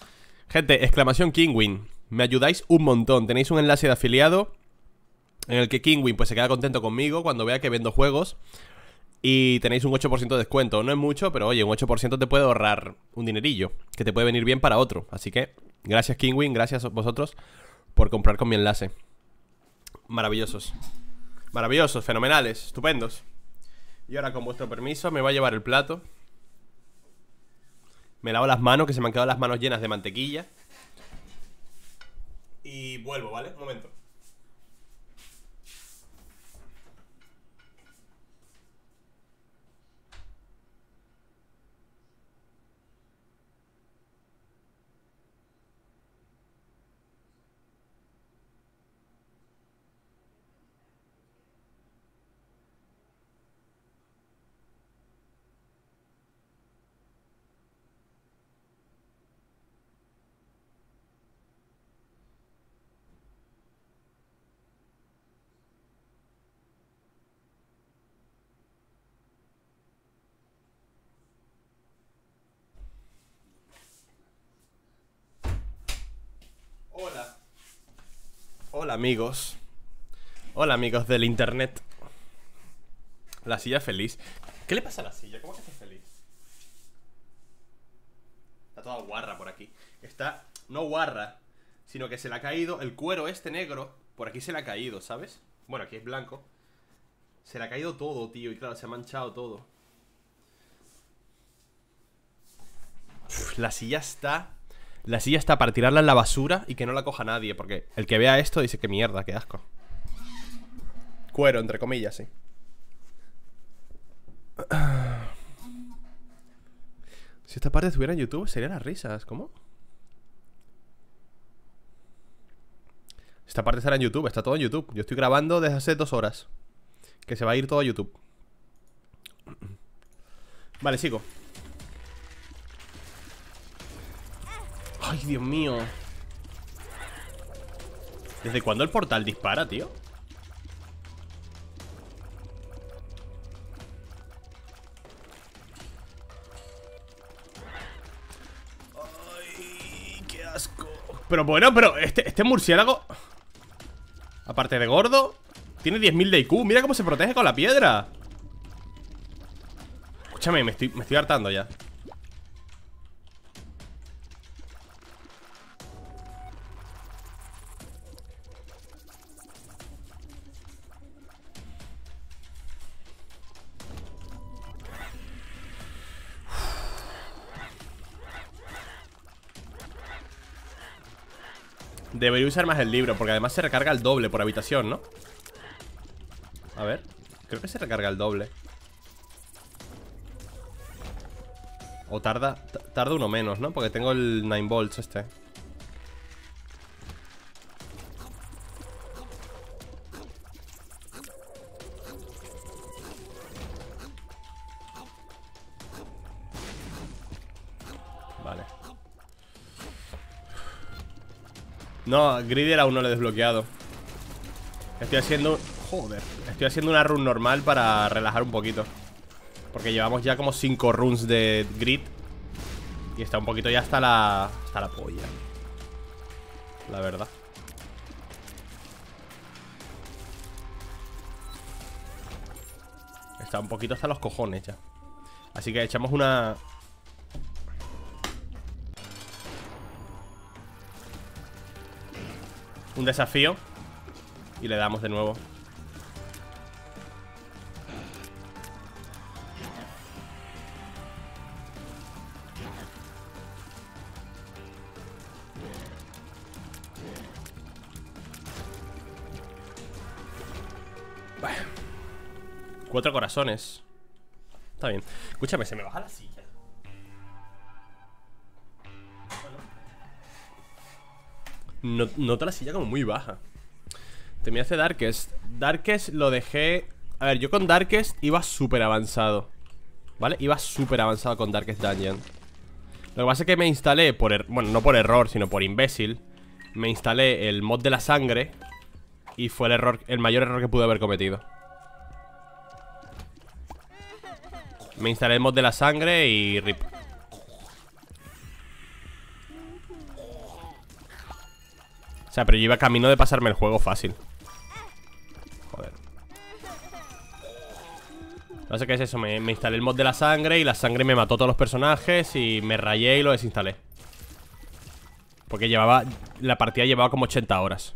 Gente, exclamación Kingwin. Me ayudáis un montón. Tenéis un enlace de afiliado en el que Kingwin pues se queda contento conmigo cuando vea que vendo juegos. Y tenéis un ocho por ciento de descuento. No es mucho, pero oye, un ocho por ciento te puede ahorrar un dinerillo que te puede venir bien para otro. Así que, gracias Kingwin, gracias a vosotros por comprar con mi enlace. Maravillosos. Maravillosos, fenomenales, estupendos. Y ahora, con vuestro permiso, me va a llevar el plato. Me lavo las manos, que se me han quedado las manos llenas de mantequilla. Y vuelvo, ¿vale? Un momento. Hola. Hola amigos. Hola amigos del internet. La silla feliz. ¿Qué le pasa a la silla? ¿Cómo que está feliz? Está toda guarra por aquí. Está, no guarra, sino que se le ha caído el cuero este negro. Por aquí se le ha caído, ¿sabes? Bueno, aquí es blanco. Se le ha caído todo, tío. Y claro, se ha manchado todo. Uf, la silla está... La silla está para tirarla en la basura y que no la coja nadie, porque el que vea esto dice que mierda, qué asco. Cuero, entre comillas, sí. Si esta parte estuviera en YouTube, serían las risas, ¿cómo? Esta parte estará en YouTube, está todo en YouTube. Yo estoy grabando desde hace dos horas. Que se va a ir todo a YouTube. Vale, sigo. ¡Ay, Dios mío! ¿Desde cuándo el portal dispara, tío? ¡Ay, qué asco! Pero bueno, pero este, este murciélago, aparte de gordo, Tiene diez mil de I Q. Mira cómo se protege con la piedra. Escúchame, me estoy, me estoy hartando ya. Debería usar más el libro, porque además se recarga el doble por habitación, ¿no? A ver, creo que se recarga el doble. O tarda tarda uno menos, ¿no? Porque tengo el nueve volts este. Vale. No, Gridier aún no lo he desbloqueado. Estoy haciendo... Joder, estoy haciendo una run normal para relajar un poquito, porque llevamos ya como cinco runs de grid y está un poquito ya hasta la... hasta la polla, la verdad. Está un poquito hasta los cojones ya. Así que echamos una... un desafío y le damos de nuevo. Bueno, cuatro corazones. Está bien. Escúchame, se me baja la silla. Noto la silla como muy baja. Te me hace Darkest. Darkest lo dejé... A ver, yo con Darkest iba súper avanzado, ¿vale? Iba súper avanzado con Darkest Dungeon. Lo que pasa es que me instalé por er... Bueno, no por error, sino por imbécil. Me instalé el mod de la sangre y fue el error, el mayor error que pude haber cometido. Me instalé el mod de la sangre y rip. O sea, pero yo iba camino de pasarme el juego fácil. Joder. No sé qué es eso, me, me instalé el mod de la sangre y la sangre me mató todos los personajes y me rayé y lo desinstalé. Porque llevaba... la partida llevaba como ochenta horas.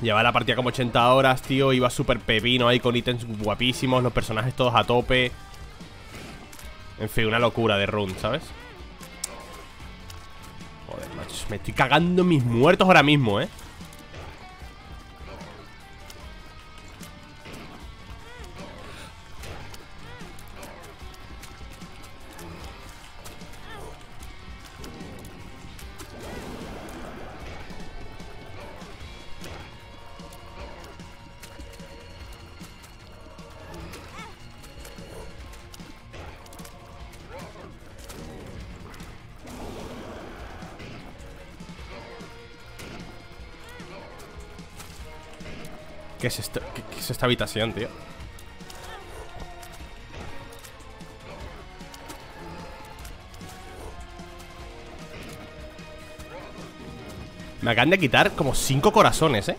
Llevaba la partida como ochenta horas, tío. Iba súper pepino ahí con ítems guapísimos, los personajes todos a tope. En fin, una locura de run, ¿sabes? Joder, macho, me estoy cagando mis muertos ahora mismo, ¿eh? ¿Qué es, esto? ¿Qué, ¿Qué es esta habitación, tío? Me acaban de quitar como cinco corazones, ¿eh?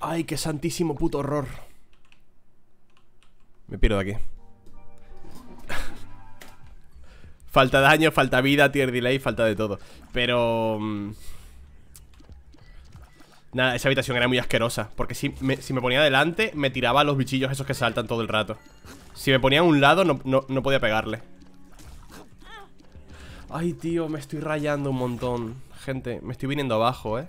Ay, qué santísimo puto horror. Me pierdo de aquí. Falta daño, falta vida, tier delay, falta de todo. Pero... nada, esa habitación era muy asquerosa. Porque si me, si me ponía delante, me tiraba a los bichillos esos que saltan todo el rato. Si me ponía a un lado, no, no, no podía pegarle. Ay, tío, me estoy rayando un montón. Gente, me estoy viniendo abajo, eh.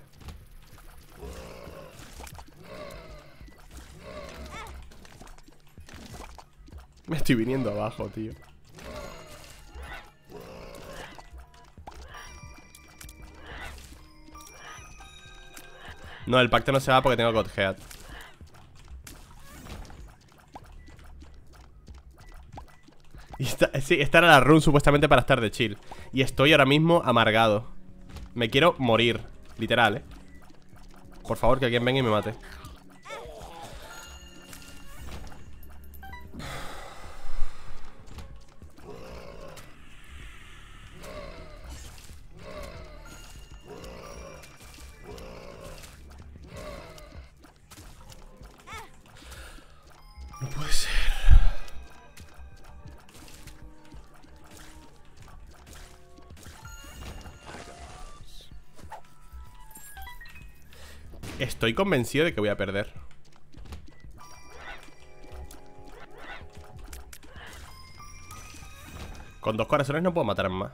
Me estoy viniendo abajo, tío. No, el pacto no se va porque tengo Godhead. Y esta, sí, esta era la run supuestamente para estar de chill. Y estoy ahora mismo amargado. Me quiero morir, literal, eh. Por favor, que alguien venga y me mate. Estoy convencido de que voy a perder. Con dos corazones no puedo matar más.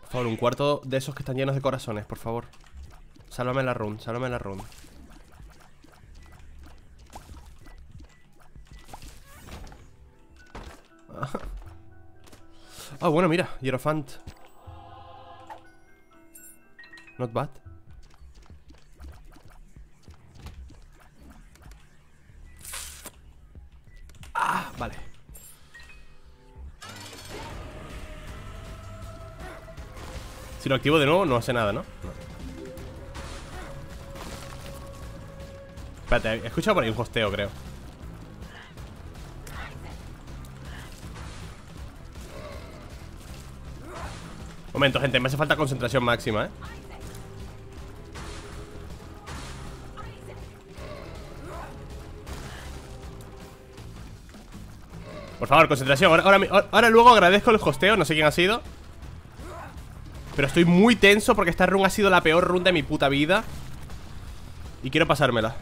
Por favor, un cuarto de esos que están llenos de corazones, por favor. Sálvame la run, sálvame la run. Ah, oh, bueno, mira, Hierophant. Not bad. Ah, vale. Si lo activo de nuevo no hace nada, ¿no? No. Espérate, he escuchado por ahí un hosteo, creo. Momento, gente, me hace falta concentración máxima, ¿eh? Por favor, concentración. Ahora, ahora, ahora luego agradezco el hosteo, no sé quién ha sido. Pero estoy muy tenso porque esta run ha sido la peor run de mi puta vida. Y quiero pasármela.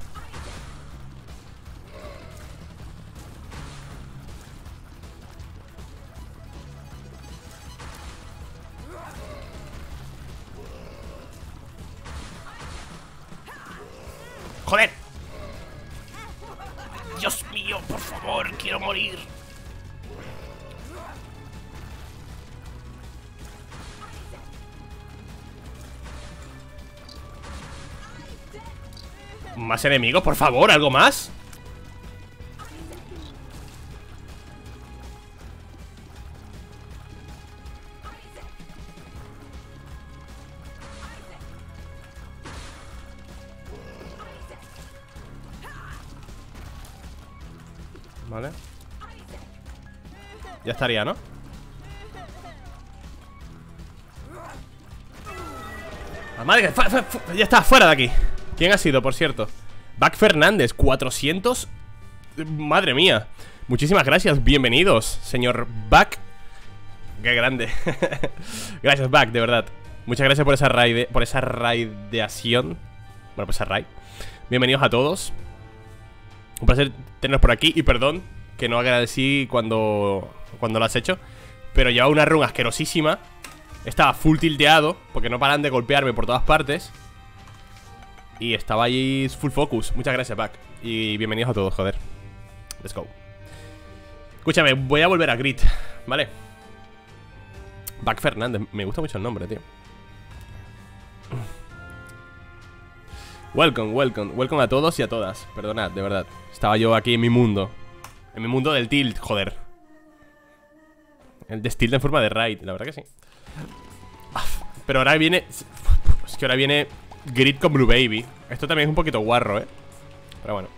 ¡Joder! ¡Dios mío, por favor! ¡Quiero morir! ¿Más enemigos, por favor? ¿Algo más? Vale. Ya estaría, ¿no? ¡Ah, madre! Ya está, fuera de aquí. ¿Quién ha sido, por cierto? Back Fernández, cuatrocientos. Madre mía. Muchísimas gracias, bienvenidos, señor Back. Qué grande. Gracias, Back, de verdad. Muchas gracias por esa raid, por esa raideación. Bueno, pues esa raid. Bienvenidos a todos. Un placer teneros por aquí y perdón que no agradecí cuando, cuando lo has hecho. Pero llevaba una run asquerosísima. Estaba full tilteado porque no paran de golpearme por todas partes. Y estaba ahí full focus. Muchas gracias, Pac. Y bienvenidos a todos, joder. Let's go. Escúchame, voy a volver a Grit, ¿vale? Back Fernández, me gusta mucho el nombre, tío. Welcome, welcome, welcome a todos y a todas. Perdonad, de verdad. Estaba yo aquí en mi mundo. En mi mundo del tilt, joder. El destilt en forma de raid, la verdad que sí. Pero ahora viene... Es que ahora viene Grit con Blue Baby. Esto también es un poquito guarro, eh. Pero bueno.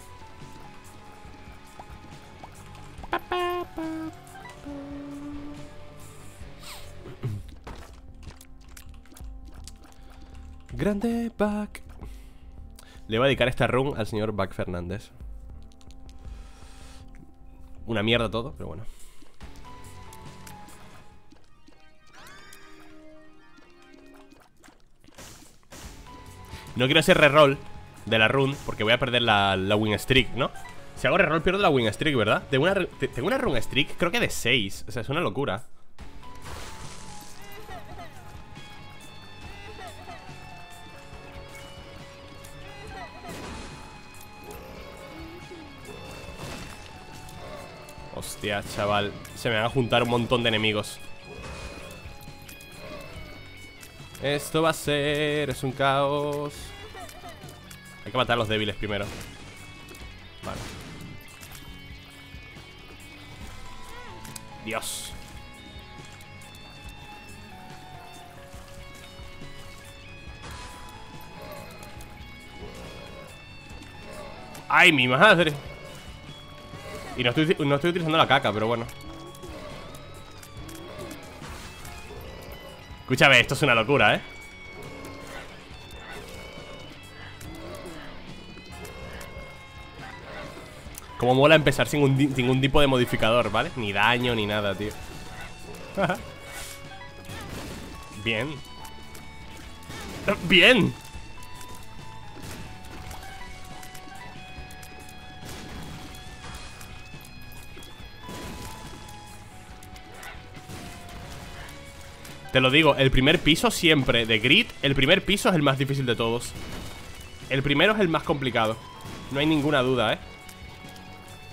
Grande Back. Le voy a dedicar esta run al señor Back Fernández. Una mierda todo, pero bueno. No quiero hacer reroll de la run porque voy a perder la, la win streak, ¿no? Si hago reroll pierdo la win streak, ¿verdad? Tengo una, tengo una run streak creo que de seis. O sea, es una locura. Hostia, chaval. Se me van a juntar un montón de enemigos. Esto va a ser... Es un caos. Hay que matar a los débiles primero. Vale. Dios. ¡Ay, mi madre! Y no estoy, no estoy utilizando la caca, pero bueno. Escúchame, esto es una locura, ¿eh? Como mola empezar sin un, sin un tipo de modificador, ¿vale? Ni daño, ni nada, tío. Bien. Bien. Te lo digo, el primer piso siempre de Grid, el primer piso es el más difícil de todos. El primero es el más complicado. No hay ninguna duda, ¿eh?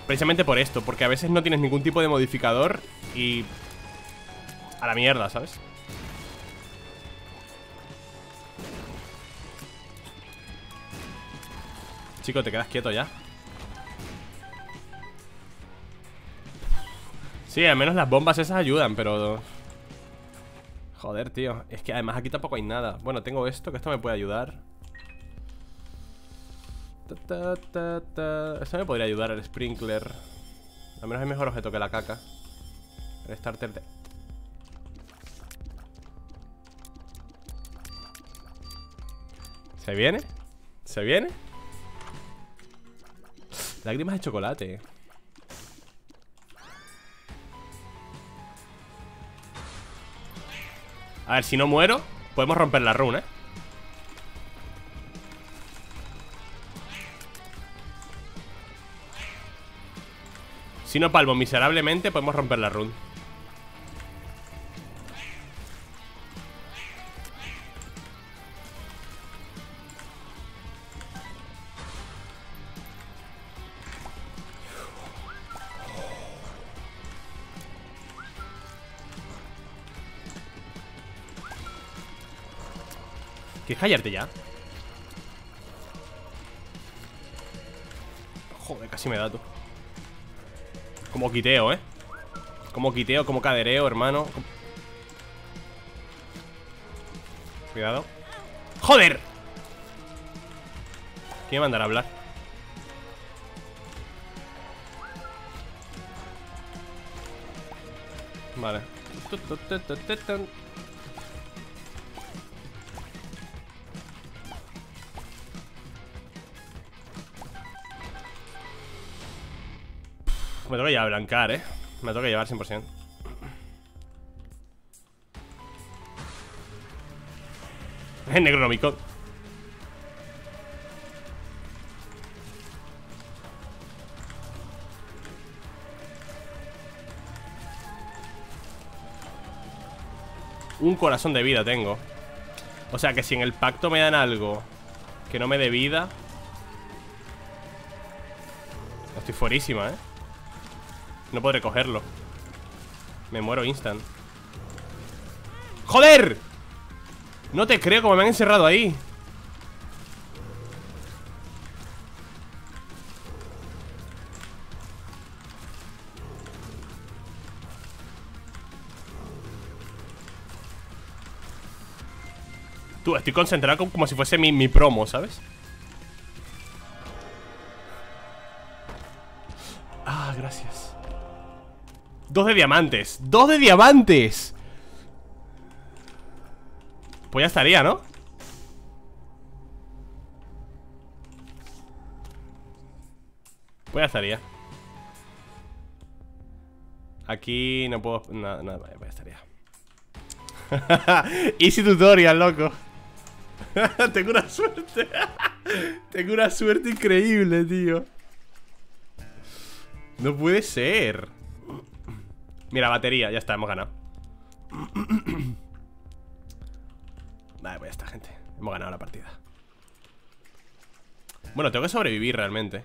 Precisamente por esto, porque a veces no tienes ningún tipo de modificador y... a la mierda, ¿sabes? Chico, te quedas quieto ya. Sí, al menos las bombas esas ayudan, pero... joder, tío. Es que además aquí tampoco hay nada. Bueno, tengo esto, que esto me puede ayudar. Ta, ta, ta, ta. Esto me podría ayudar, el sprinkler. Al menos es mejor objeto que la caca. El starter de... ¿Se viene? ¿Se viene? Lágrimas de chocolate. A ver, si no muero, podemos romper la runa, ¿eh? Si no palmo miserablemente, podemos romper la runa. Cállate ya. Joder, casi me da tú. Como quiteo, eh. Como quiteo, como cadereo, hermano. Cuidado. ¡Joder! ¿Quién me mandará a hablar? Vale. Me toca ya blancar, eh. Me toca llevar cien por cien. El Necronomicon. Un corazón de vida tengo. O sea que si en el pacto me dan algo que no me dé vida, estoy fuerísima, eh. No puedo recogerlo. Me muero instant. ¡Joder! No te creo como me han encerrado ahí. Tú, estoy concentrado como, como si fuese mi, mi promo, ¿sabes? Ah, gracias. Dos de diamantes, dos de diamantes. Pues ya estaría, ¿no? Pues ya estaría. Aquí no puedo... nada, no, no, pues ya estaría. Easy tutorial, loco. Tengo una suerte. Tengo una suerte increíble, tío. No puede ser. Mira, batería, ya está, hemos ganado. Vale, pues ya está, gente. Hemos ganado la partida. Bueno, tengo que sobrevivir realmente.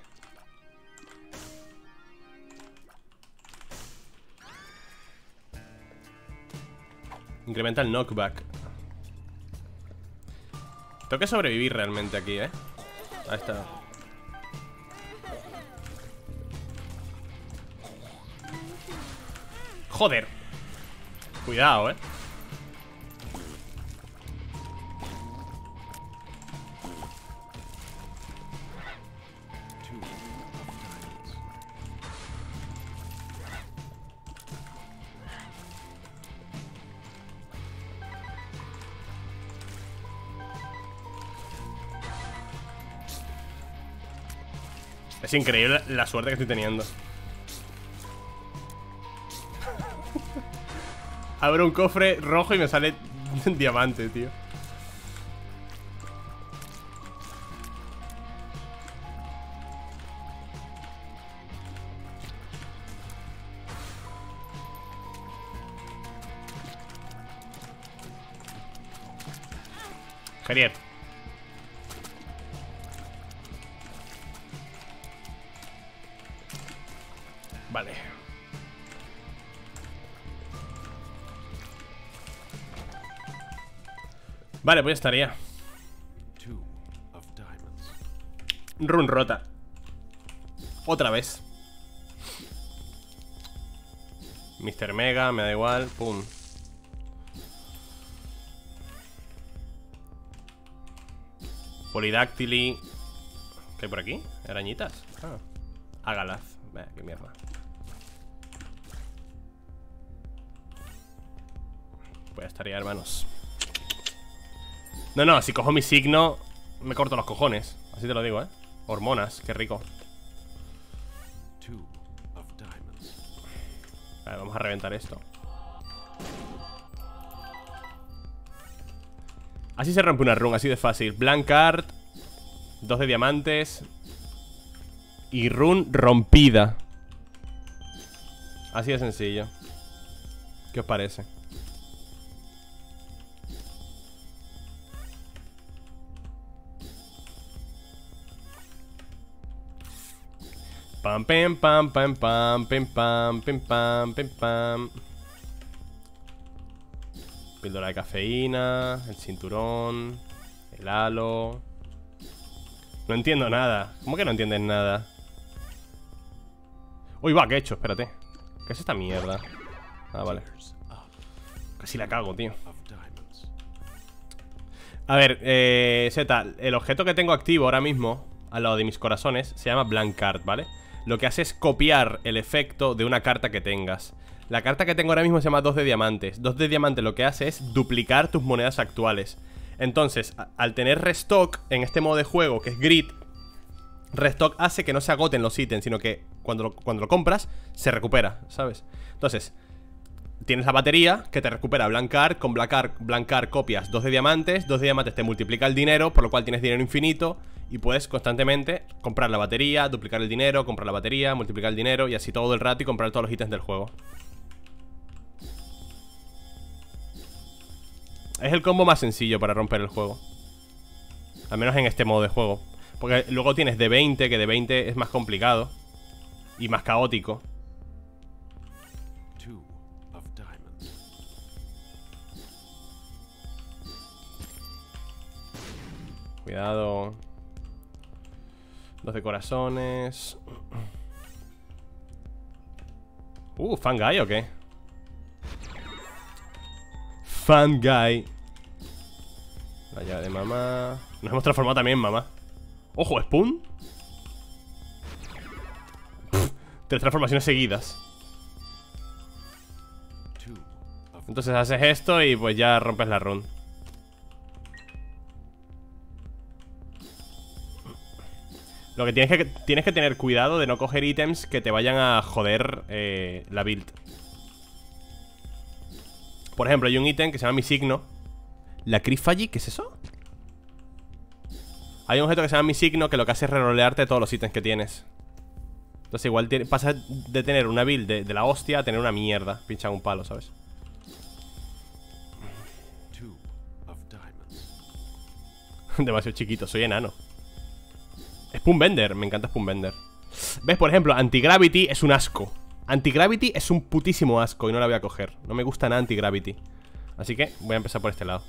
Incrementa el knockback. Tengo que sobrevivir realmente aquí, eh. Ahí está. Joder. Cuidado, eh. Es increíble la suerte que estoy teniendo. Abro un cofre rojo y me sale un diamante, tío. Genial. Vale. Vale, pues estaría. Run rota. Otra vez. mister Mega, me da igual. Pum. Polidactili. ¿Qué hay por aquí? Arañitas. Ah. Ágalaz. Vaya, qué mierda. Voy a estar ya, hermanos. No, no, si cojo mi signo, me corto los cojones. Así te lo digo, eh. Hormonas, qué rico. Vale, vamos a reventar esto. Así se rompe una run, así de fácil. Blank card, dos de diamantes y run rompida. Así de sencillo. ¿Qué os parece? Pam, pam, pam, pam, pam, pam, pam, pam, pam. Píldora de cafeína, el cinturón, el halo. No entiendo nada. ¿Cómo que no entiendes nada? Uy, va, ¿qué he hecho? Espérate. ¿Qué es esta mierda? Ah, vale. Casi la cago, tío. A ver, eh, Z, el objeto que tengo activo ahora mismo al lado de mis corazones se llama Blank Card, ¿vale? Lo que hace es copiar el efecto de una carta que tengas. La carta que tengo ahora mismo se llama dos de diamantes. dos de diamantes lo que hace es duplicar tus monedas actuales. Entonces, al tener restock en este modo de juego, que es grid, restock hace que no se agoten los ítems, sino que cuando lo, cuando lo compras, se recupera, ¿sabes? Entonces, tienes la batería que te recupera blancar. Con blancar, blancar copias dos de diamantes. dos de diamantes te multiplica el dinero, por lo cual tienes dinero infinito. Y puedes constantemente comprar la batería, duplicar el dinero, comprar la batería, multiplicar el dinero, y así todo el rato, y comprar todos los ítems del juego. Es el combo más sencillo para romper el juego, al menos en este modo de juego. Porque luego tienes de veinte, que de veinte es más complicado y más caótico. Cuidado. Dos de corazones. Uh, ¿Fangai o qué? Fan guy. La llave de mamá. Nos hemos transformado también en mamá. ¡Ojo, Spoon! Pff, tres transformaciones seguidas. Entonces haces esto y pues ya rompes la run. Lo que tienes que, tienes que tener cuidado de no coger ítems que te vayan a joder eh, la build. Por ejemplo, hay un ítem que se llama mi signo. ¿La Crifalli? ¿Qué es eso? Hay un objeto que se llama mi signo, que lo que hace es rerolearte todos los ítems que tienes. Entonces igual tiene, pasas de tener una build de, de la hostia a tener una mierda. Pinchan un palo, ¿sabes? Demasiado chiquito, soy enano. Spoonbender, me encanta Spoonbender. ¿Ves? Por ejemplo, Antigravity es un asco. Antigravity es un putísimo asco y no la voy a coger. No me gusta nada Antigravity. Así que voy a empezar por este lado.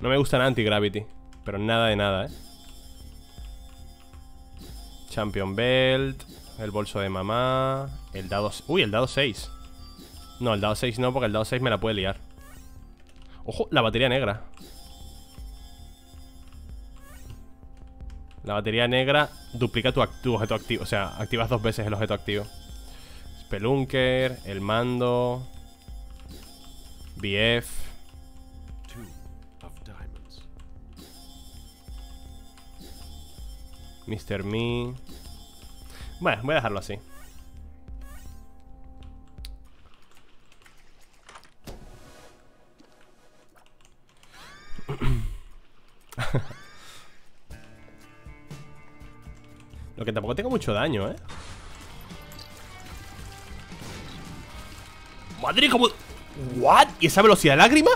No me gusta nada Antigravity. Pero nada de nada, eh. Champion Belt. El bolso de mamá. El dado... Uy, el dado seis. No, el dado seis no, porque el dado seis me la puede liar. Ojo, la batería negra. La batería negra duplica tu, tu objeto activo. O sea, activas dos veces el objeto activo. Spelunker, el mando, B F. mister Me, Bueno, voy a dejarlo así. Lo que tampoco tengo mucho daño, ¿eh? Madre, como... ¿What? ¿Y esa velocidad de lágrima?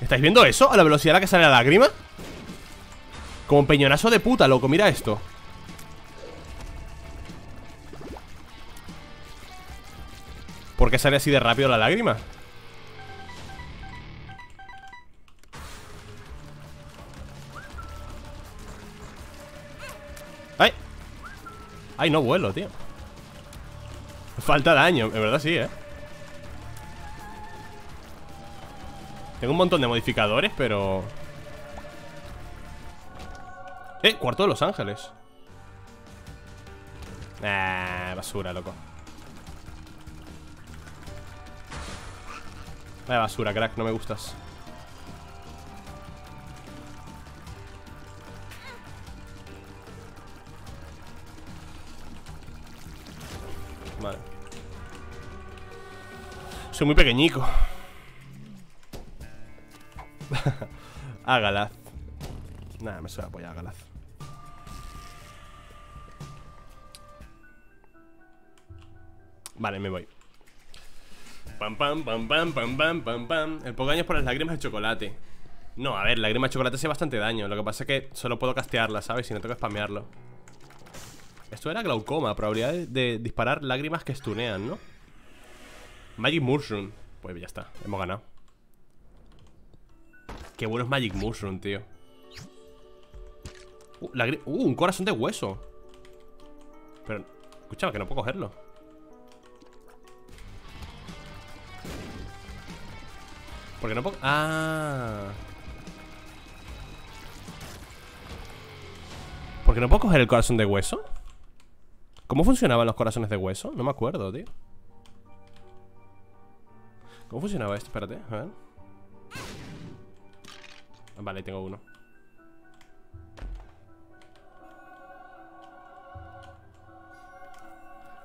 ¿Estáis viendo eso? A la velocidad a la que sale la lágrima. Como un peñonazo de puta, loco. Mira esto. ¿Por qué sale así de rápido la lágrima? ¡Ay! ¡Ay, no vuelo, tío! Falta daño, en verdad sí, ¿eh? Tengo un montón de modificadores, pero... ¡Eh! Cuarto de Los Ángeles. Ah, basura, loco. Vaya basura, crack, no me gustas. Vale. Soy muy pequeñico. Ágalaz. Nada, me suena apoyar a Ágalaz. Vale, me voy. Pam, pam, pam, pam, pam, pam, pam, pam. El poco daño es por las lágrimas de chocolate. No, a ver, lágrimas de chocolate hace bastante daño. Lo que pasa es que solo puedo castearla, ¿sabes? Si no tengo que spamearlo. Esto era glaucoma, probabilidad de, de disparar lágrimas que stunean, ¿no? Magic Mushroom. Pues ya está, hemos ganado. Qué bueno es Magic Mushroom, tío. Uh, uh un corazón de hueso. Pero, escuchaba que no puedo cogerlo. Porque no puedo... Ah... Porque no puedo coger el corazón de hueso. ¿Cómo funcionaban los corazones de hueso? No me acuerdo, tío. ¿Cómo funcionaba esto? Espérate, a ver. Vale, tengo uno.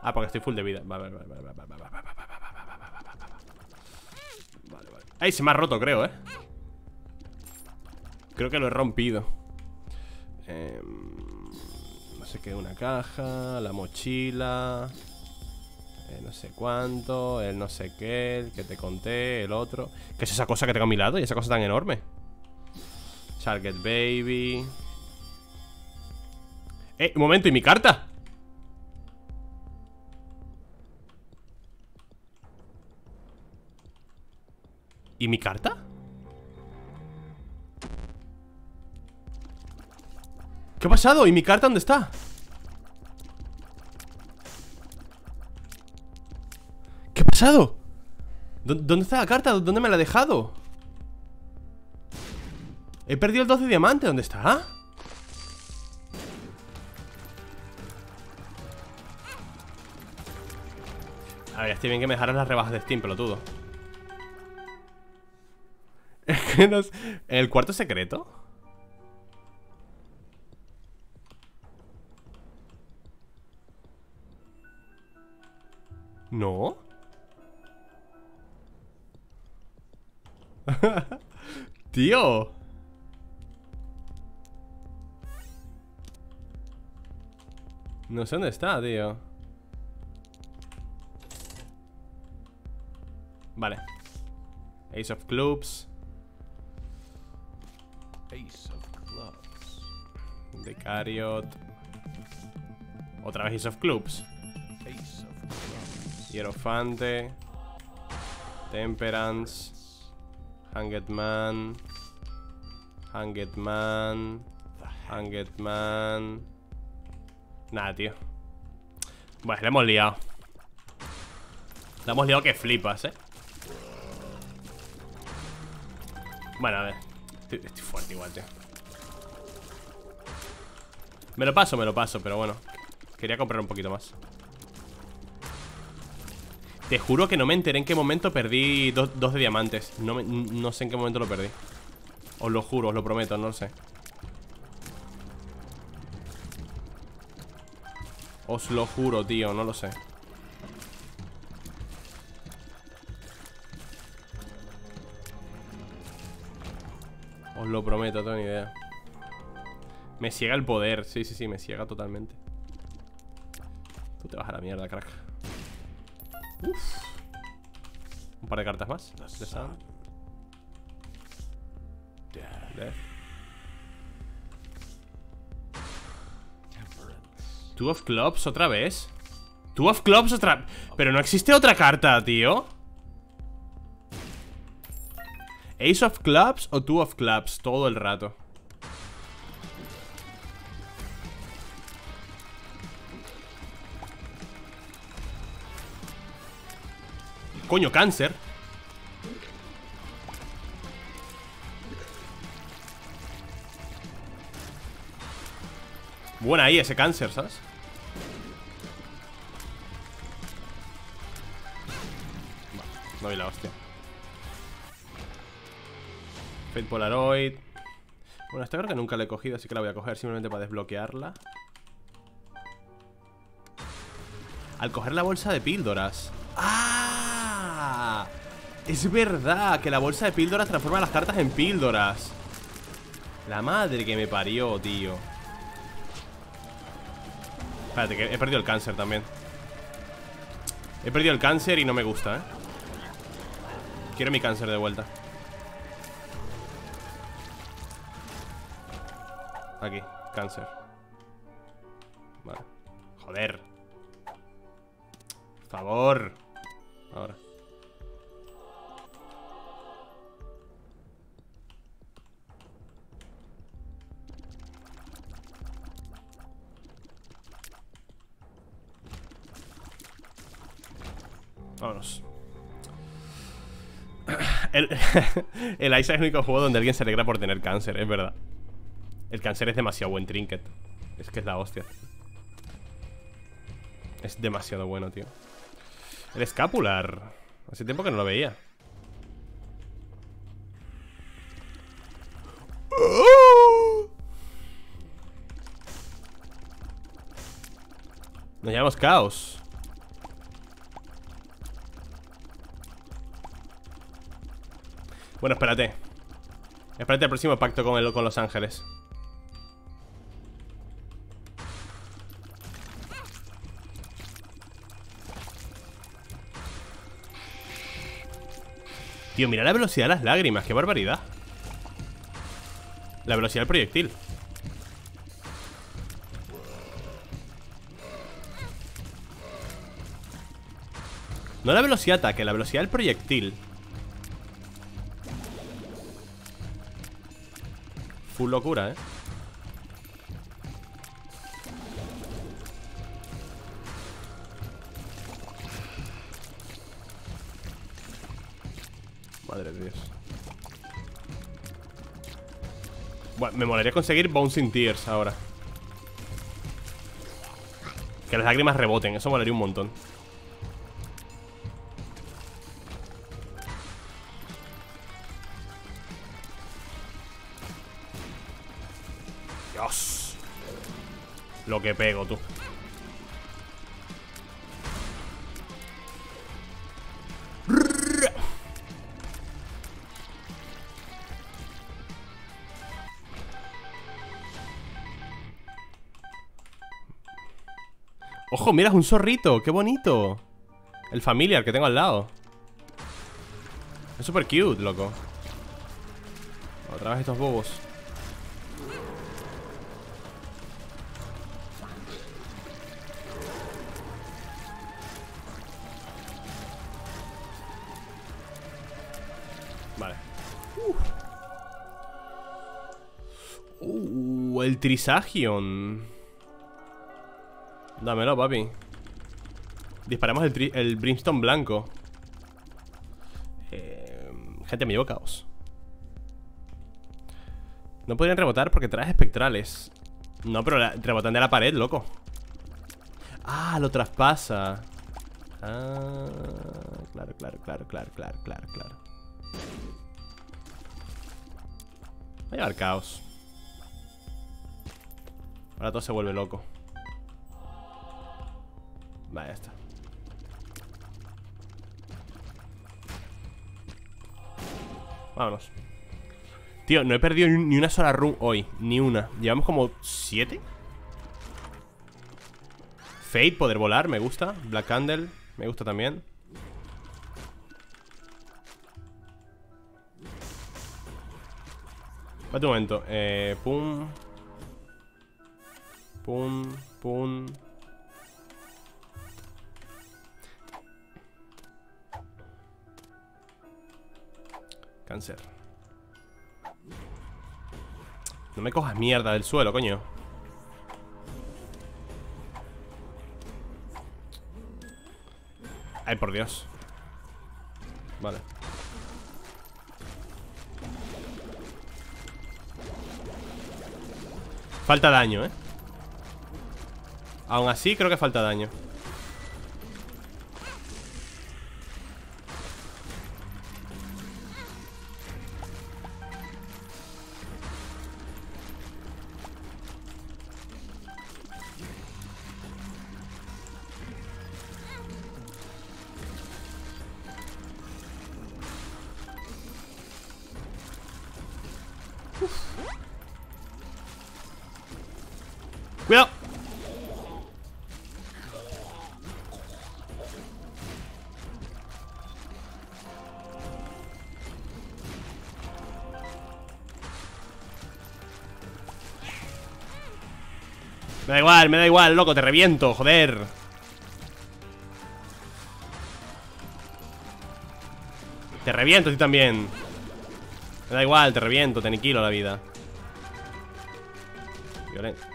Ah, porque estoy full de vida. Vale, vale, vale, vale, vale, vale, vale. ¡Ay! Se me ha roto, creo, ¿eh? Creo que lo he rompido. eh, No sé qué, una caja. La mochila. eh, No sé cuánto. El no sé qué, el que te conté. El otro. ¿Qué es esa cosa que tengo a mi lado? ¿Y esa cosa tan enorme? Target Baby. Eh, un momento, ¿y mi carta? ¿Y mi carta? ¿Qué ha pasado? ¿Y mi carta dónde está? ¿Qué ha pasado? ¿Dónde está la carta? ¿Dónde me la ha dejado? He perdido el doce de diamante. ¿Dónde está? A ver, estoy bien que me dejaron las rebajas de Steam, pelotudo. ¿En el cuarto secreto? No. Tío. No sé dónde está, tío. Vale. Ace of Clubs. Ace of Clubs. Decariot. Otra vez Ace of Clubs. Ace of Clubs. Hierofante. Temperance. Hanged Man. Hanged Man. Hanged Man. Nada, tío. Bueno, la hemos liado. La hemos liado que flipas, eh. Bueno, a ver. Estoy fuerte igual, tío. Me lo paso, me lo paso, pero bueno. Quería comprar un poquito más. Te juro que no me enteré en qué momento perdí dos, dos de diamantes. No, me, no sé en qué momento lo perdí. Os lo juro, os lo prometo, no lo sé. Os lo juro, tío, no lo sé. Os lo prometo, no tengo ni idea. Me ciega el poder. Sí, sí, sí, me ciega totalmente. Tú te vas a la mierda, crack. Uf. Un par de cartas más. Two of Clubs otra vez. Two of Clubs otra. Pero no existe otra carta, tío. Ace of Clubs o Two of Clubs todo el rato. Coño, cáncer. Buena ahí ese cáncer, ¿sabes? No vi la hostia. Fate Polaroid. Bueno, esta creo que nunca la he cogido, así que la voy a coger simplemente para desbloquearla. Al coger la bolsa de píldoras. ¡Ah! Es verdad que la bolsa de píldoras transforma las cartas en píldoras. La madre que me parió, tío. Espérate, que he perdido el cáncer también. He perdido el cáncer y no me gusta, ¿eh? Quiero mi cáncer de vuelta. Aquí, cáncer. Vale. Joder. Por favor. Ahora. Vámonos. El, el Isaac es el único juego donde alguien se alegra por tener cáncer, es verdad. El cáncer es demasiado buen trinket. Es que es la hostia. Es demasiado bueno, tío. El escapular. Hace tiempo que no lo veía. Nos llamamos caos. Bueno, espérate. Espérate al próximo pacto con, el, con Los Ángeles. Tío, mira la velocidad de las lágrimas. Qué barbaridad. La velocidad del proyectil. No la velocidad de ataque, la velocidad del proyectil. Full locura, eh. Madre de Dios. Bueno, me molaría conseguir Bouncing Tears ahora. Que las lágrimas reboten, eso molaría un montón. Lo que pego, tú. Ojo, mira, es un zorrito, qué bonito. El familiar que tengo al lado. Es super cute, loco. Otra vez estos bobos. El Trisagion. Dámelo, papi. Disparamos el, tri el Brimstone blanco. eh, Gente, me llevo caos. No podrían rebotar porque traes espectrales. No, pero rebotan de la pared, loco. Ah, lo traspasa. Ah, claro, claro, claro, claro, claro, claro, claro. Voy a llevar caos. Ahora todo se vuelve loco. Vale, ya está. Vámonos. Tío, no he perdido ni una sola run hoy. Ni una. Llevamos como siete. Fate, poder volar, me gusta. Black Candle, me gusta también. Espérate un momento. Eh, pum. Pum, pum. Cáncer. No me cojas mierda del suelo, coño. Ay, por Dios. Vale. Falta daño, eh. Aún así creo que falta daño. Cuidado. Me da igual, me da igual, loco, te reviento, joder. Te reviento a ti también. Me da igual, te reviento, te aniquilo la vida. Violento.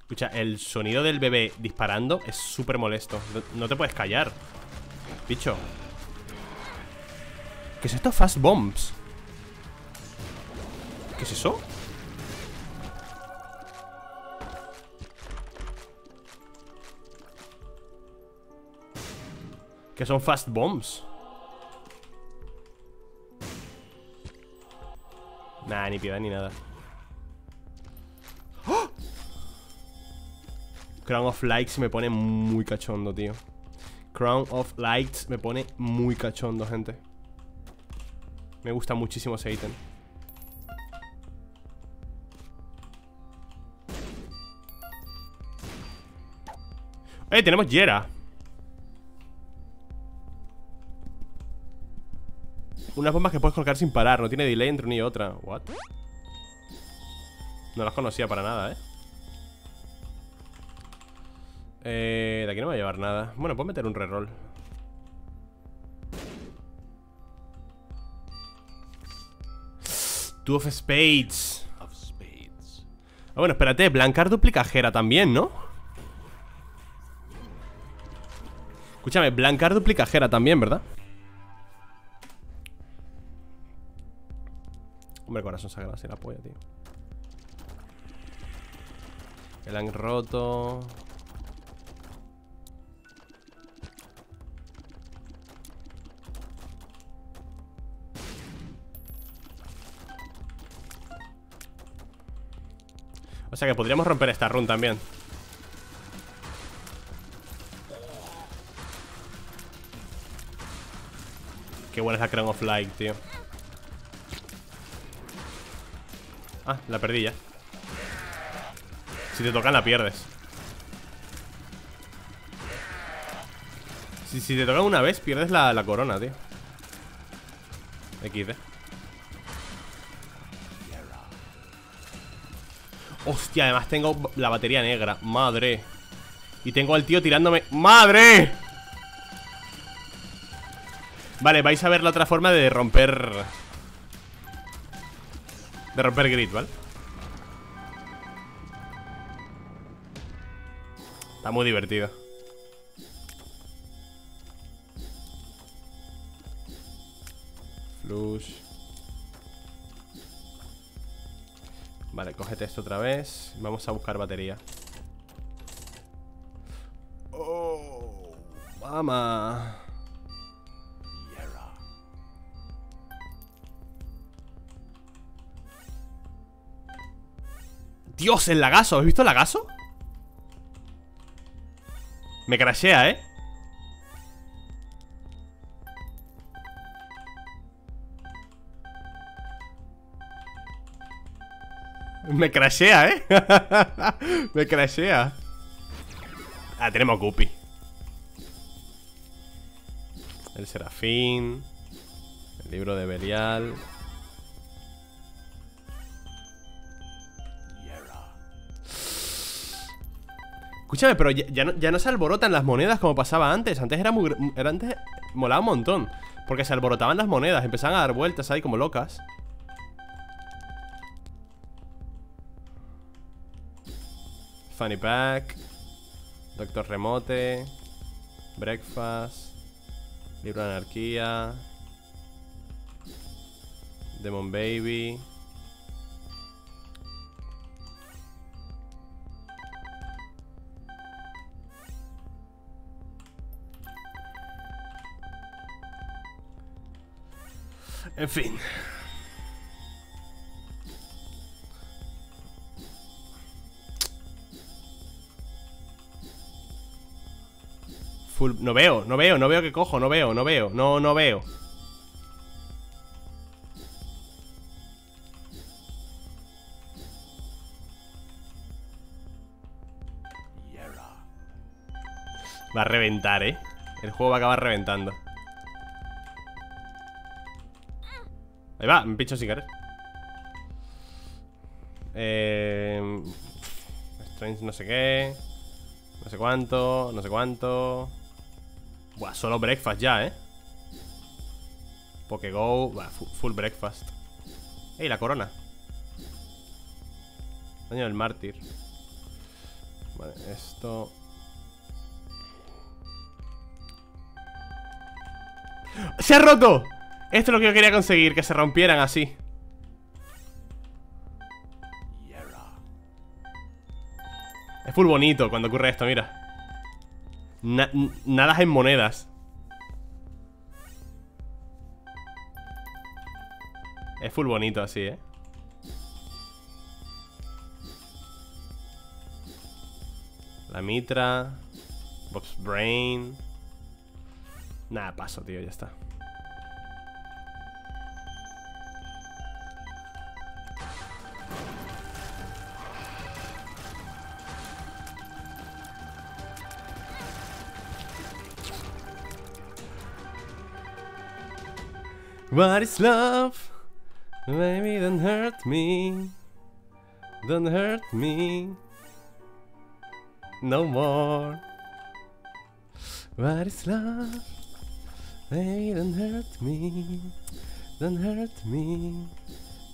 Escucha, el sonido del bebé disparando es súper molesto. No, no te puedes callar, bicho. ¿Qué es esto? Fast bombs. ¿Qué es eso? ¿Qué son fast bombs? Nah, ni piedad ni nada. Crown of Lights me pone muy cachondo, tío. Crown of Lights me pone muy cachondo, gente. Me gusta muchísimo ese ítem. ¡Eh! Tenemos Yera. Unas bombas que puedes colocar sin parar. No tiene delay entre una y otra. ¿What? No las conocía para nada, eh. Eh, de aquí no me voy a llevar nada. Bueno, puedo meter un reroll. Two of Spades. Ah, bueno, espérate, Blancar duplicajera también, ¿no? Escúchame, Blancar duplicajera también, ¿verdad? Hombre, corazón sagrado, se la polla, tío. El han roto. O sea que podríamos romper esta run también. Qué buena es la Crown of Light, tío. Ah, la perdí ya. Si te tocan la pierdes. Si, si te tocan una vez pierdes la, la corona, tío. equis de. Hostia, además tengo la batería negra. Madre. Y tengo al tío tirándome. ¡Madre! Vale, vais a ver la otra forma de romper. De romper grid, ¿vale? Está muy divertido. Flush. Vale, cógete esto otra vez. Vamos a buscar batería. Oh, mamá. Dios, el lagazo. ¿Has visto el lagazo? Me crashea, ¿eh? Me crashea, ¿eh? Me crashea. Ah, tenemos Guppy. El Serafín. El libro de Belial. Escúchame, pero ya, ya, no, ya no se alborotan las monedas como pasaba antes. Antes era muy... Era antes molaba un montón, porque se alborotaban las monedas, empezaban a dar vueltas ahí como locas. Funny Pack, Doctor Remote, Breakfast, Libro de Anarquía, Demon Baby. En fin. Full... No veo, no veo, no veo que cojo, no veo, no veo, no, no veo. Va a reventar, eh. El juego va a acabar reventando. Ahí va, me pincho sin querer. Eh... Strange no sé qué. No sé cuánto, no sé cuánto. Buah, solo breakfast ya, eh. Pokégol. Buah, full breakfast. Ey, la corona. Daño del mártir. Vale, esto. ¡Se ha roto! Esto es lo que yo quería conseguir, que se rompieran así. Es full bonito cuando ocurre esto, mira. Na nada en monedas. Es full bonito así, eh. La Mitra, Bob's Brain. Nada, paso, tío, ya está. What is love? Baby, don't hurt me. Don't hurt me no more. What is love? Baby, don't hurt me. Don't hurt me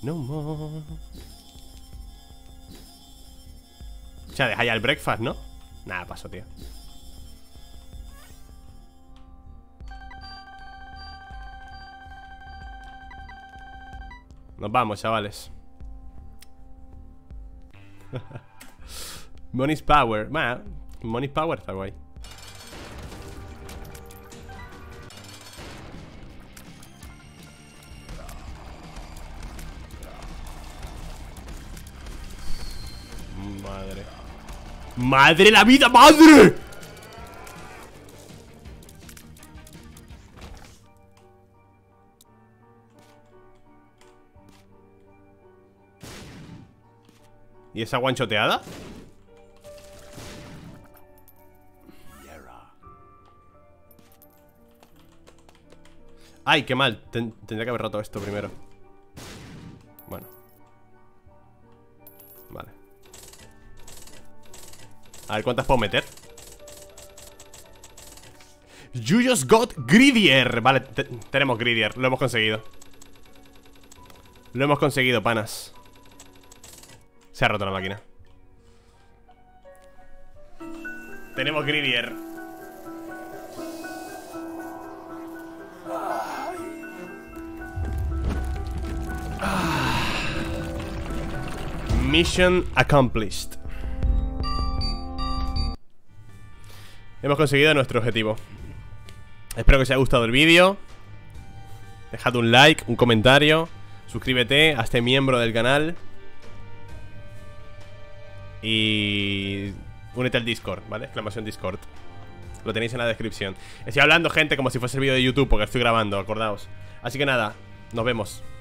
no more. O sea, deja ya el breakfast, ¿no? Nada, paso, tío. Nos vamos, chavales. Money's Power. Bueno, Money's Power está guay. Madre. ¡Madre la vida, madre! ¿Y esa guanchoteada? Ay, qué mal. Ten Tendría que haber roto esto primero. Bueno. Vale. A ver cuántas puedo meter. You just got Gridier. Vale, te tenemos Gridier. Lo hemos conseguido. Lo hemos conseguido, panas. Se ha roto la máquina. Tenemos Gridier. Mission accomplished. Hemos conseguido nuestro objetivo. Espero que os haya gustado el vídeo. Dejad un like, un comentario. Suscríbete, hazte miembro del canal. Y únete al Discord, ¿vale? Exclamación Discord. lo tenéis en la descripción. Estoy hablando, gente, como si fuese el vídeo de YouTube, porque estoy grabando, acordaos. Así que nada, nos vemos.